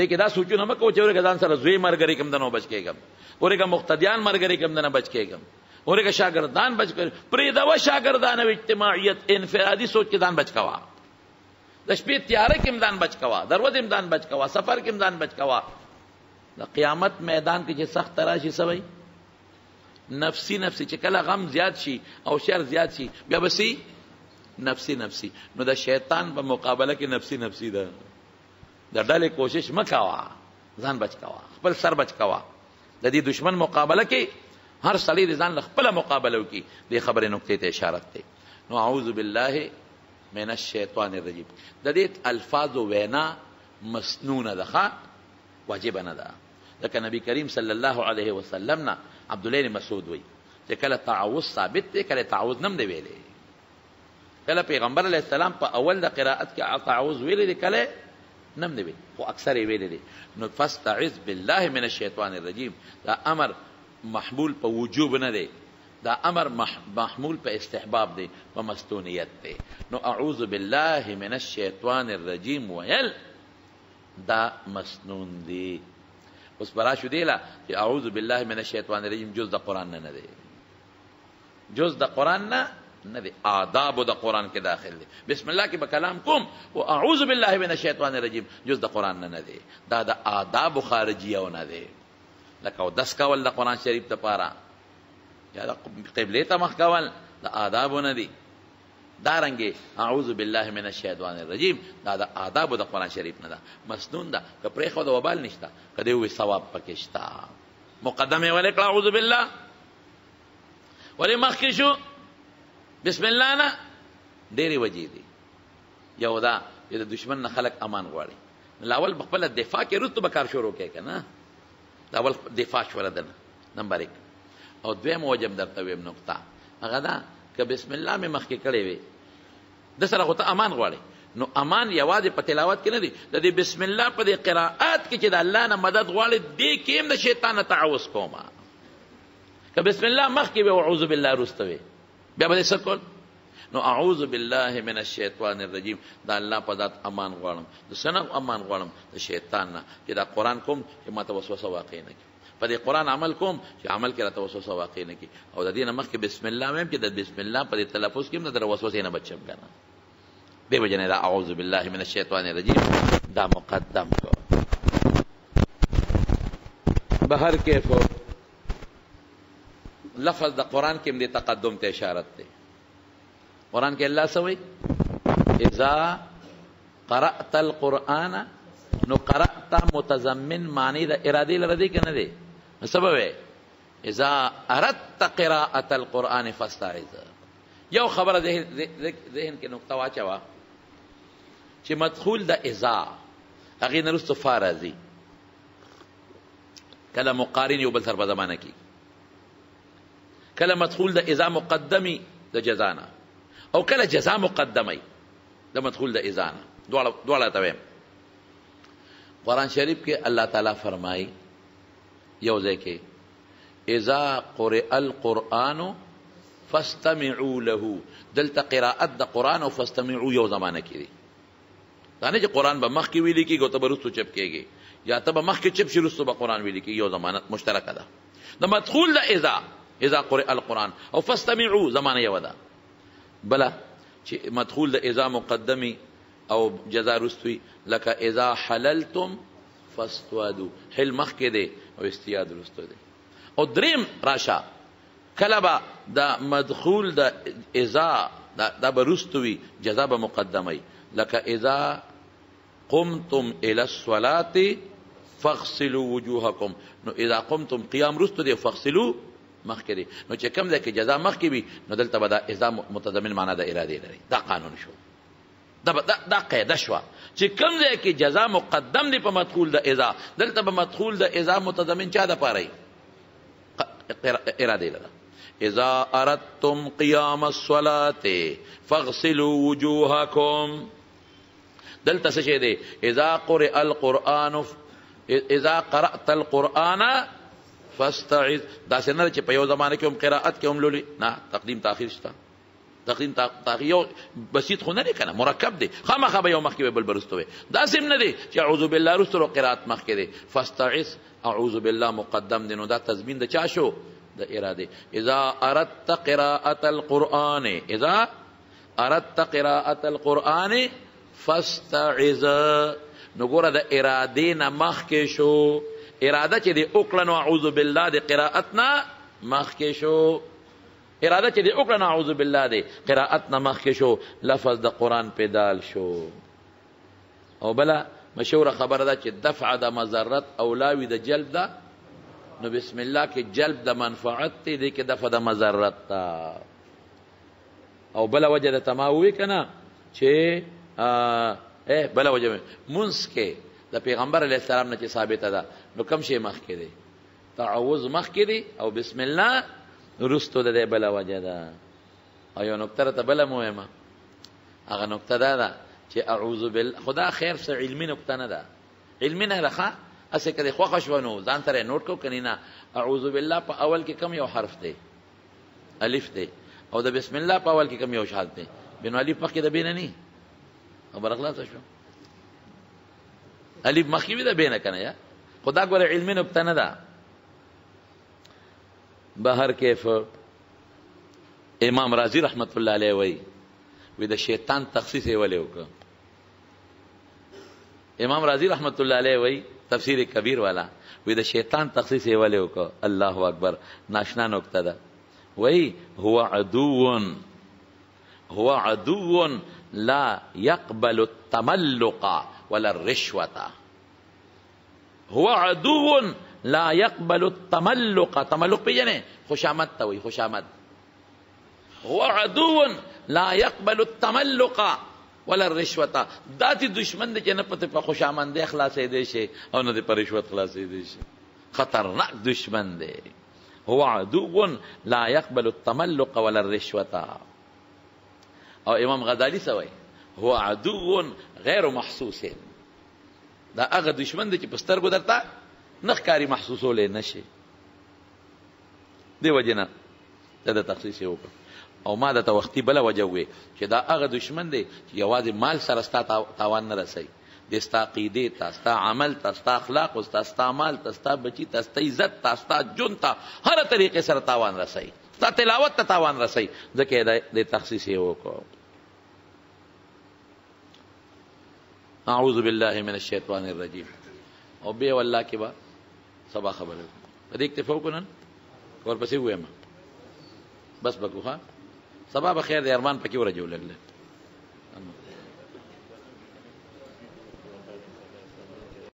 دی کې دا سوچونه مه کوه چې ورېږه ځان سره زوی مرګري کې هم دنه بچ کېږم ورېږه مقتدیان مرګري کې هم دنه بچ کېږم ورېږه شاګردان بچ کېږم پرېږدوه شاګردان او اجتماعیت انفرادي سوچ کې ځان بچ کوه د شپې تیاره کې هم ځان بچ کوه دروت هم ځان بچ کوه سفر کې هم ځان بچ کوه د قیامت میدان کې چې سخت راشي څه وایي نفسي نفسي چې کله غم زیات شي او شر زیات شي بیا به سي نفسي نفسي نو د شیطان په مقابله کې نفسي نفسي ده د ډلې کوشش مه کوه ځان بچ کوه خپل سر بچ کوه د دې دشمن مقابله کې هر سړی د ځان له خپله مقابله وکړي دې خبرې نقطې ته اشاره دی نو اعوذ بالله من الشیطان الرجیم د دې الفاظو وینا مسنونه ده ښه واجبه نه ده ځکه نبی کریم صلی الله علیه وسلم نه عبدالله بن مسعود وایي چې کله تعوذ ثابت دی کله تعوذ نه دی ویلی کله پیغمبر علیه السلام په اول د قرائت کې تعوذ ویلی دی کله نه دی ویلی خو اکثر یې ویلی دی نو فاستعذ بالله من الشیطان الرجیم دا امر محمول په وجوب نه دی دا امر محمول پہ استحباب دے و مستونیت دے نو اعوذ باللہ من الشیطان الرجیم ویل دا مسنون دے اس پر آشو دے کہ اعوذ باللہ من الشیطان الرجیم جز دا قرآن نہ دے جز دا قرآن نہ دے آداب دا قرآن کے داخل دے بسم اللہ کی بکلام کم و اعوذ باللہ من الشیطان الرجیم جز دا قرآن نہ دے دا دا آداب خارجیہ نہ دے لکو دس کول دا قرآن شریف دا پارا یا دا قبلیتا مخکول دا آدابو ندی دارنگی اعوذ بالله من الشیطان الرجیم دا د آداب د قرآن شریف نه دا مسنون دا که پرې خو د وبال نشتا کدی وې ثواب پکې شتا مقدمه ولیکړه اعوذ بالله ولې مخکې شو بسم الله نه ډېرې وجې دي. یو دا چې د دشمن نه خلک امان غواړي، لاول بخپله دفاع کې رتبه کار شروع کوي که نه، دا اول دفاع شوله ده نه نمبر یک. او دویم وجم درته ویم نقطه هغه ده که بسم الله مې مخکې کړې وې ده سره خو ته امان غواړي، نو امان یوازې په تلاوت کې نه دی، د دې بسم الله په دې قراءات کې چې د الله نه مدد غواړي دې کې هم د شیطان نه تعوض کومه. که بسم الله مخکې وې او اعوذ بالله وروسته وې بیا به دې څه کول؟ نو اعوذ بالله من الشیطان الرجیم دا الله په ذات امان غواړم، د څه امان غواړم؟ د شیطان نه، چې دا قرآن کوم چې ما ته وسوسه واقع نه کړي، په دې قرآن عمل کوم چې عمل کې راته وسوسه واقع نه کړي، او د دې نه مخکې بسم الله ویم چې د بسم الله په دې تلفظ کې هم نه در وسوسې نه بچم که نه. دې وجې نه دا اعوذ بالله من الشیطان الرجیم دا مقدم کو. بهر کې خو لفظ د قرآن کې هم دې تقدم ته اشارت دی. قرآن کے اللہ سوئی اذا قرأت القرآن نو قرأت متضمن معنی دا ارادی لردی کنے دے سبب ہے اذا اردت قراءت القرآن فاستعذ. یو خبر ذہن کے نقطہ واچوا چی مدخول دا اذا اگی نرست فارزی کلا مقارنی و بلتر بزمانہ کی کلا مدخول دا اذا مقدمی دا جزانہ او کله جزا مقدمه د مدخول د اذانه دواړه ته ویم. قرآن شریف کې الله تعالی فرمایي یو ځای کې اذا قرئ القرآن فاستمعوا له، دلته قراءت د قرآن او فاستمعوا یو زمانه کې دي، دا نه چې قرآن به مخکې ویلي کېږي او ته به رستو چپ کېږي یا ته به مخکې چپ شي رستو به قرآن ویلي کېږي، یو زمانه مشترکه ده د مدخول د اذا اذا قرئ القرآن او فاستمعوا زمانه یو ده. بلا چې مدخول د اذا مقدمی او جزا رستوی لکه اذا حللتم فاستوادو، حل مخکې دی او استیاد رستو دی. او دریم راشه کله به د مدخول د اذا دا به رستوی جزا به مقدمی لکه اذا قمتم الی الصلاة فاغسلوا وجوهکم، نو اذا قمتم قیام رستو دی فاغسلوا مخکې دی، نو چې کم دی کې جزا مخکې وي نو دلته به دا اذا متضمن معنا د ارادې لري. دا قانون شو، دا قاعده شوه چې کم دی کې جزا مقدم دی په مدخول د اذا، دلته به مدخول د اذا متضمن چا دپاره وي؟ ارادې لري. اذا اردتم قیام الصلاة فاغسلوا وجوهکم، دلته څه شی دی؟ اذا قرئ القرآن اذا قرأت القرآن فاستعذ، دا سنه چې په یو زمانه کې هم قراءت کې هم لولي نه، تقدیم تاخیر شته، تقدیم تاخیر یو بسیط خو نه دی که نه، مرکب دی، خامخا به یو مخکې به بل به رسته وي، داسې هم نه دی چې اعوذ بالله رسته او قراءت مخکې دی. فاستعذ اعوذ بالله مقدم دی، نو دا تضمین د چا شو؟ د ارادې. اذا اردت قراءت القرآن اذا اردت قراءت القرآن فاستعذ، نو ګوره د ارادې نه مخکې شو، اراده چې دی اقلن اعوذ بالله دی قراءتنا مخکې شو، اراده چې دی اقلن اعوذ بالله دی قراءتنا مخکې شو، لفظ د قرآن پیدال شو. او بلا مشهوره خبره ده چې دفع د مضرت اولاوي د جلب ده، نو بسم الله کې جلب د منفعت دی، دی کې دفع د مضرت ده. او بلا وجه ده تماوي که نه چې بلا وجه منس کې د پیغمبر علیه السلام نه چې ثابته ده، نو کم شی مخکې دی؟ تعوذ مخکې دی او بسم الله رستو ده، بله وجه ده. او یو نکته راته بله مهمه هغه نکته دا ده چې اعوذ بالله خدا خیر څه علمي نکته نه ده، علمي نه ده ښه، هسې که دې خوښه شوه نو ځان سره یې نوټ کو که نه. اعوذ بالله په اول کې کم یو حرف دی؟ الف دی. او د بسم الله په اول کې کم یو شاد دی؟ بې نو الف مخکې د بې نه نه خبره خلاصه شوه، علیب مخیوی ده بینه کنه یا خدا گوره علمی نبته نده. به هر کیف امام رازی رحمت الله علیه وی وی ده شیطان تخصیص ولیو که امام رازی رحمت الله علیه وی تفسیر کبیر والا وی ده شیطان تخصیص ولیو که الله اکبر ناشنا نکته ده، وی هو عدوون هو عدو لا يقبل التملق ولا الرشوة، هو عدو لا يقبل التملق، تملق پہ جنے خوشامد تا ہوئی خوشامد، هو عدو لا يقبل التملق ولا الرشوة، دا تی دشمن دے چنے پتے پا خوشامد دے خلاصے دے شے او نا دے پا رشوت خلاصے دے شے، خطرناک دشمن دے، هو عدو لا يقبل التملق ولا الرشوة. او امام غزالی سوئی هو عدو غیر محسوس، دا اغا دشمن دے چی پستر گو درتا نخکاری محسوسو لے نشے، دی وجه نا دا دا تخصیصی ہوکا. او ما دا تا وقتی بلا وجه ہوئے چی دا اغا دشمن دے چی یوازی مال سرستا تاوان نرسی، دستا قیده تا، ستا عمل تا، ستا اخلاق تا، ستا مال تا، ستا بچی تا، ستا عزت تا، ستا جن تا، هر طریقه سر تاوان رسی، ستا تلاوت تا تاوان رسی، ذکر دا تخصیصی ہوکا. اعوذ باللہ من الشیطان الرجیم. اور بے واللہ کے بعد سبا خبر ہے دیکھتے فوقنن اور پسی ہوئے ما بس بکو خواہ سبا بخیر دے ارمان پکی ورجو لگ لے.